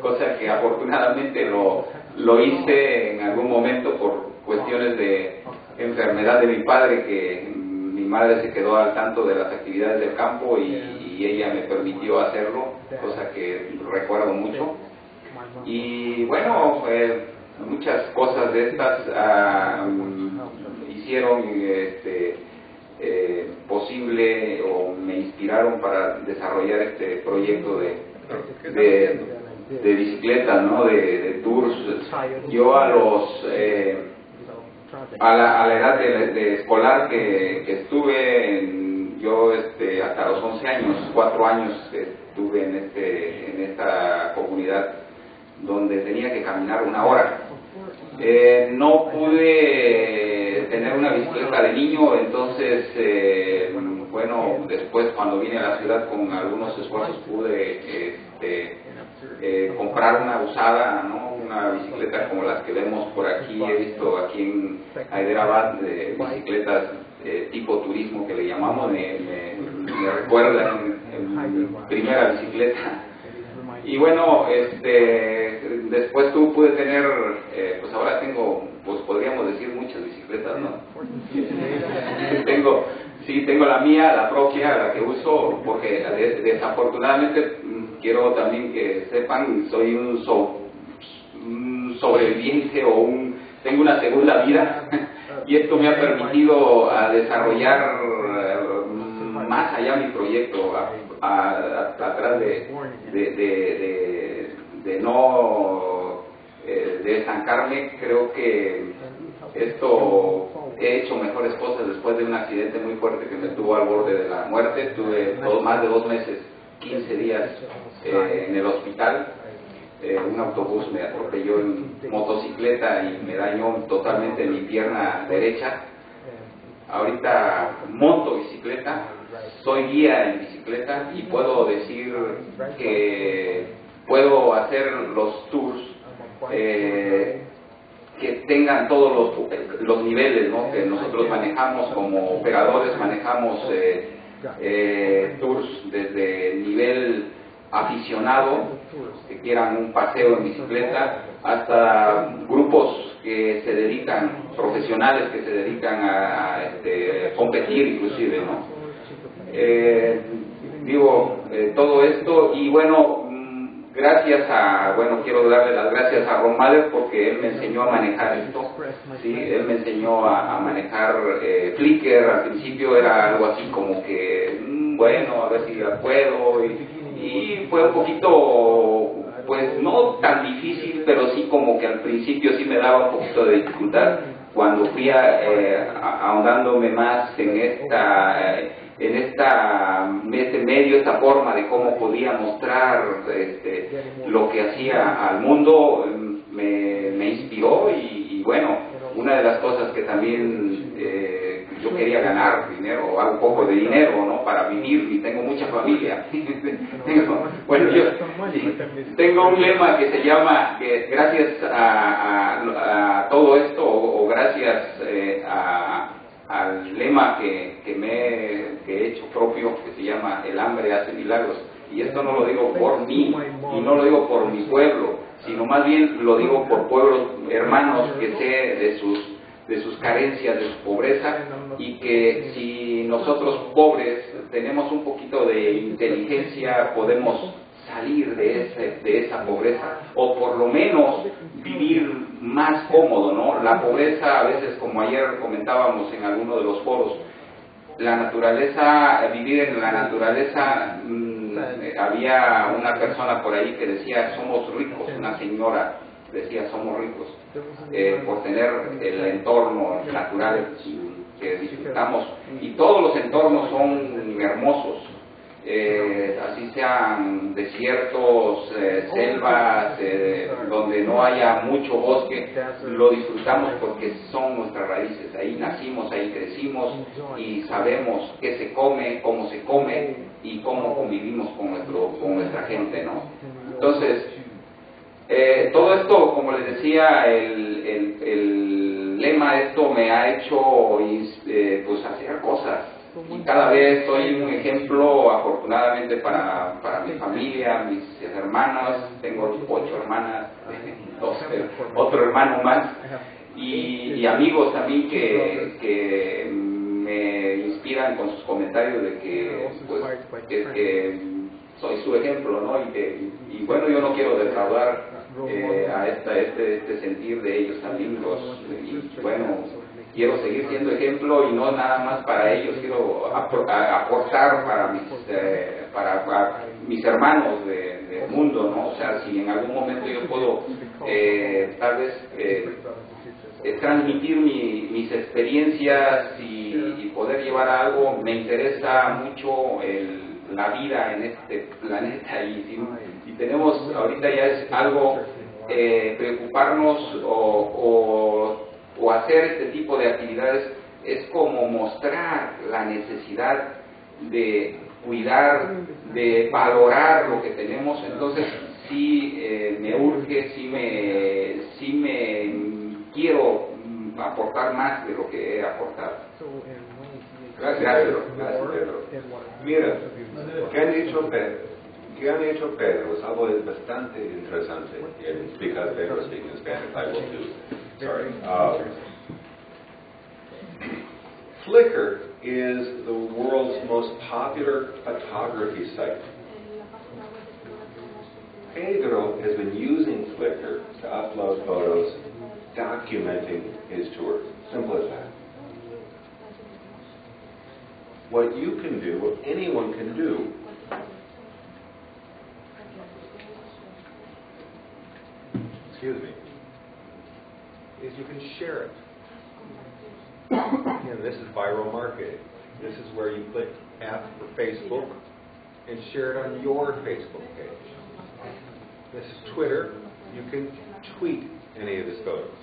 cosa que afortunadamente lo, lo hice en algún momento por cuestiones de enfermedad de mi padre, que mi madre se quedó al tanto de las actividades del campo y, y ella me permitió hacerlo, cosa que recuerdo mucho. Y bueno, eh, muchas cosas de estas ah, hicieron este, eh, posible o me inspiraron para desarrollar este proyecto de, de, de bicicleta, ¿no? de, de tours. Yo a los... Eh, A la, a la edad de, de escolar que, que estuve, en, yo este, hasta los once años, cuatro años estuve en, este, en esta comunidad donde tenía que caminar una hora. Eh, no pude tener una bicicleta de niño, entonces, eh, bueno, después cuando vine a la ciudad con algunos esfuerzos pude este, eh, comprar una usada, ¿no? Una bicicleta como las que vemos por aquí. He visto aquí en Hyderabad de bicicletas eh, tipo turismo que le llamamos, me, me, me recuerda mi primera bicicleta. Y bueno, este, después tú pude tener, eh, pues ahora tengo, pues podríamos decir muchas bicicletas, ¿no? tengo, sí, tengo la mía, la propia, la que uso, porque desafortunadamente quiero también que sepan, soy un so sobreviviente o un, tengo una segunda vida y esto me ha permitido a desarrollar más allá mi proyecto, a, a, a, atrás de de, de, de, de no eh, de estancarme. Creo que esto he hecho mejores cosas después de un accidente muy fuerte que me tuvo al borde de la muerte. Tuve todo, más de dos meses, quince días eh, en el hospital. Eh, un autobús me atropelló en motocicleta y me dañó totalmente mi pierna derecha. Ahorita monto bicicleta, soy guía en bicicleta y puedo decir que puedo hacer los tours eh, que tengan todos los, los niveles, ¿no? Que nosotros manejamos como operadores, manejamos eh, eh, tours desde nivel aficionado, que quieran un paseo en bicicleta, hasta grupos que se dedican, profesionales que se dedican a este, competir inclusive, ¿no? Eh, digo, eh, todo esto, y bueno, gracias a, bueno, quiero darle las gracias a Ron Mahler porque él me enseñó a manejar esto, ¿sí? Él me enseñó a, a manejar eh, Flickr. Al principio era algo así como que, mmm, bueno, a ver si la puedo, y y fue un poquito, pues no tan difícil, pero sí como que al principio sí me daba un poquito de dificultad. Cuando fui a, eh, ahondándome más en esta, en esta, este medio, esta forma de cómo podía mostrar este, lo que hacía al mundo, me, me inspiró y, y bueno, una de las cosas que también eh, yo quería ganar dinero, o un poco de dinero, ¿no? Para vivir, y tengo mucha familia. tengo, bueno, yo tengo un lema que se llama que gracias a, a, a todo esto, o, o gracias eh, a, al lema que, que me que he hecho propio, que se llama El hambre hace milagros. Y esto no lo digo por mí, y no lo digo por mi pueblo, sino más bien lo digo por pueblos hermanos que sé de sus de sus carencias, de su pobreza, y que si nosotros pobres tenemos un poquito de inteligencia podemos salir de, ese, de esa pobreza, o por lo menos vivir más cómodo, ¿no? La pobreza, a veces, como ayer comentábamos en alguno de los foros, la naturaleza, vivir en la naturaleza, mmm, había una persona por ahí que decía, somos ricos, una señora decía, somos ricos, eh, por tener el entorno natural que disfrutamos, y todos los entornos son hermosos, eh, así sean desiertos, eh, selvas, eh, donde no haya mucho bosque, lo disfrutamos porque son nuestras raíces, ahí nacimos, ahí crecimos y sabemos qué se come, cómo se come y cómo convivimos con, nuestro, con nuestra gente, ¿no? Entonces, eh, todo esto, como les decía, el, el, el lema de esto me ha hecho eh, pues hacer cosas. Y cada vez soy un ejemplo, afortunadamente, para, para mi familia, mis hermanas. Tengo ocho hermanas, dos, otro hermano más, y, y amigos también que, que me inspiran con sus comentarios de que, pues, es que soy su ejemplo, ¿no? Y, que, y bueno, yo no quiero defraudar eh, a esta, este, este sentir de ellos también, los, y bueno... Quiero seguir siendo ejemplo y no nada más para ellos, quiero aportar para mis, eh, para, para mis hermanos de, del mundo, ¿no? O sea, si en algún momento yo puedo, eh, tal vez, eh, transmitir mi, mis experiencias y, y poder llevar a algo, me interesa mucho el, la vida en este planeta. Y si, si tenemos, ahorita ya es algo, eh, preocuparnos o... o o hacer este tipo de actividades es como mostrar la necesidad de cuidar, de valorar lo que tenemos. Entonces sí eh, me urge, sí me, sí me quiero aportar más de lo que he aportado. Gracias, Pedro. Gracias, Pedro. Mira, lo que han dicho Pedro, que han hecho Pedro es algo bastante interesante. And speak as Pedro speaks in Spanish, I will do. Sorry. Uh, Flickr is the world's most popular photography site. Pedro has been using Flickr to upload photos, documenting his tour. Simple as that. What you can do, what anyone can do, excuse me, is you can share it. Again, this is viral marketing. This is where you click app for Facebook and share it on your Facebook page. This is Twitter. You can tweet any of his photos.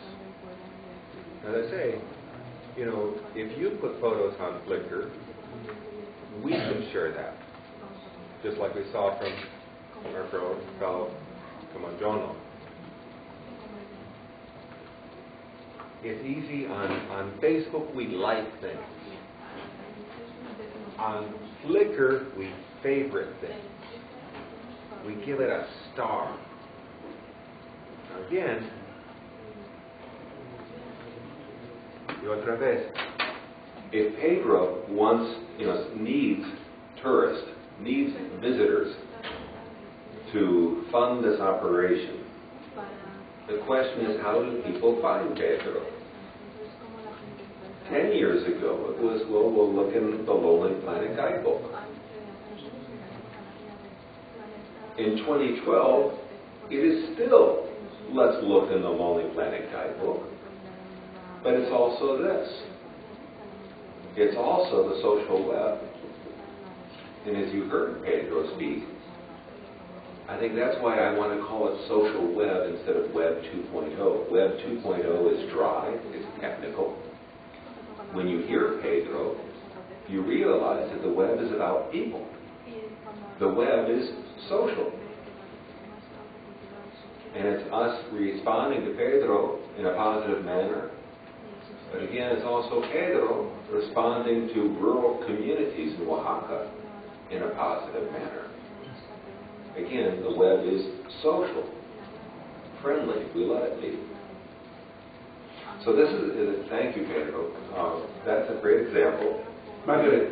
As I say, you know, if you put photos on Flickr, we can share that. Just like we saw from our fellow Comandono. It's easy on, on Facebook, we like things. On Flickr, we favorite things. We give it a star. Now again, y otra vez. If Pedro wants, you know, needs tourists, needs visitors to fund this operation, the question is, how do people find Pedro? Ten years ago, it was, well, we'll look in the Lowland Planet Guidebook. In twenty twelve, it is still, let's look in the Lowland Planet Guidebook. But it's also this. It's also the social web. And as you heard Pedro speak, I think that's why I want to call it social web instead of web two point oh. Web two point oh is dry, it's technical. When you hear Pedro, you realize that the web is about people. The web is social. And it's us responding to Pedro in a positive manner. But again, it's also Pedro responding to rural communities in Oaxaca in a positive manner. Again, the web is social, friendly, we let it be. So this is, is thank you, Pedro. Uh, that's a great example. Madre,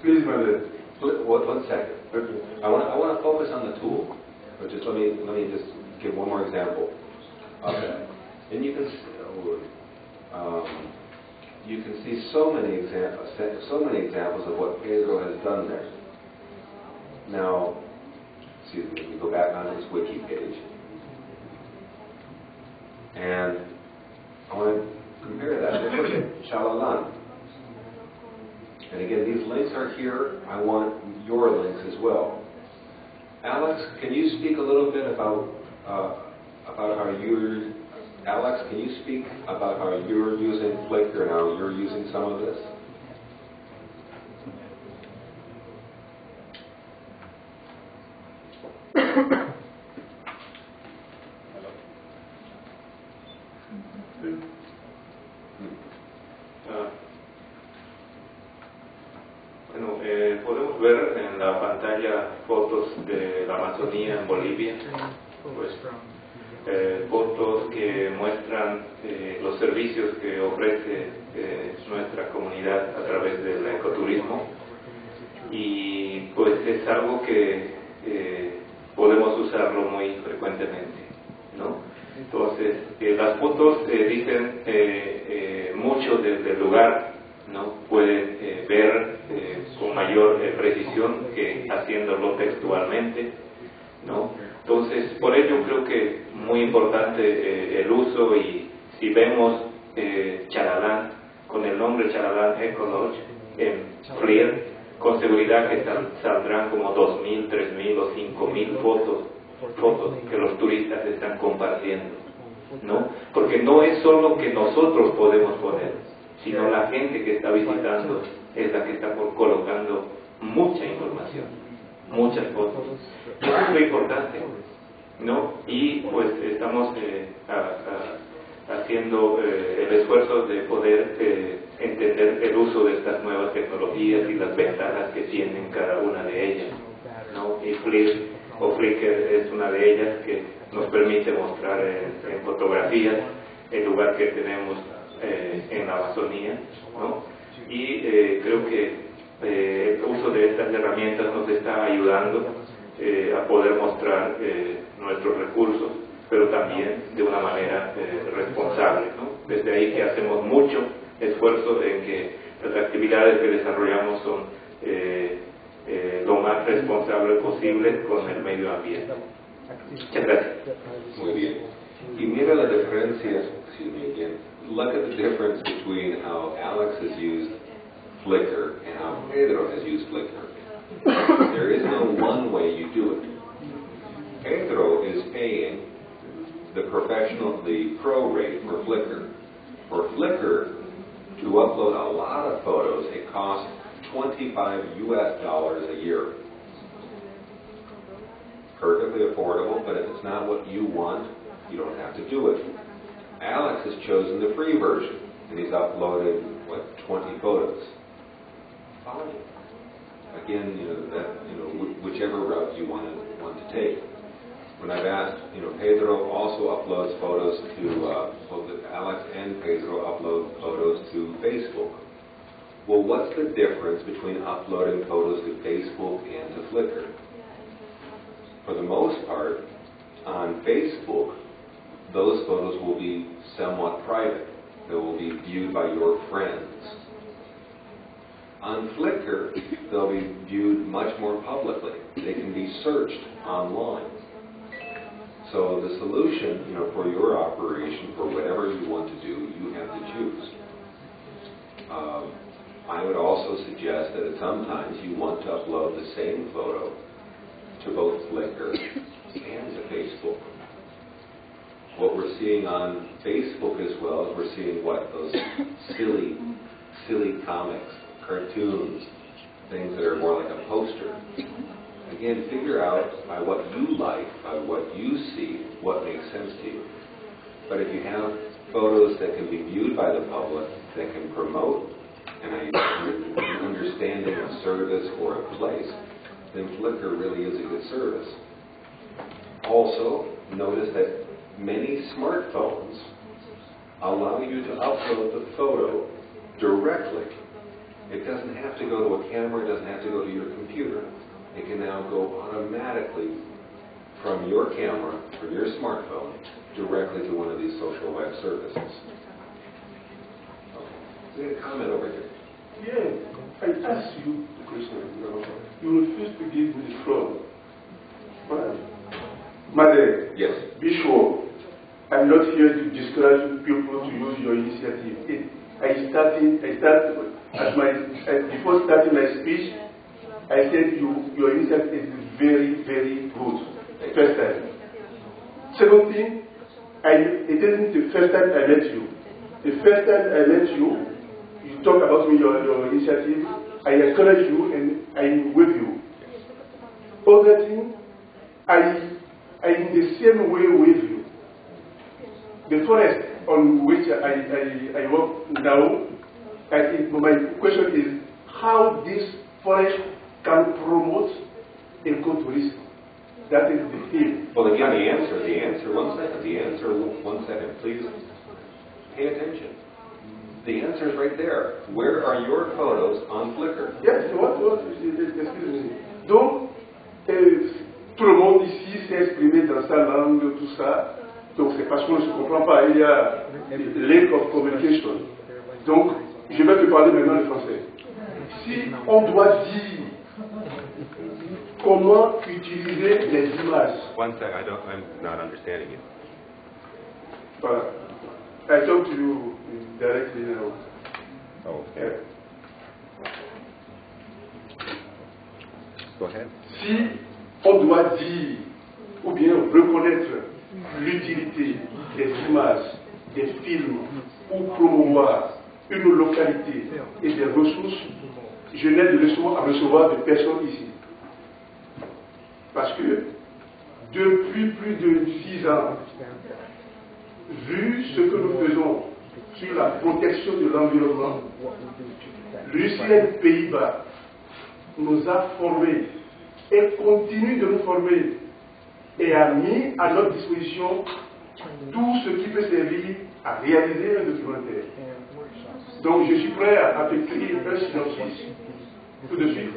please, Madre. What, one second. I want, I want to focus on the tool. But just let me let me just give one more example. Okay. And you can um, you can see so many examples so many examples of what Pedro has done there. Now, excuse me, we go back on his wiki page, and I want to compare that to look at Shalalan. And again, these links are here. I want your links as well. Alex, can you speak a little bit about uh, about how you're Alex? Can you speak about how you're using Flickr and how you're using some of this? Fotos de la Amazonía en Bolivia, pues, eh, fotos que muestran eh, los servicios que ofrece eh, nuestra comunidad a través del ecoturismo, y pues es algo que eh, podemos usarlo muy frecuentemente, ¿no? Entonces eh, las fotos eh, dicen eh, eh, mucho del de lugar, ¿no? Pueden eh, ver eh, con mayor eh, precisión que haciéndolo textualmente, ¿no? Entonces, por ello creo que muy importante eh, el uso, y si vemos eh, Chalalán, con el nombre Chalalán Ecolodge en Flickr, con seguridad que sal, saldrán como dos mil, tres mil o cinco mil fotos, fotos que los turistas están compartiendo, ¿no? Porque no es solo que nosotros podemos poner, sino la gente que está visitando es la que está colocando mucha información, muchas fotos. Eso es muy importante, ¿no? Y pues estamos eh, a, a, haciendo eh, el esfuerzo de poder eh, entender el uso de estas nuevas tecnologías y las ventajas que tienen cada una de ellas, ¿no? Y Flickr, o Flickr es una de ellas que nos permite mostrar en, en fotografías el lugar que tenemos Eh, en la Amazonía, ¿no? Y eh, creo que eh, el uso de estas herramientas nos está ayudando eh, a poder mostrar eh, nuestros recursos, pero también de una manera eh, responsable, ¿no? Desde ahí que hacemos mucho esfuerzo en que las actividades que desarrollamos son eh, eh, lo más responsable posible con el medio ambiente. Muchas gracias. Muy bien. Y mira la diferencia, si me entiendes. Look at the difference between how Alex has used Flickr and how Pedro has used Flickr. There is no one way you do it. Pedro is paying the professional, the pro rate for Flickr. For Flickr, to upload a lot of photos, it costs twenty-five U S dollars a year. Perfectly affordable, but if it's not what you want, you don't have to do it. Alex has chosen the free version, and he's uploaded, what, twenty photos. Fine. Again, you know, that, you know, whichever route you want to, want to take. When I've asked, you know, Pedro also uploads photos to, uh, both Alex and Pedro upload photos to Facebook. Well, what's the difference between uploading photos to Facebook and to Flickr? For the most part, on Facebook, those photos will be somewhat private. They will be viewed by your friends. On Flickr, they'll be viewed much more publicly. They can be searched online. So the solution, you know, for your operation, for whatever you want to do, you have to choose. Um, I would also suggest that sometimes you want to upload the same photo to both Flickr and to Facebook. What we're seeing on Facebook as well is we're seeing what? Those silly, silly comics, cartoons, things that are more like a poster. Again, figure out by what you like, by what you see, what makes sense to you. But if you have photos that can be viewed by the public, that can promote an understanding of service or a place, then Flickr really is a good service. Also, notice that many smartphones allow you to upload the photo directly. It doesn't have to go to a camera, it doesn't have to go to your computer. It can now go automatically from your camera or your smartphone directly to one of these social web services. Okay. We had a comment over here. Yes, I asked you the question. No, you refused to give me the floor. Well, Madam, yes. Be sure I'm not here to discourage people to use your initiative. It, I started. I started at my at, before starting my speech. I said you your initiative is very very good. First time. Second thing, I it isn't the first time I met you. The first time I met you, you talked about me your your initiative. I encourage you and I'm with you. Other thing, I. I'm in the same way with you. The forest on which I, I, I work now, I think my question is how this forest can promote ecotourism. That is the theme. Well, again, the answer, the answer, one second, the answer, one second, please pay attention. The answer is right there. Where are your photos on Flickr? Yes, what, what, excuse me. Don't, uh, tout le monde ici s'est exprimé dans sa langue, tout ça. Donc c'est parce qu'on ne se comprend pas. Il y a lack of communication. Donc, je vais te parler maintenant le français. Si on doit dire comment utiliser les images. One second, I don't, I'm not understanding you. Voilà. I talk to you directly now. Oh, okay. Go ahead. Si on doit dire, ou bien reconnaître l'utilité des images, des films, pour promouvoir une localité et des ressources, je n'ai souvent à recevoir de personnes ici. Parce que, depuis plus de six ans, vu ce que nous faisons sur la protection de l'environnement, l'U C N Pays-Bas nous a formés et continue de nous former et a mis à notre disposition tout ce qui peut servir à réaliser un documentaire. Donc je suis prêt à écrire un synopsis tout de suite,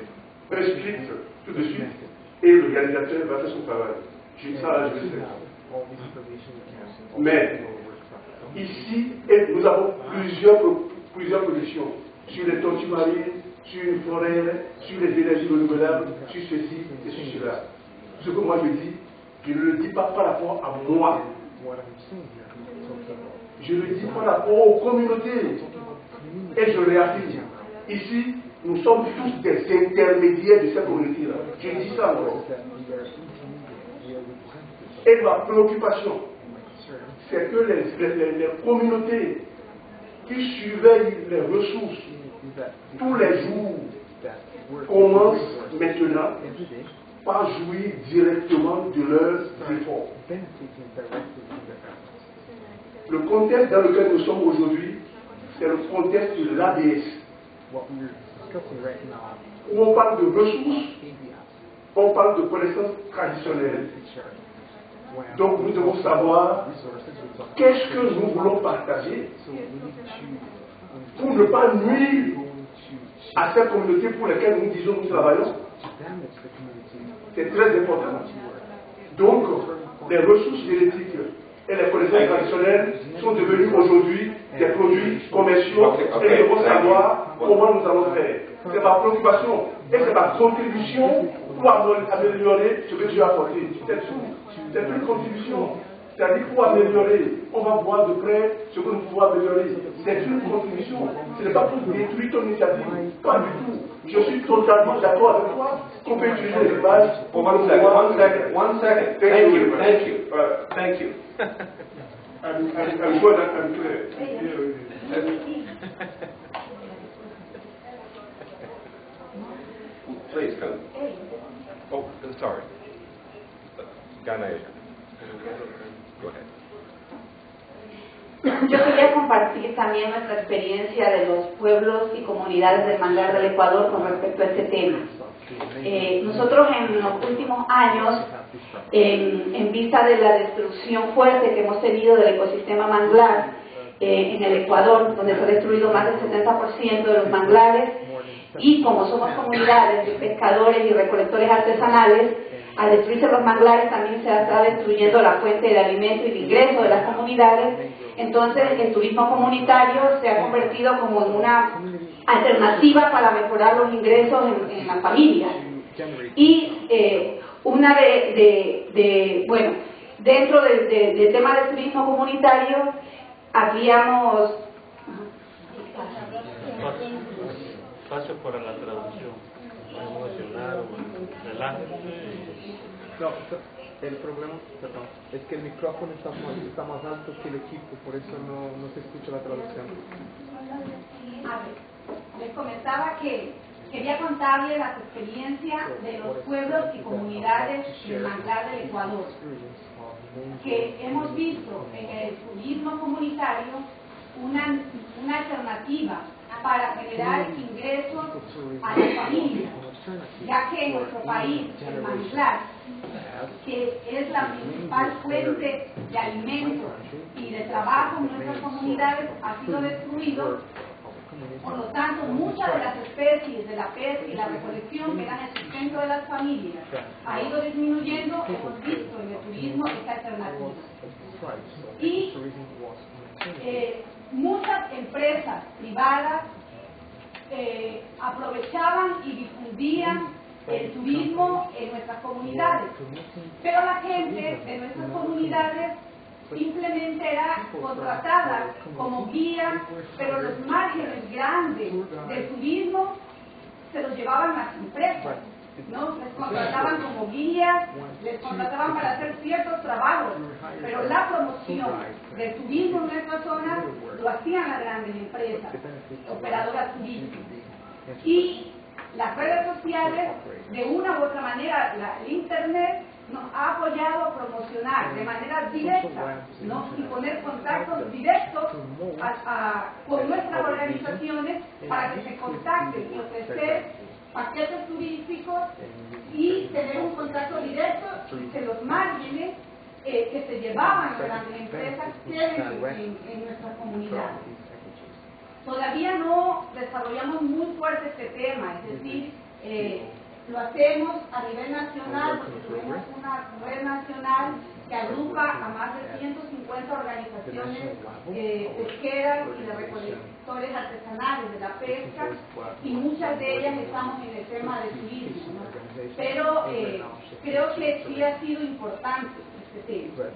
un script tout de suite, et le réalisateur va faire son travail. Je dis ça, je le sais. Mais ici, nous avons plusieurs, plusieurs productions sur les tortues marines, sur une forêt, sur les énergies renouvelables, sur ceci et sur cela. Ce que moi je dis, je ne le dis pas par rapport à moi. Je le dis par rapport aux communautés. Et je réaffirme. Ici, nous sommes tous des intermédiaires de cette communauté-là. Je dis ça moi. Et ma préoccupation, c'est que les, les, les communautés qui surveillent les ressources tous les jours commencent maintenant par jouir directement de leurs efforts. Le contexte dans lequel nous sommes aujourd'hui, c'est le contexte de l'A D S. Où on parle de ressources, on parle de connaissances traditionnelles. Donc nous devons savoir qu'est-ce que nous voulons partager pour ne pas nuire à cette communauté pour laquelle nous disons que nous travaillons. C'est très important. Donc, les ressources génétiques et les connaissances traditionnelles sont devenues aujourd'hui des produits commerciaux okay, okay, et nous devons savoir comment nous allons faire. C'est ma préoccupation et c'est ma contribution pour améliorer ce que Dieu a apporté. C'est tout. C'est une contribution. C'est-à-dire pour améliorer, on va voir de près ce que nous pouvons améliorer. C'est une contribution. Ce n'est pas pour détruire ton initiative. Pas du tout. Je suis totalement d'accord avec toi. Qu'on peut utiliser les bases pour voir. One second. One second. Thank you. Thank you. Thank you. I'm good. I'm clear. Please come. Oh, sorry. Ganesh. Yo quería compartir también nuestra experiencia de los pueblos y comunidades del Manglar del Ecuador con respecto a este tema. Eh, nosotros en los últimos años, en, en vista de la destrucción fuerte que hemos tenido del ecosistema manglar eh, en el Ecuador, donde se ha destruido más del setenta por ciento de los manglares, y como somos comunidades de pescadores y recolectores artesanales, Al destruirse los manglares también se está destruyendo la fuente de alimento y de ingreso de las comunidades. Entonces el turismo comunitario se ha convertido como en una alternativa para mejorar los ingresos en, en las familias. Y eh, una de, de, de, bueno, dentro del de, de tema del turismo comunitario habíamos... Paso para la traducción. Emocionar o relájense. No, el problema, perdón, es que el micrófono está, está más alto que el equipo, por eso no, no se escucha la traducción. A ver, les comentaba que quería contarles las experiencias de los pueblos y comunidades del manglar del Ecuador, que hemos visto en el turismo comunitario una, una alternativa para generar ingresos a las familias, ya que en nuestro país, el manglar, que es la principal fuente de alimentos y de trabajo en nuestras comunidades, ha sido destruido. Por lo tanto, muchas de las especies de la pesca y la recolección que eran el sustento de las familias ha ido disminuyendo. Hemos visto en el turismo esta alternativa. Y eh, muchas empresas privadas eh, aprovechaban y difundían el turismo en nuestras comunidades, pero la gente de nuestras comunidades simplemente era contratada como guía, pero los márgenes grandes del turismo se los llevaban las empresas, ¿no? Les contrataban como guías, les contrataban para hacer ciertos trabajos, pero la promoción del turismo en nuestra zona lo hacían las grandes empresas, operadoras turísticas. Y las redes sociales, de una u otra manera, la, el Internet nos ha apoyado a promocionar de manera directa, ¿no? Y poner contactos directos a, a, con nuestras organizaciones para que se contacten y ofrecer paquetes turísticos y tener un contacto directo que los márgenes eh, que se llevaban a las empresas tienen en, en nuestras comunidades. Todavía no desarrollamos muy fuerte este tema, es decir, eh, lo hacemos a nivel nacional, porque tuvimos una red nacional que agrupa a más de ciento cincuenta organizaciones eh, pesqueras y de recolectores artesanales de la pesca, y muchas de ellas estamos en el tema del turismo, ¿no? Pero eh, creo que sí ha sido importante este tema.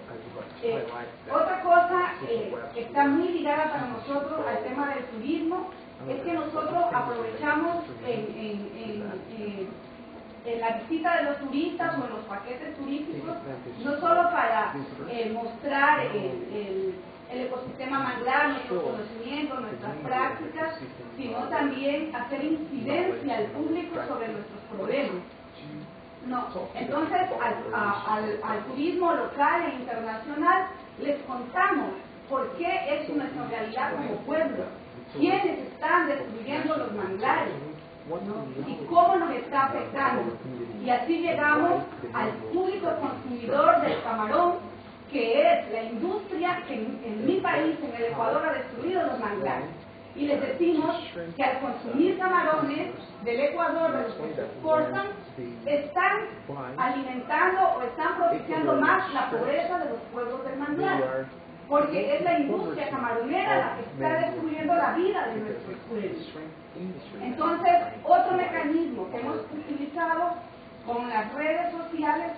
Eh, otra cosa eh, que está muy ligada para nosotros al tema del turismo es que nosotros aprovechamos en, en, en, en en la visita de los turistas o en los paquetes turísticos, no solo para eh, mostrar el, el, el ecosistema manglar, nuestros conocimientos, nuestras prácticas, sino también hacer incidencia al público sobre nuestros problemas. No. Entonces, al, a, al, al turismo local e internacional les contamos por qué es nuestra realidad como pueblo, quiénes están destruyendo los manglares, ¿no? Y cómo nos está afectando, y así llegamos al público consumidor del camarón, que es la industria que en, en mi país, en el Ecuador, ha destruido los manglares, y les decimos que al consumir camarones del Ecuador, de los que se exportan, están alimentando o están propiciando más la pobreza de los pueblos del manglar, porque es la industria camaronera la que está destruyendo la vida de nuestros pueblos. Entonces, otro mecanismo que hemos utilizado con las redes sociales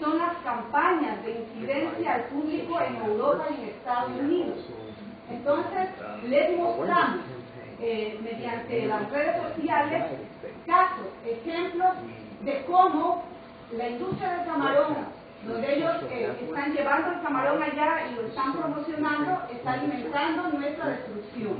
son las campañas de incidencia al público en Europa y en Estados Unidos. Entonces, les mostramos eh, mediante las redes sociales casos, ejemplos de cómo la industria del camarón, donde ellos eh, están llevando el camarón allá y lo están promocionando, está alimentando nuestra destrucción.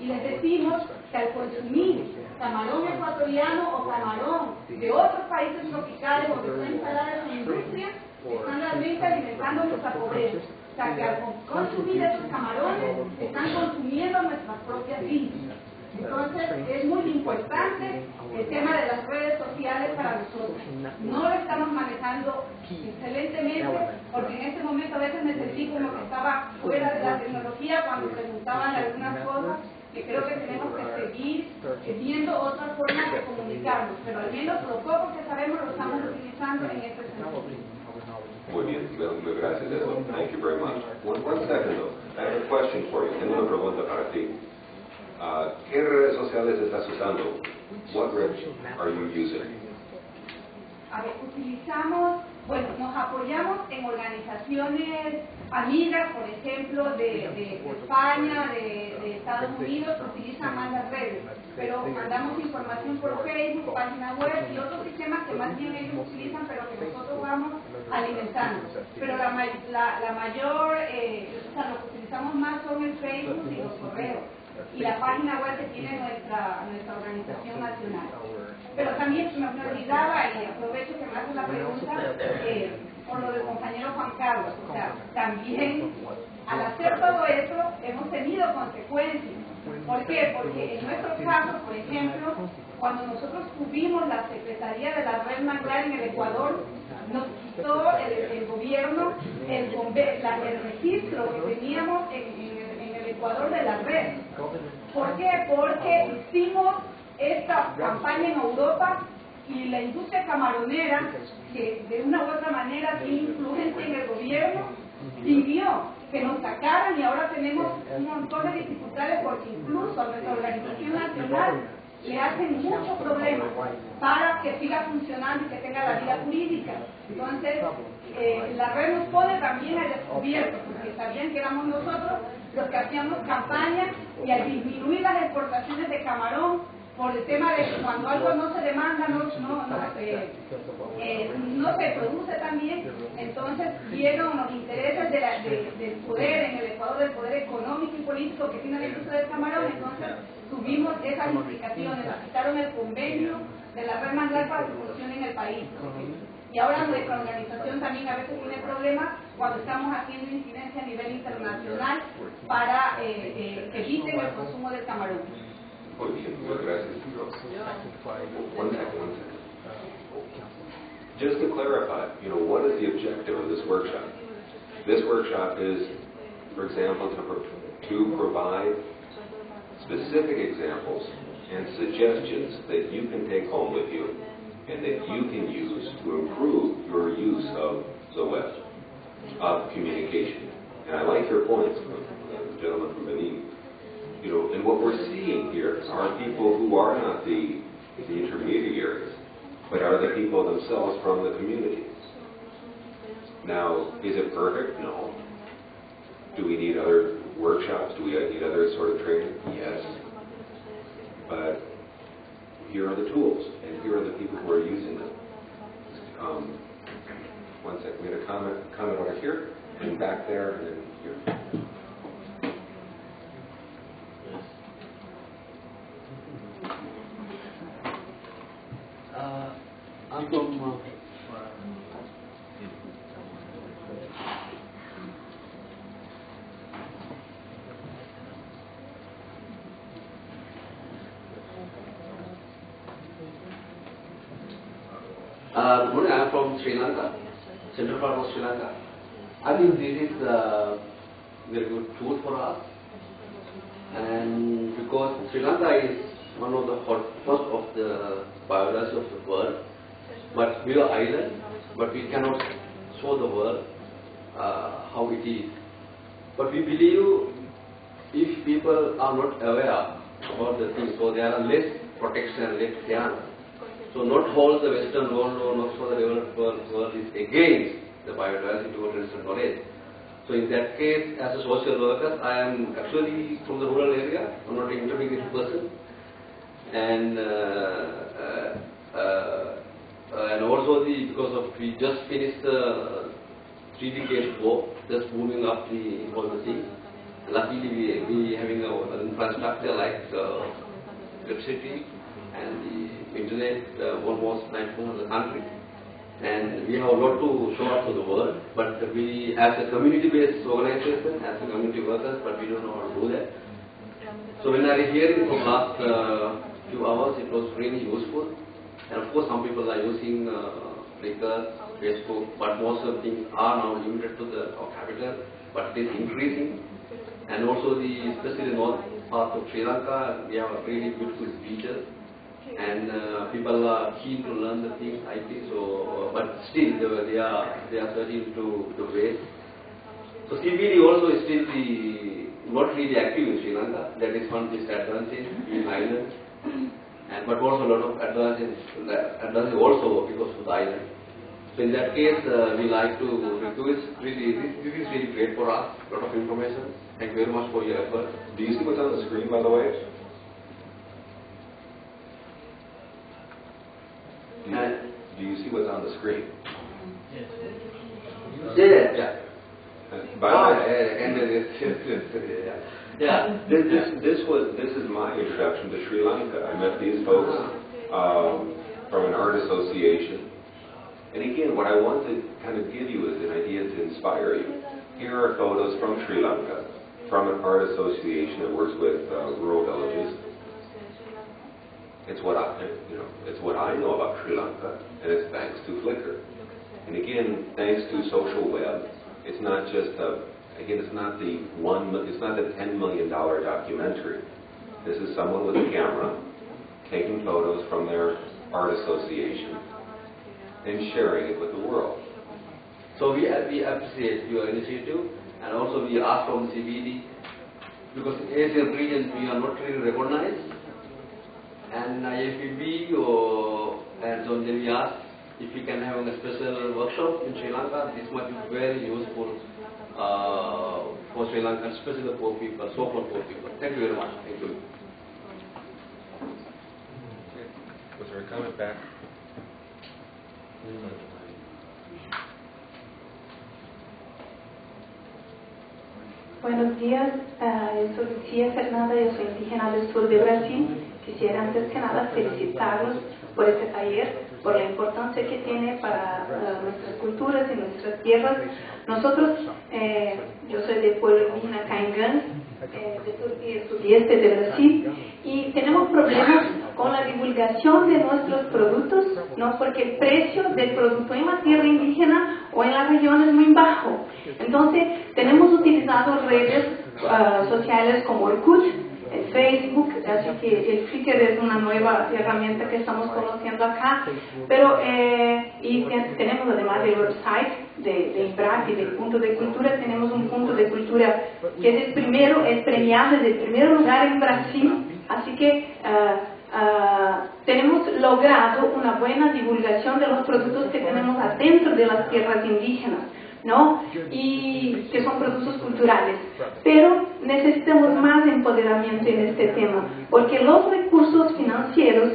Y les decimos que al consumir camarón ecuatoriano o camarón de otros países tropicales o que están instaladas en industria, están realmente alimentando nuestra pobreza. O sea, que al consumir esos camarones, están consumiendo nuestras propias vidas. Entonces, es muy importante el tema de las redes sociales para nosotros. No lo estamos manejando excelentemente, porque en este momento a veces me sentí como que estaba fuera de la tecnología cuando preguntaban algunas cosas, que creo que tenemos que seguir viendo otras formas de comunicarnos, pero al menos lo poco que sabemos lo estamos utilizando en este sentido. Muy bien, gracias, Edwin. Thank you very much. One, one second, though. I have a question for you. Tengo una pregunta para ti. Uh, ¿Qué redes sociales estás usando? What red are you using? A ver, utilizamos, bueno, nos apoyamos en organizaciones amigas, por ejemplo, de, de, de España, de, de Estados Unidos, que utilizan más las redes, pero mandamos información por Facebook, página web y otros sistemas que más bien ellos utilizan, pero que nosotros vamos alimentando. Pero la, la, la mayor, eh, o sea, lo que utilizamos más son el Facebook y los correos, y la página web que tiene nuestra, nuestra organización nacional. Pero también se me olvidaba, y aprovecho que me hace la pregunta, eh, por lo del compañero Juan Carlos. O sea, también al hacer todo eso hemos tenido consecuencias. ¿Por qué? Porque en nuestro caso, por ejemplo, cuando nosotros tuvimos la Secretaría de la Red Manglar en el Ecuador, nos quitó el, el gobierno el, el registro que teníamos en, en, en el Ecuador de la red. ¿Por qué? Porque hicimos esta campaña en Europa y la industria camaronera, que de una u otra manera tiene influencia en el gobierno, pidió que nos sacaran, y ahora tenemos un montón de dificultades porque incluso a nuestra organización nacional le hacen muchos problemas para que siga funcionando y que tenga la vida jurídica. Entonces, eh, la red nos pone también al descubierto, porque sabían que éramos nosotros los que hacíamos campaña, y al disminuir las exportaciones de camarón, por el tema de que cuando algo no se demanda, no, no, no, eh, eh, no se produce también, entonces vieron los intereses de la, de, del poder en el Ecuador, del poder económico y político que tiene la industria del camarón, entonces tuvimos esas implicaciones, nos quitaron el convenio de la Red Manglar para que funcione en el país. Y ahora nuestra organización también a veces tiene problemas cuando estamos haciendo incidencia a nivel internacional para eh, eh, que eviten el consumo del camarón. Muy bien, muchas gracias. One second, one second. Just to clarify, you know, what is the objective of this workshop? This workshop is, for example, to, pro to provide specific examples and suggestions that you can take home with you and that you can use to improve your use of the web, of communication. And I like your points, the gentleman from Benin. You know, and what we're seeing here are people who are not the, the intermediaries, but are the people themselves from the communities. Now, is it perfect? No. Do we need other workshops? Do we need other sort of training? Yes. But here are the tools, and here are the people who are using them. Um, one second, we had a comment, comment over here, and back there, and then here. Uh, I'm from uh, uh, good, I'm from Sri Lanka, Central part of Sri Lanka. I think this is a very good tool for us, and because Sri Lanka is one of the first of the biology of the world, but we are island, but we cannot show the world uh, how it is. But we believe if people are not aware about the things, so there are less protection, less care. So not all the Western world or not all the developed world, world is against the biodiversity or traditional knowledge. So in that case, as a social worker, I am actually from the rural area, I am not an intermediate person. And uh, uh, uh, and also the because of we just finished the three decades war, just moving up the all the things. Luckily we we having our infrastructure like uh, electricity and the internet uh, almost ninety percent of the country, and we have a lot to show up to the world. But we as a community-based organization, as a community workers, but we don't know how to do that. So when I was hearing from last Uh, few hours, it was really useful, and of course some people are using uh, Flickr, Facebook, but most of the things are now limited to the our capital, but it is increasing. And also the, especially the north part of Sri Lanka, we have a really beautiful beaches, and uh, people are keen to learn the things, I think so, uh, but still they, they are they are searching to, to ways. So C B D also is still the, not really active in Sri Lanka, that is one disadvantage in island, and but also a lot of advantages, advantages also because of the island. So in that case, uh, we like to request, really, this, this is really great for us, a lot of information. Thank you very much for your effort. Do you see what's on the screen, by the way? Do you, do you see what's on the screen? Yes. Yeah. Yeah. By ah, the way, and it, it, it, it, yeah. Yeah. This, this, this was this is my introduction to Sri Lanka. I met these folks um, from an art association, and again, what I want to kind of give you is an idea to inspire you. Here are photos from Sri Lanka, from an art association that works with uh, rural villages. It's what I you know it's what I know about Sri Lanka, and it's thanks to Flickr, and again, thanks to social web. It's not just a, again, it's not the one, it's not the ten million dollar documentary. This is someone with a camera taking photos from their art association and sharing it with the world. So we, we appreciate your initiative, and also we ask from C B D, because in Asian regions we are not really recognized, and I F B B or and so then we ask, if you can have a special workshop in Sri Lanka, this might be very useful uh, for Sri Lanka, especially for people, so for poor people. Thank you very much. Thank you. Was there a comment back? Buenos días, uh, yo soy Lucía Fernanda, yo soy indígena del sur de Brasil. Quisiera antes que nada felicitarlos por este taller, por la importancia que tiene para uh, nuestras culturas y nuestras tierras. Nosotros, eh, yo soy del pueblo indígena Caingán, eh, del sudeste de Brasil, y tenemos problemas con la divulgación de nuestros productos, no porque el precio del producto en la tierra indígena o en la región es muy bajo. Entonces, tenemos utilizado redes uh, sociales como Orkut, el Facebook, así que el Flickr es una nueva herramienta que estamos conociendo acá, pero eh, y tenemos además el website de, de I B R A C y del punto de cultura. Tenemos un punto de cultura que es el primero, es premiado desde el primer lugar en Brasil, así que uh, uh, tenemos logrado una buena divulgación de los productos que tenemos adentro de las tierras indígenas, ¿no? Y que son productos culturales, pero necesitamos más empoderamiento en este tema, porque los recursos financieros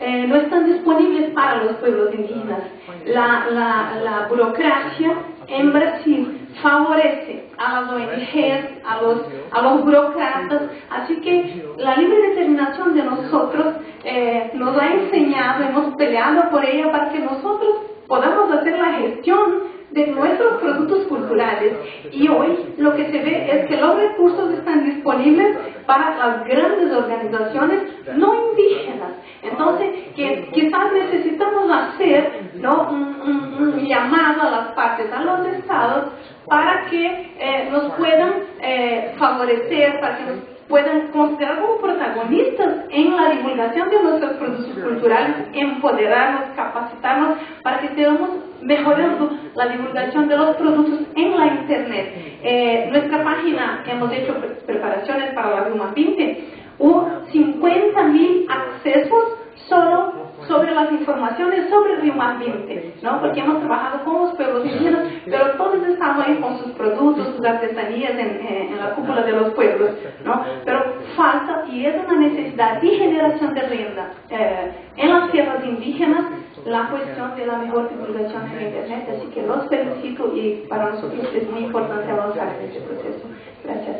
eh, no están disponibles para los pueblos indígenas. La, la, la burocracia en Brasil favorece a las O N Ges, a los, a los burócratas, así que la libre determinación de nosotros eh, nos ha enseñado, hemos peleado por ella para que nosotros podamos hacer la gestión de nuestros productos culturales, y hoy lo que se ve es que los recursos están disponibles para las grandes organizaciones no indígenas. Entonces, que quizás necesitamos hacer, ¿no?, un, un, un llamado a las partes, a los estados, para que eh, nos puedan eh, favorecer, para que nos puedan considerar como protagonistas en la divulgación de nuestros productos culturales, empoderarnos, capacitarnos para que estemos mejorando la divulgación de los productos en la internet. Eh, nuestra página, hemos hecho pre preparaciones para la Rumapinte, hubo cincuenta mil accesos solo sobre las informaciones sobre Rumapinte, ¿no? Porque hemos trabajado con los pueblos indígenas, pero todos estamos ahí con sus productos, sus artesanías en, en la cúpula de los pueblos, ¿no? Pero falta, y es una necesidad de generación de renta eh, en las tierras indígenas, la cuestión de la mejor divulgación en internet, así que los felicito, y para nosotros es muy importante avanzar en este proceso. Gracias.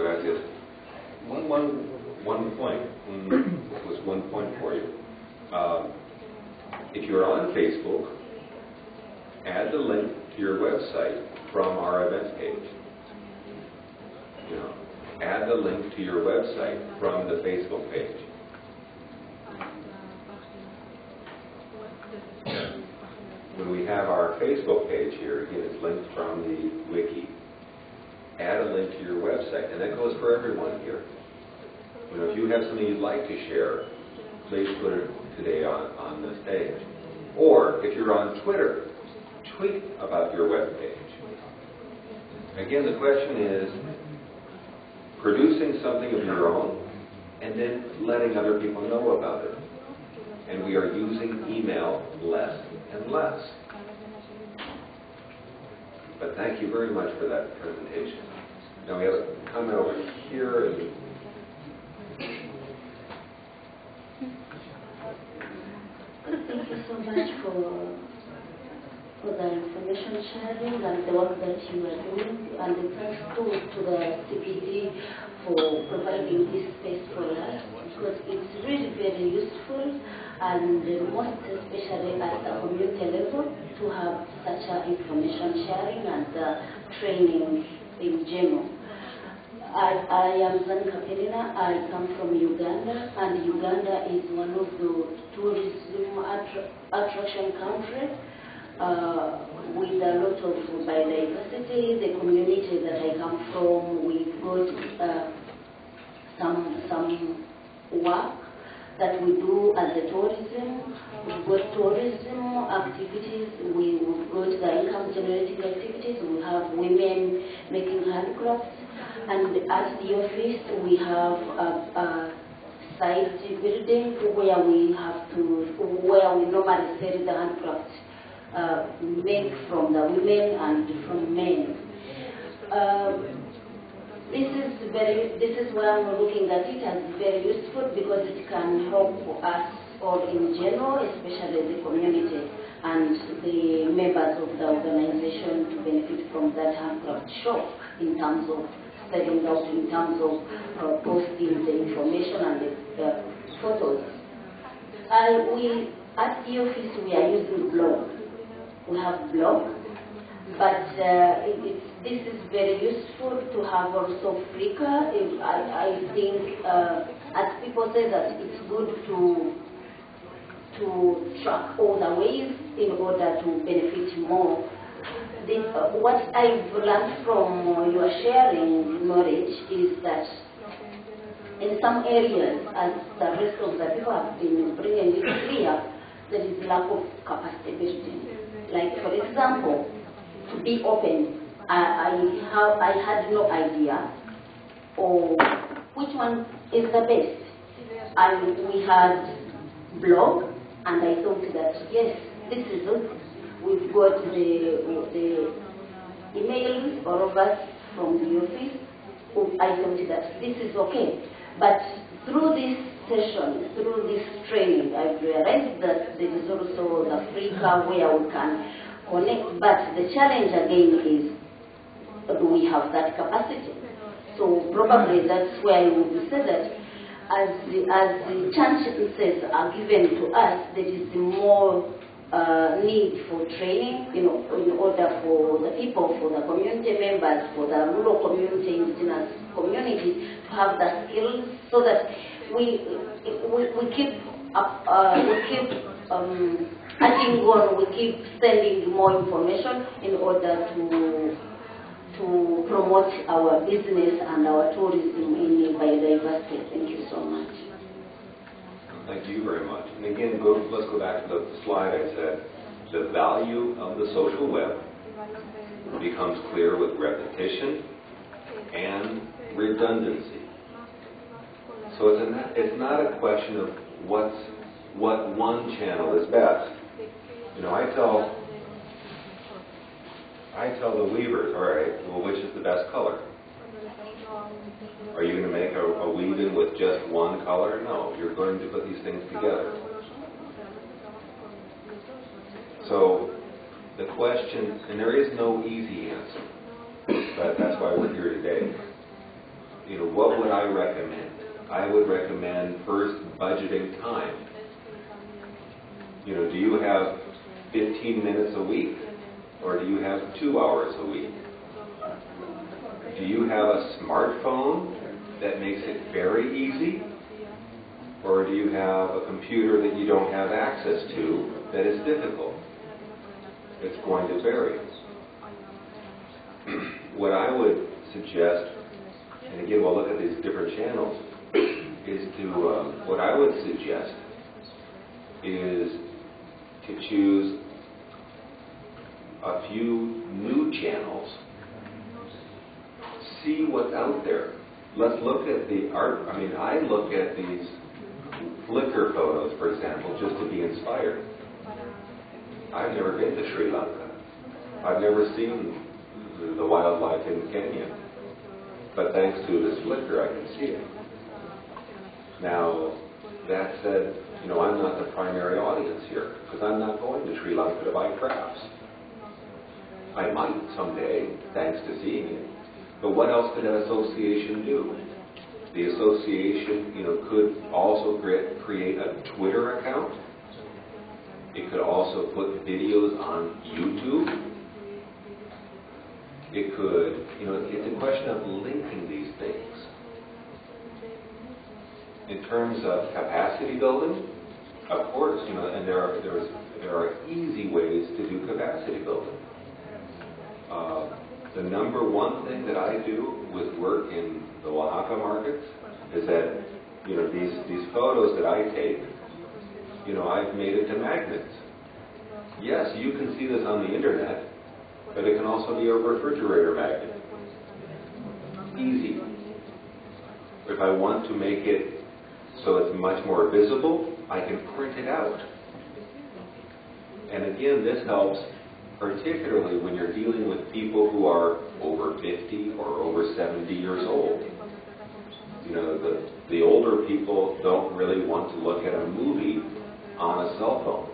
Gracias. One, one, one point, mm, was one point for you. Um, if you're on Facebook, add the link to your website from our event page. You know, add the link to your website from the Facebook page. When we have our Facebook page here, again, it's linked from the wiki. Add a link to your website, and that goes for everyone here. You know, if you have something you'd like to share, please put it today on, on this page. Or if you're on Twitter, tweet about your web page. Again, the question is producing something of your own and then letting other people know about it. And we are using email less and less. But thank you very much for that presentation. Now we have a comment over here. And thank you so much for, for the information sharing and the work that you are doing, and the thanks to, to the C P D for providing this space for us, because it's really very useful, and most especially at the community level, to have such a information sharing and uh, training in general. I, I am Zanka Pelina. I come from Uganda, and Uganda is one of the tourism attra attraction countries uh, with a lot of biodiversity. The community that I come from, we've got uh, some, some work that we do as a tourism. We've got tourism activities, we, we've got the income generating activities, we have women making handcrafts. And at the office, we have a, a site building where we have to, where we normally sell the handcrafts uh, made from the women and from men. Uh, this is very, this is why I'm looking at it as very useful, because it can help us all in general, especially the community and the members of the organization, to benefit from that handcraft shop in terms of setting out, in terms of uh, posting the information and the uh, photos. Uh, we, at the office, we are using blog. We have blog, but uh, it, it, this is very useful to have also Flickr. If I, I think, uh, as people say, that it's good to to track all the ways in order to benefit more. This, uh, what I've learned from uh, your sharing knowledge is that in some areas, as the rest of the people have been bringing it clear, there is lack of capacity building. Like, for example, to be open, I, I, have, I had no idea or which one is the best. And we had blog, and I thought that, yes, this is it. We've got the, the emails, all of us from the office. I thought that this is okay. But through this session, through this training, I've realized that there is also the Flickr where we can connect. But the challenge again is, do we have that capacity? So probably that's where I would say that as the, as the chances are given to us, there is more Uh, need for training, you know, in order for the people, for the community members, for the rural community, indigenous communities, to have the skills so that we we, we keep up, uh, we keep um, adding on, we keep sending more information in order to to promote our business and our tourism in biodiversity. Thank you so much. Thank you very much. And again, go, let's go back to the slide I said. The value of the social web becomes clear with repetition and redundancy. So it's, an, it's not a question of what's, what one channel is best. You know, I tell, I tell the weavers, all right, well, which is the best color? Are you going to make a, a weave-in with just one color? No, you're going to put these things together. So the question, and there is no easy answer, but that's why we're here today. You know, what would I recommend? I would recommend first budgeting time. You know, do you have fifteen minutes a week, or do you have two hours a week? Do you have a smartphone that makes it very easy? Or do you have a computer that you don't have access to that is difficult? It's going to vary. What I would suggest, and again we'll look at these different channels, is to, um, what I would suggest is to choose a few new channels. See what's out there. Let's look at the art. I mean, I look at these Flickr photos, for example, just to be inspired. I've never been to Sri Lanka. I've never seen the wildlife in Kenya. But thanks to this Flickr, I can see it. Now, that said, you know, I'm not the primary audience here, because I'm not going to Sri Lanka to buy crafts. I might someday, thanks to seeing it. But what else could an association do? The association, you know, could also create, create a Twitter account. It could also put videos on YouTube. It could, you know, it's a question of linking these things. In terms of capacity building, of course, you know, and there are, there is, there are easy ways to do capacity building. Uh, the number one thing that I do with work in the Oaxaca markets is that, you know, these, these photos that I take, you know, I've made it to magnets. Yes, you can see this on the internet, but it can also be a refrigerator magnet. Easy. If I want to make it so it's much more visible, I can print it out. And again, this helps particularly when you're dealing with people who are over fifty or over seventy years old. You know, the, the older people don't really want to look at a movie on a cell phone.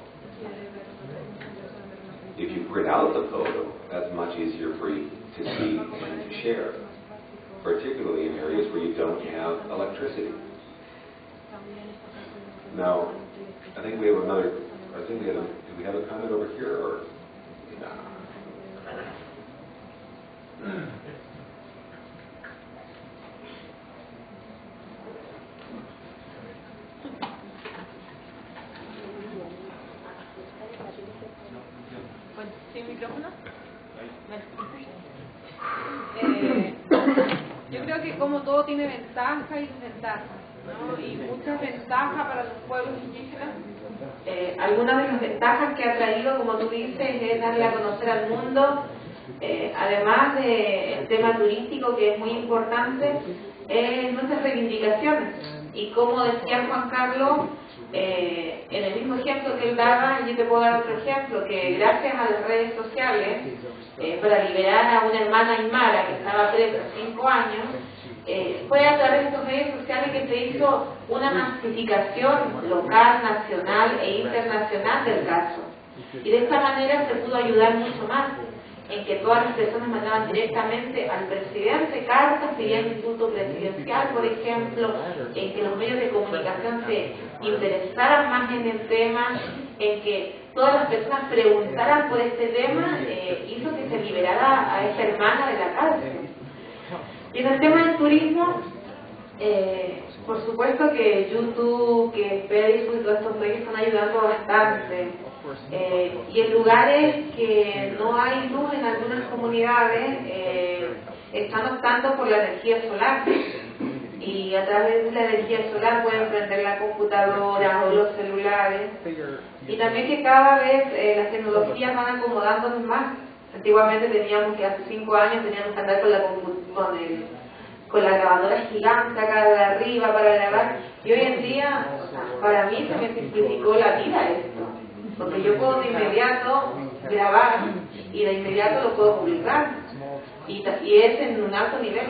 If you print out the photo, that's much easier for you to see and to share, particularly in areas where you don't have electricity. Now, I think we have another, I think we have, do we have a comment over here, or? No. Como todo tiene ventajas y desventajas, ¿no? Y muchas ventajas para los pueblos indígenas. Eh, algunas de las ventajas que ha traído, como tú dices, es darle a conocer al mundo, eh, además del tema turístico, que es muy importante, es nuestras reivindicaciones. Y como decía Juan Carlos, eh, en el mismo ejemplo que él daba, yo te puedo dar otro ejemplo, que gracias a las redes sociales, eh, para liberar a una hermana aymara que estaba presa cinco años, Eh, fue a través de estos medios sociales que se hizo una masificación local, nacional e internacional del caso. Y de esta manera se pudo ayudar mucho más, en que todas las personas mandaban directamente al presidente cartas pidiendo indulto presidencial, por ejemplo, en que los medios de comunicación se interesaran más en el tema, en que todas las personas preguntaran por este tema, eh, hizo que se liberara a esta hermana de la cárcel. Y en el tema del turismo, eh, por supuesto que YouTube, que Facebook y todos estos medios están ayudando bastante. Eh, y en lugares que no hay luz en algunas comunidades, eh, están optando por la energía solar. Y a través de la energía solar pueden prender la computadora o los celulares. Y también que cada vez eh, las tecnologías van acomodándonos más. Antiguamente teníamos que hace cinco años teníamos que andar con la, con el, con la grabadora gigante acá de arriba para grabar, y hoy en día, o sea, para mí se me simplificó la vida esto, porque yo puedo de inmediato grabar y de inmediato lo puedo publicar, y, y es en un alto nivel.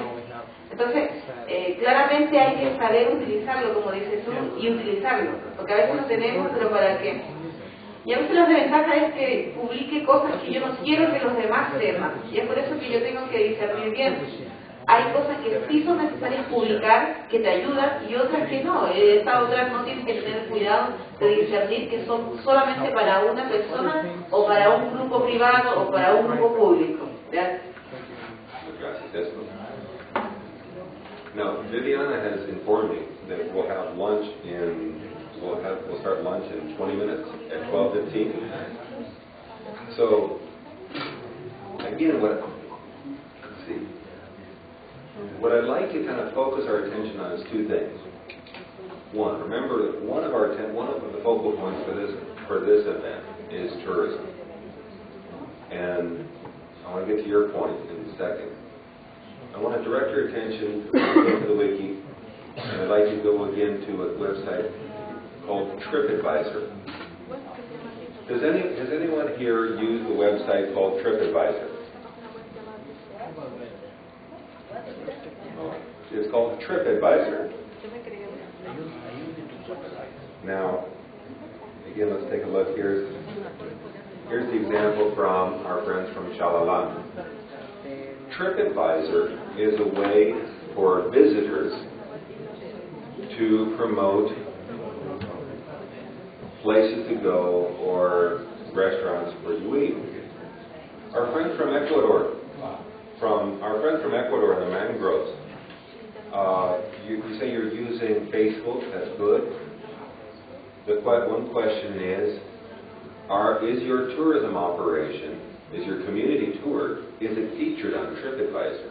Entonces, eh, claramente hay que saber utilizarlo, como dices tú, y utilizarlo, porque a veces lo tenemos, pero ¿para qué? Y a veces la desventaja es que publique cosas que yo no quiero que los demás sepan. Y es por eso que yo tengo que discernir bien. Hay cosas que sí son necesarias publicar, que te ayudan, y otras que no. Estas otras no tienes que tener cuidado de discernir que son solamente para una persona, o para un grupo privado, o para un grupo público. Gracias. Gracias. Now, Viviana has informed me that we'll have lunch in... We'll, have, we'll start lunch in twenty minutes at twelve fifteen. So, again, what, let's see. What I'd like to kind of focus our attention on is two things. one. Remember that one of our ten, one of the focal points for this for this event is tourism, and I want to get to your point in a second. I want to direct your attention to the wiki, and I'd like you to go again to a website called TripAdvisor. Does any does anyone here use the website called TripAdvisor? Oh, it's called TripAdvisor. Now, again, let's take a look. Here's, here's the example from our friends from Shalalan. TripAdvisor is a way for visitors to promote places to go or restaurants where you eat. Our friends from Ecuador, from our friends from Ecuador in the mangroves, uh, you, you say you're using Facebook, that's good. The que- one question is, are, is your tourism operation, is your community tour, is it featured on TripAdvisor?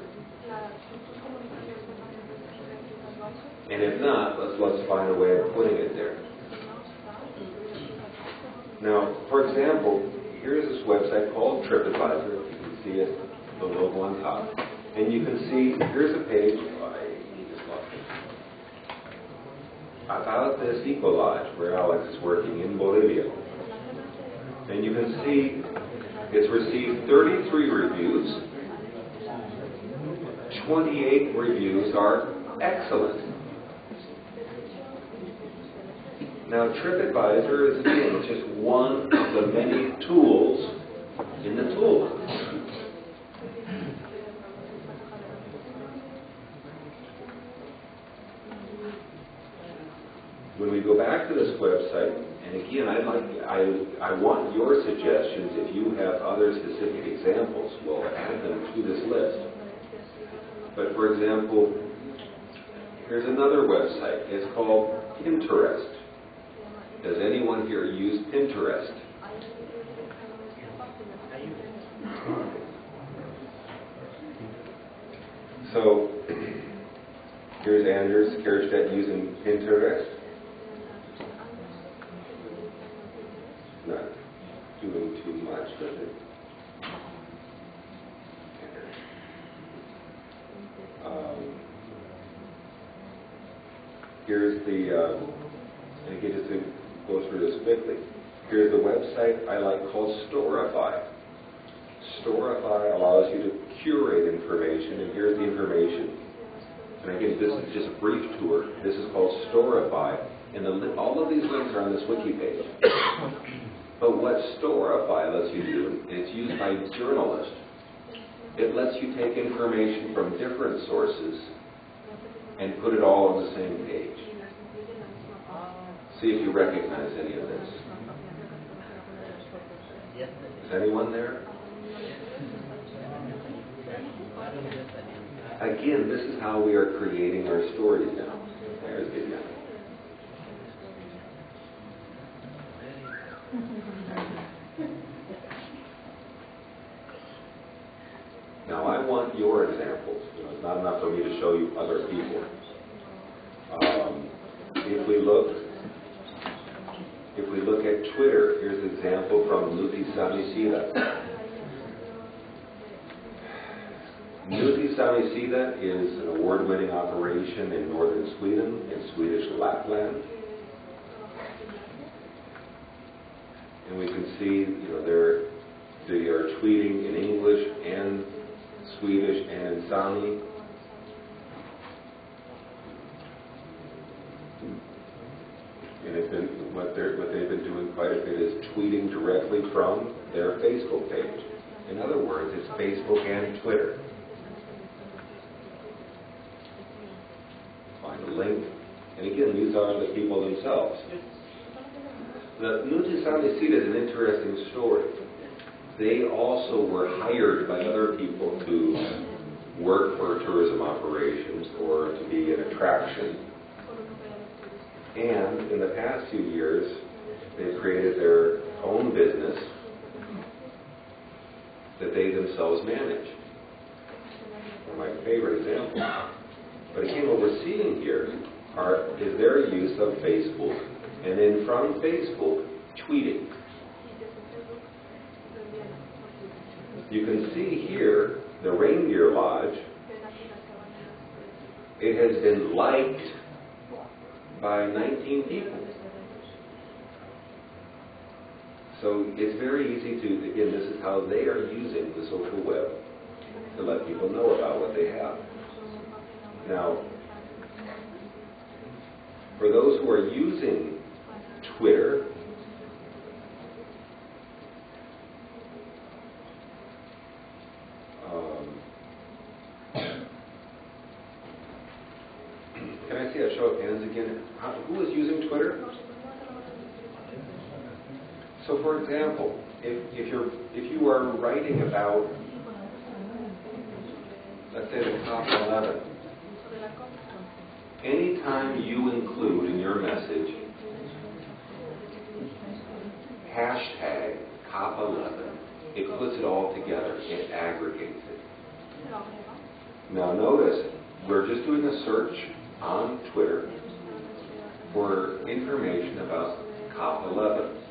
And if not, let's, let's find a way of putting it there. Now, for example, here's this website called TripAdvisor. You can see it, the logo on top. And you can see, here's a page by about this Eco Lodge where Alex is working in Bolivia. And you can see it's received thirty-three reviews. twenty-eight reviews are excellent. Now, TripAdvisor is again just one of the many tools in the toolbox. When we go back to this website, and again, I'd like, I, I want your suggestions. If you have other specific examples, we'll add them to this list. But for example, here's another website. It's called Pinterest. Does anyone here use Pinterest? So, here's Anders Kierstedt using Pinterest. Not doing too much with it. Um, here's the, um, and again, just to go through this quickly, here's the website I like called Storify. Storify allows you to curate information, and here's the information. And again, this is just a brief tour. This is called Storify, and the, all of these links are on this wiki page. But what Storify lets you do, it's used by journalists. It lets you take information from different sources and put it all on the same page. See if you recognize any of this. Is anyone there? Again, this is how we are creating our stories now. There's the example. Now, I want your examples. You know, it's not enough for me to show you other people. Um, if we look, if we look at Twitter, here's an example from Luthi Samicida. Luthi Samicida is an award-winning operation in northern Sweden, in Swedish Lapland. And we can see, you know, they're, they are tweeting in English and Swedish and in Sami. And it's been, what, they're, what they've been doing quite a bit is tweeting directly from their Facebook page. In other words, it's Facebook and Twitter. Find a link. And again, these are the people themselves. The Luthi Samicida is an interesting story. They also were hired by other people to work for tourism operations or to be an attraction. And in the past few years, they've created their own business that they themselves manage. One of my favorite examples. But again, what we're seeing here are, is their use of Facebook, and then from Facebook, tweeting. You can see here the Reindeer Lodge. It has been liked by nineteen people. So it's very easy to, again, this is how they are using the social web to let people know about what they have. Now, for those who are using Twitter, um, can I see a show of hands again? How, who is using Twitter? So, for example, if, if you're if you are writing about, let's say, the COP eleven, anytime you include in your message hashtag COP eleven, it puts it all together. It aggregates it. Now, notice we're just doing a search on Twitter for information about COP eleven.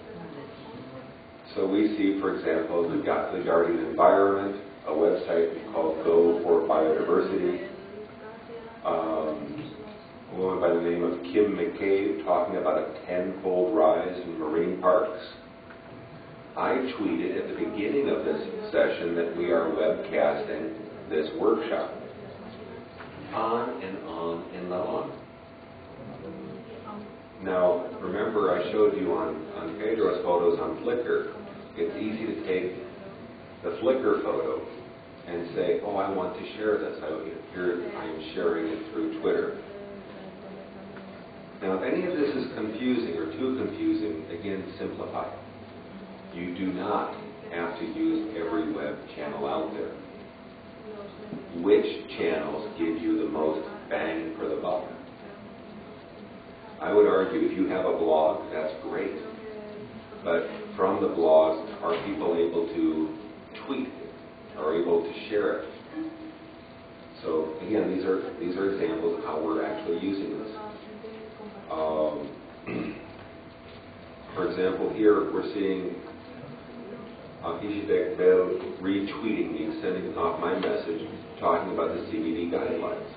So we see, for example, we've got the Guardian Environment, a website called Go for Biodiversity. Um, a woman by the name of Kim McCabe talking about a tenfold rise in marine parks. I tweeted at the beginning of this session that we are webcasting this workshop. On and on and on. Now, remember I showed you on, on Pedro's photos on Flickr, it's easy to take the Flickr photo and say, oh, I want to share this. I, here I am sharing it through Twitter. Now, if any of this is confusing or too confusing, again, simplify it. You do not have to use every web channel out there. Which channels give you the most bang for the buck? I would argue if you have a blog, that's great. But from the blog, are people able to tweet it? Are able to share it? So again, these are these are examples of how we're actually using this. Um, for example, here we're seeing uh, Ishibek Bell retweeting me, sending off my message, talking about the C B D guidelines.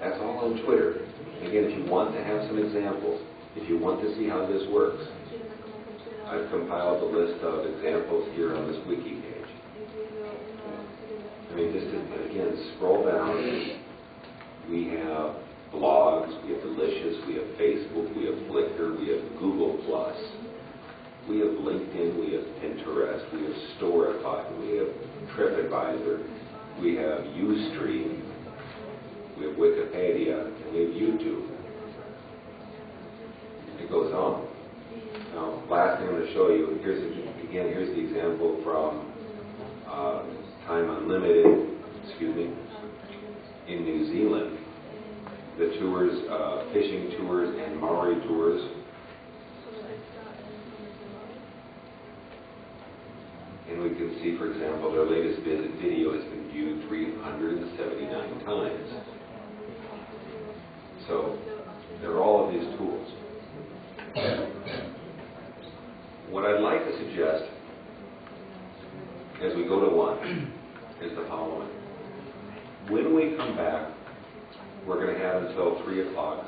That's all on Twitter. Again, if you want to have some examples, if you want to see how this works, I've compiled a list of examples here on this wiki page. I mean, just to, again, scroll down. We have blogs, we have Delicious, we have Facebook, we have Flickr, we have Google Plus, we have LinkedIn, we have Pinterest, we have Storify, we have TripAdvisor, we have Ustream, we have Wikipedia, and we have YouTube. It goes on. Now, last thing I'm going to show you, here's a, again, here's the example from uh, Time Unlimited, excuse me, in New Zealand. The tours, uh, fishing tours and Maori tours. And we can see, for example, their latest visit video has been viewed three hundred seventy-nine times. So, there are all of these tools. What I'd like to suggest as we go to lunch is the following. When we come back, we're going to have until three o'clock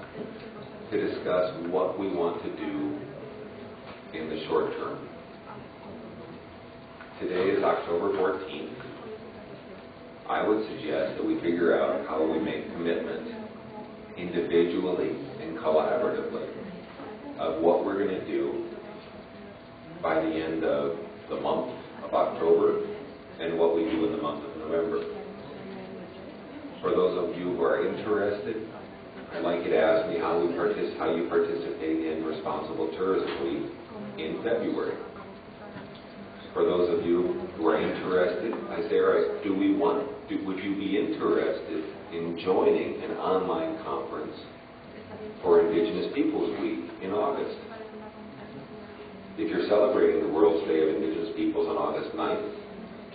to discuss what we want to do in the short term. Today is October fourteenth. I would suggest that we figure out how we make commitment individually and collaboratively of what we're going to do by the end of the month of October and what we do in the month of November. For those of you who are interested, I'd like you to ask me how, we partic- how you participate in Responsible Tourism Week in February. For those of you who are interested, I say, all right, do we want, do, would you be interested in joining an online conference for Indigenous Peoples Week in August? If you're celebrating the World's Day of Indigenous Peoples on August ninth,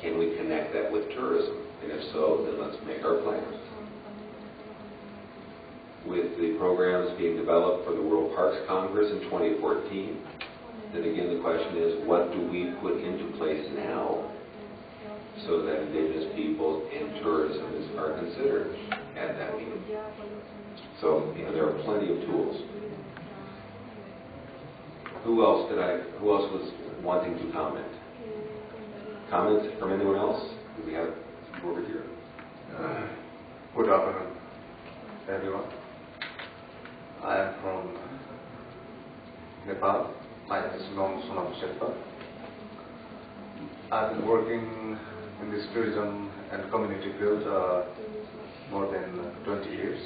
can we connect that with tourism? And if so, then let's make our plans. with the programs being developed for the World Parks Congress in twenty fourteen. Then again, the question is, what do we put into place now so that Indigenous people and tourism are considered at that meeting? So, you know, there are plenty of tools. Who else did I? Who else was wanting to comment? Comments from anyone else? Do we have over here? Uh, good afternoon, everyone. I am from Nepal. My name is Long Sonam Sherpa. I've been working in this tourism and community field uh, more than twenty years.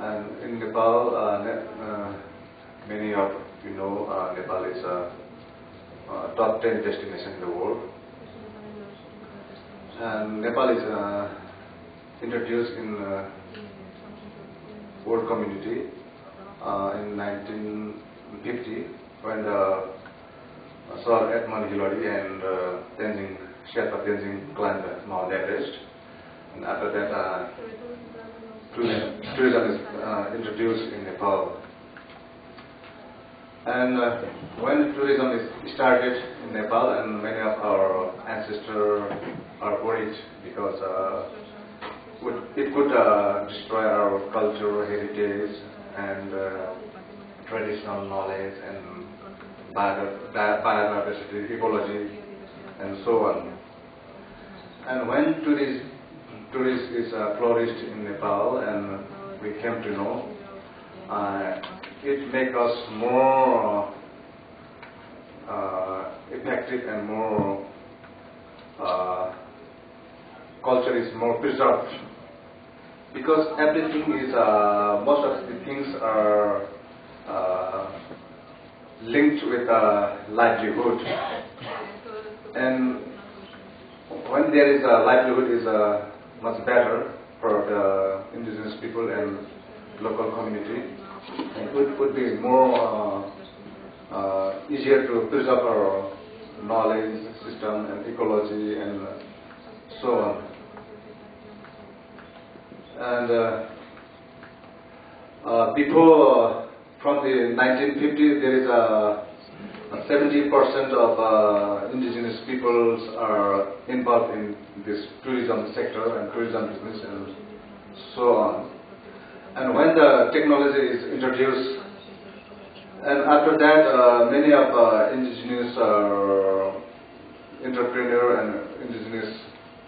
And in Nepal, uh, ne uh, many of you know uh, Nepal is a uh, top ten destination in the world. And Nepal is uh, introduced in uh, world community uh, in nineteen fifty, when uh, Sir Edmund Hillary and uh, Tenzing Sherpa Tenzing climbed Mount Everest, and after that, uh, tourism is uh, introduced in Nepal. And uh, when tourism is started in Nepal, and many of our ancestors are worried because uh, it could uh, destroy our cultural heritage and uh, traditional knowledge and biodiversity, ecology, and so on. And when tourism Tourism is uh, flourished in Nepal, and we came to know uh, it makes us more uh, effective and more uh, culture is more preserved, because everything is uh, most of the things are uh, linked with uh, livelihood, and when there is a livelihood is a much better for the indigenous people and local community, and it would be more uh, uh, easier to preserve our knowledge system and ecology and so on. And uh, uh, before, from the nineteen fifties, there is a seventy percent of uh, indigenous peoples are involved in this tourism sector and tourism business and so on. And when the technology is introduced, and after that uh, many of uh, indigenous uh, entrepreneurs and indigenous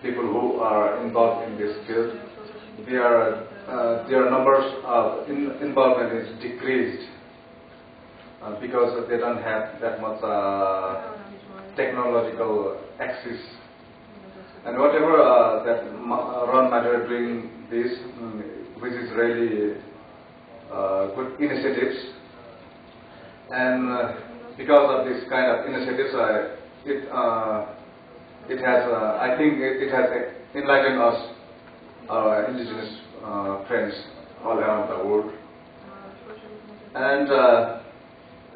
people who are involved in this field, they are, uh, their numbers of in involvement is decreased. Uh, because they don't have that much uh, technological access. And whatever uh, that Ma Ron Matter doing this, mm, which is really uh, good initiatives. And uh, because of this kind of initiatives, uh, it, uh, it has, uh, I think it, it has enlightened us, our indigenous uh, friends all around the world. And uh,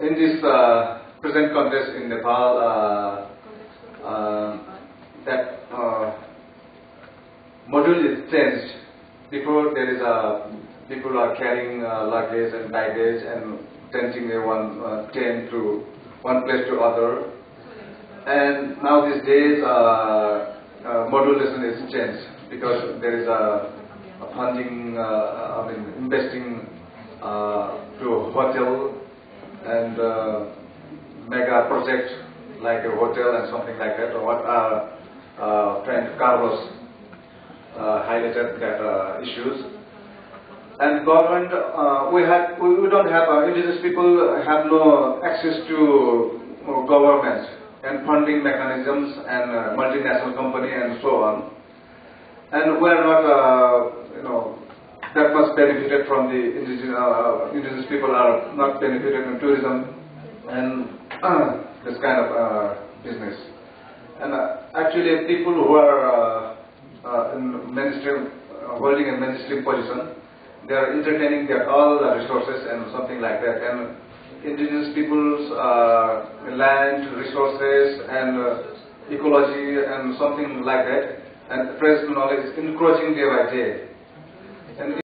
in this uh, present contest in Nepal, uh, uh, that uh, module is changed. Before, there is a people are carrying uh, luggage and baggage and tenting one uh, tent to one place to other. And now these days, uh, uh, module lesson is changed because there is a, a funding, uh, I mean, investing uh, to a hotel and uh, mega projects like a hotel and something like that, or what our uh, friend Carlos uh, highlighted that uh, issues. And government, uh, we have, we don't have, uh, indigenous people have no access to uh, government and funding mechanisms and uh, multinational company and so on. And we are not, uh, you know, that was benefited from the indigenous, uh, indigenous people are not benefited in tourism and uh, this kind of uh, business. And uh, actually people who are uh, uh, in mainstream, uh, holding a mainstream position, they are entertaining their all the resources and something like that. And indigenous people's uh, land, resources and uh, ecology and something like that, and fresh knowledge is encroaching day by day. And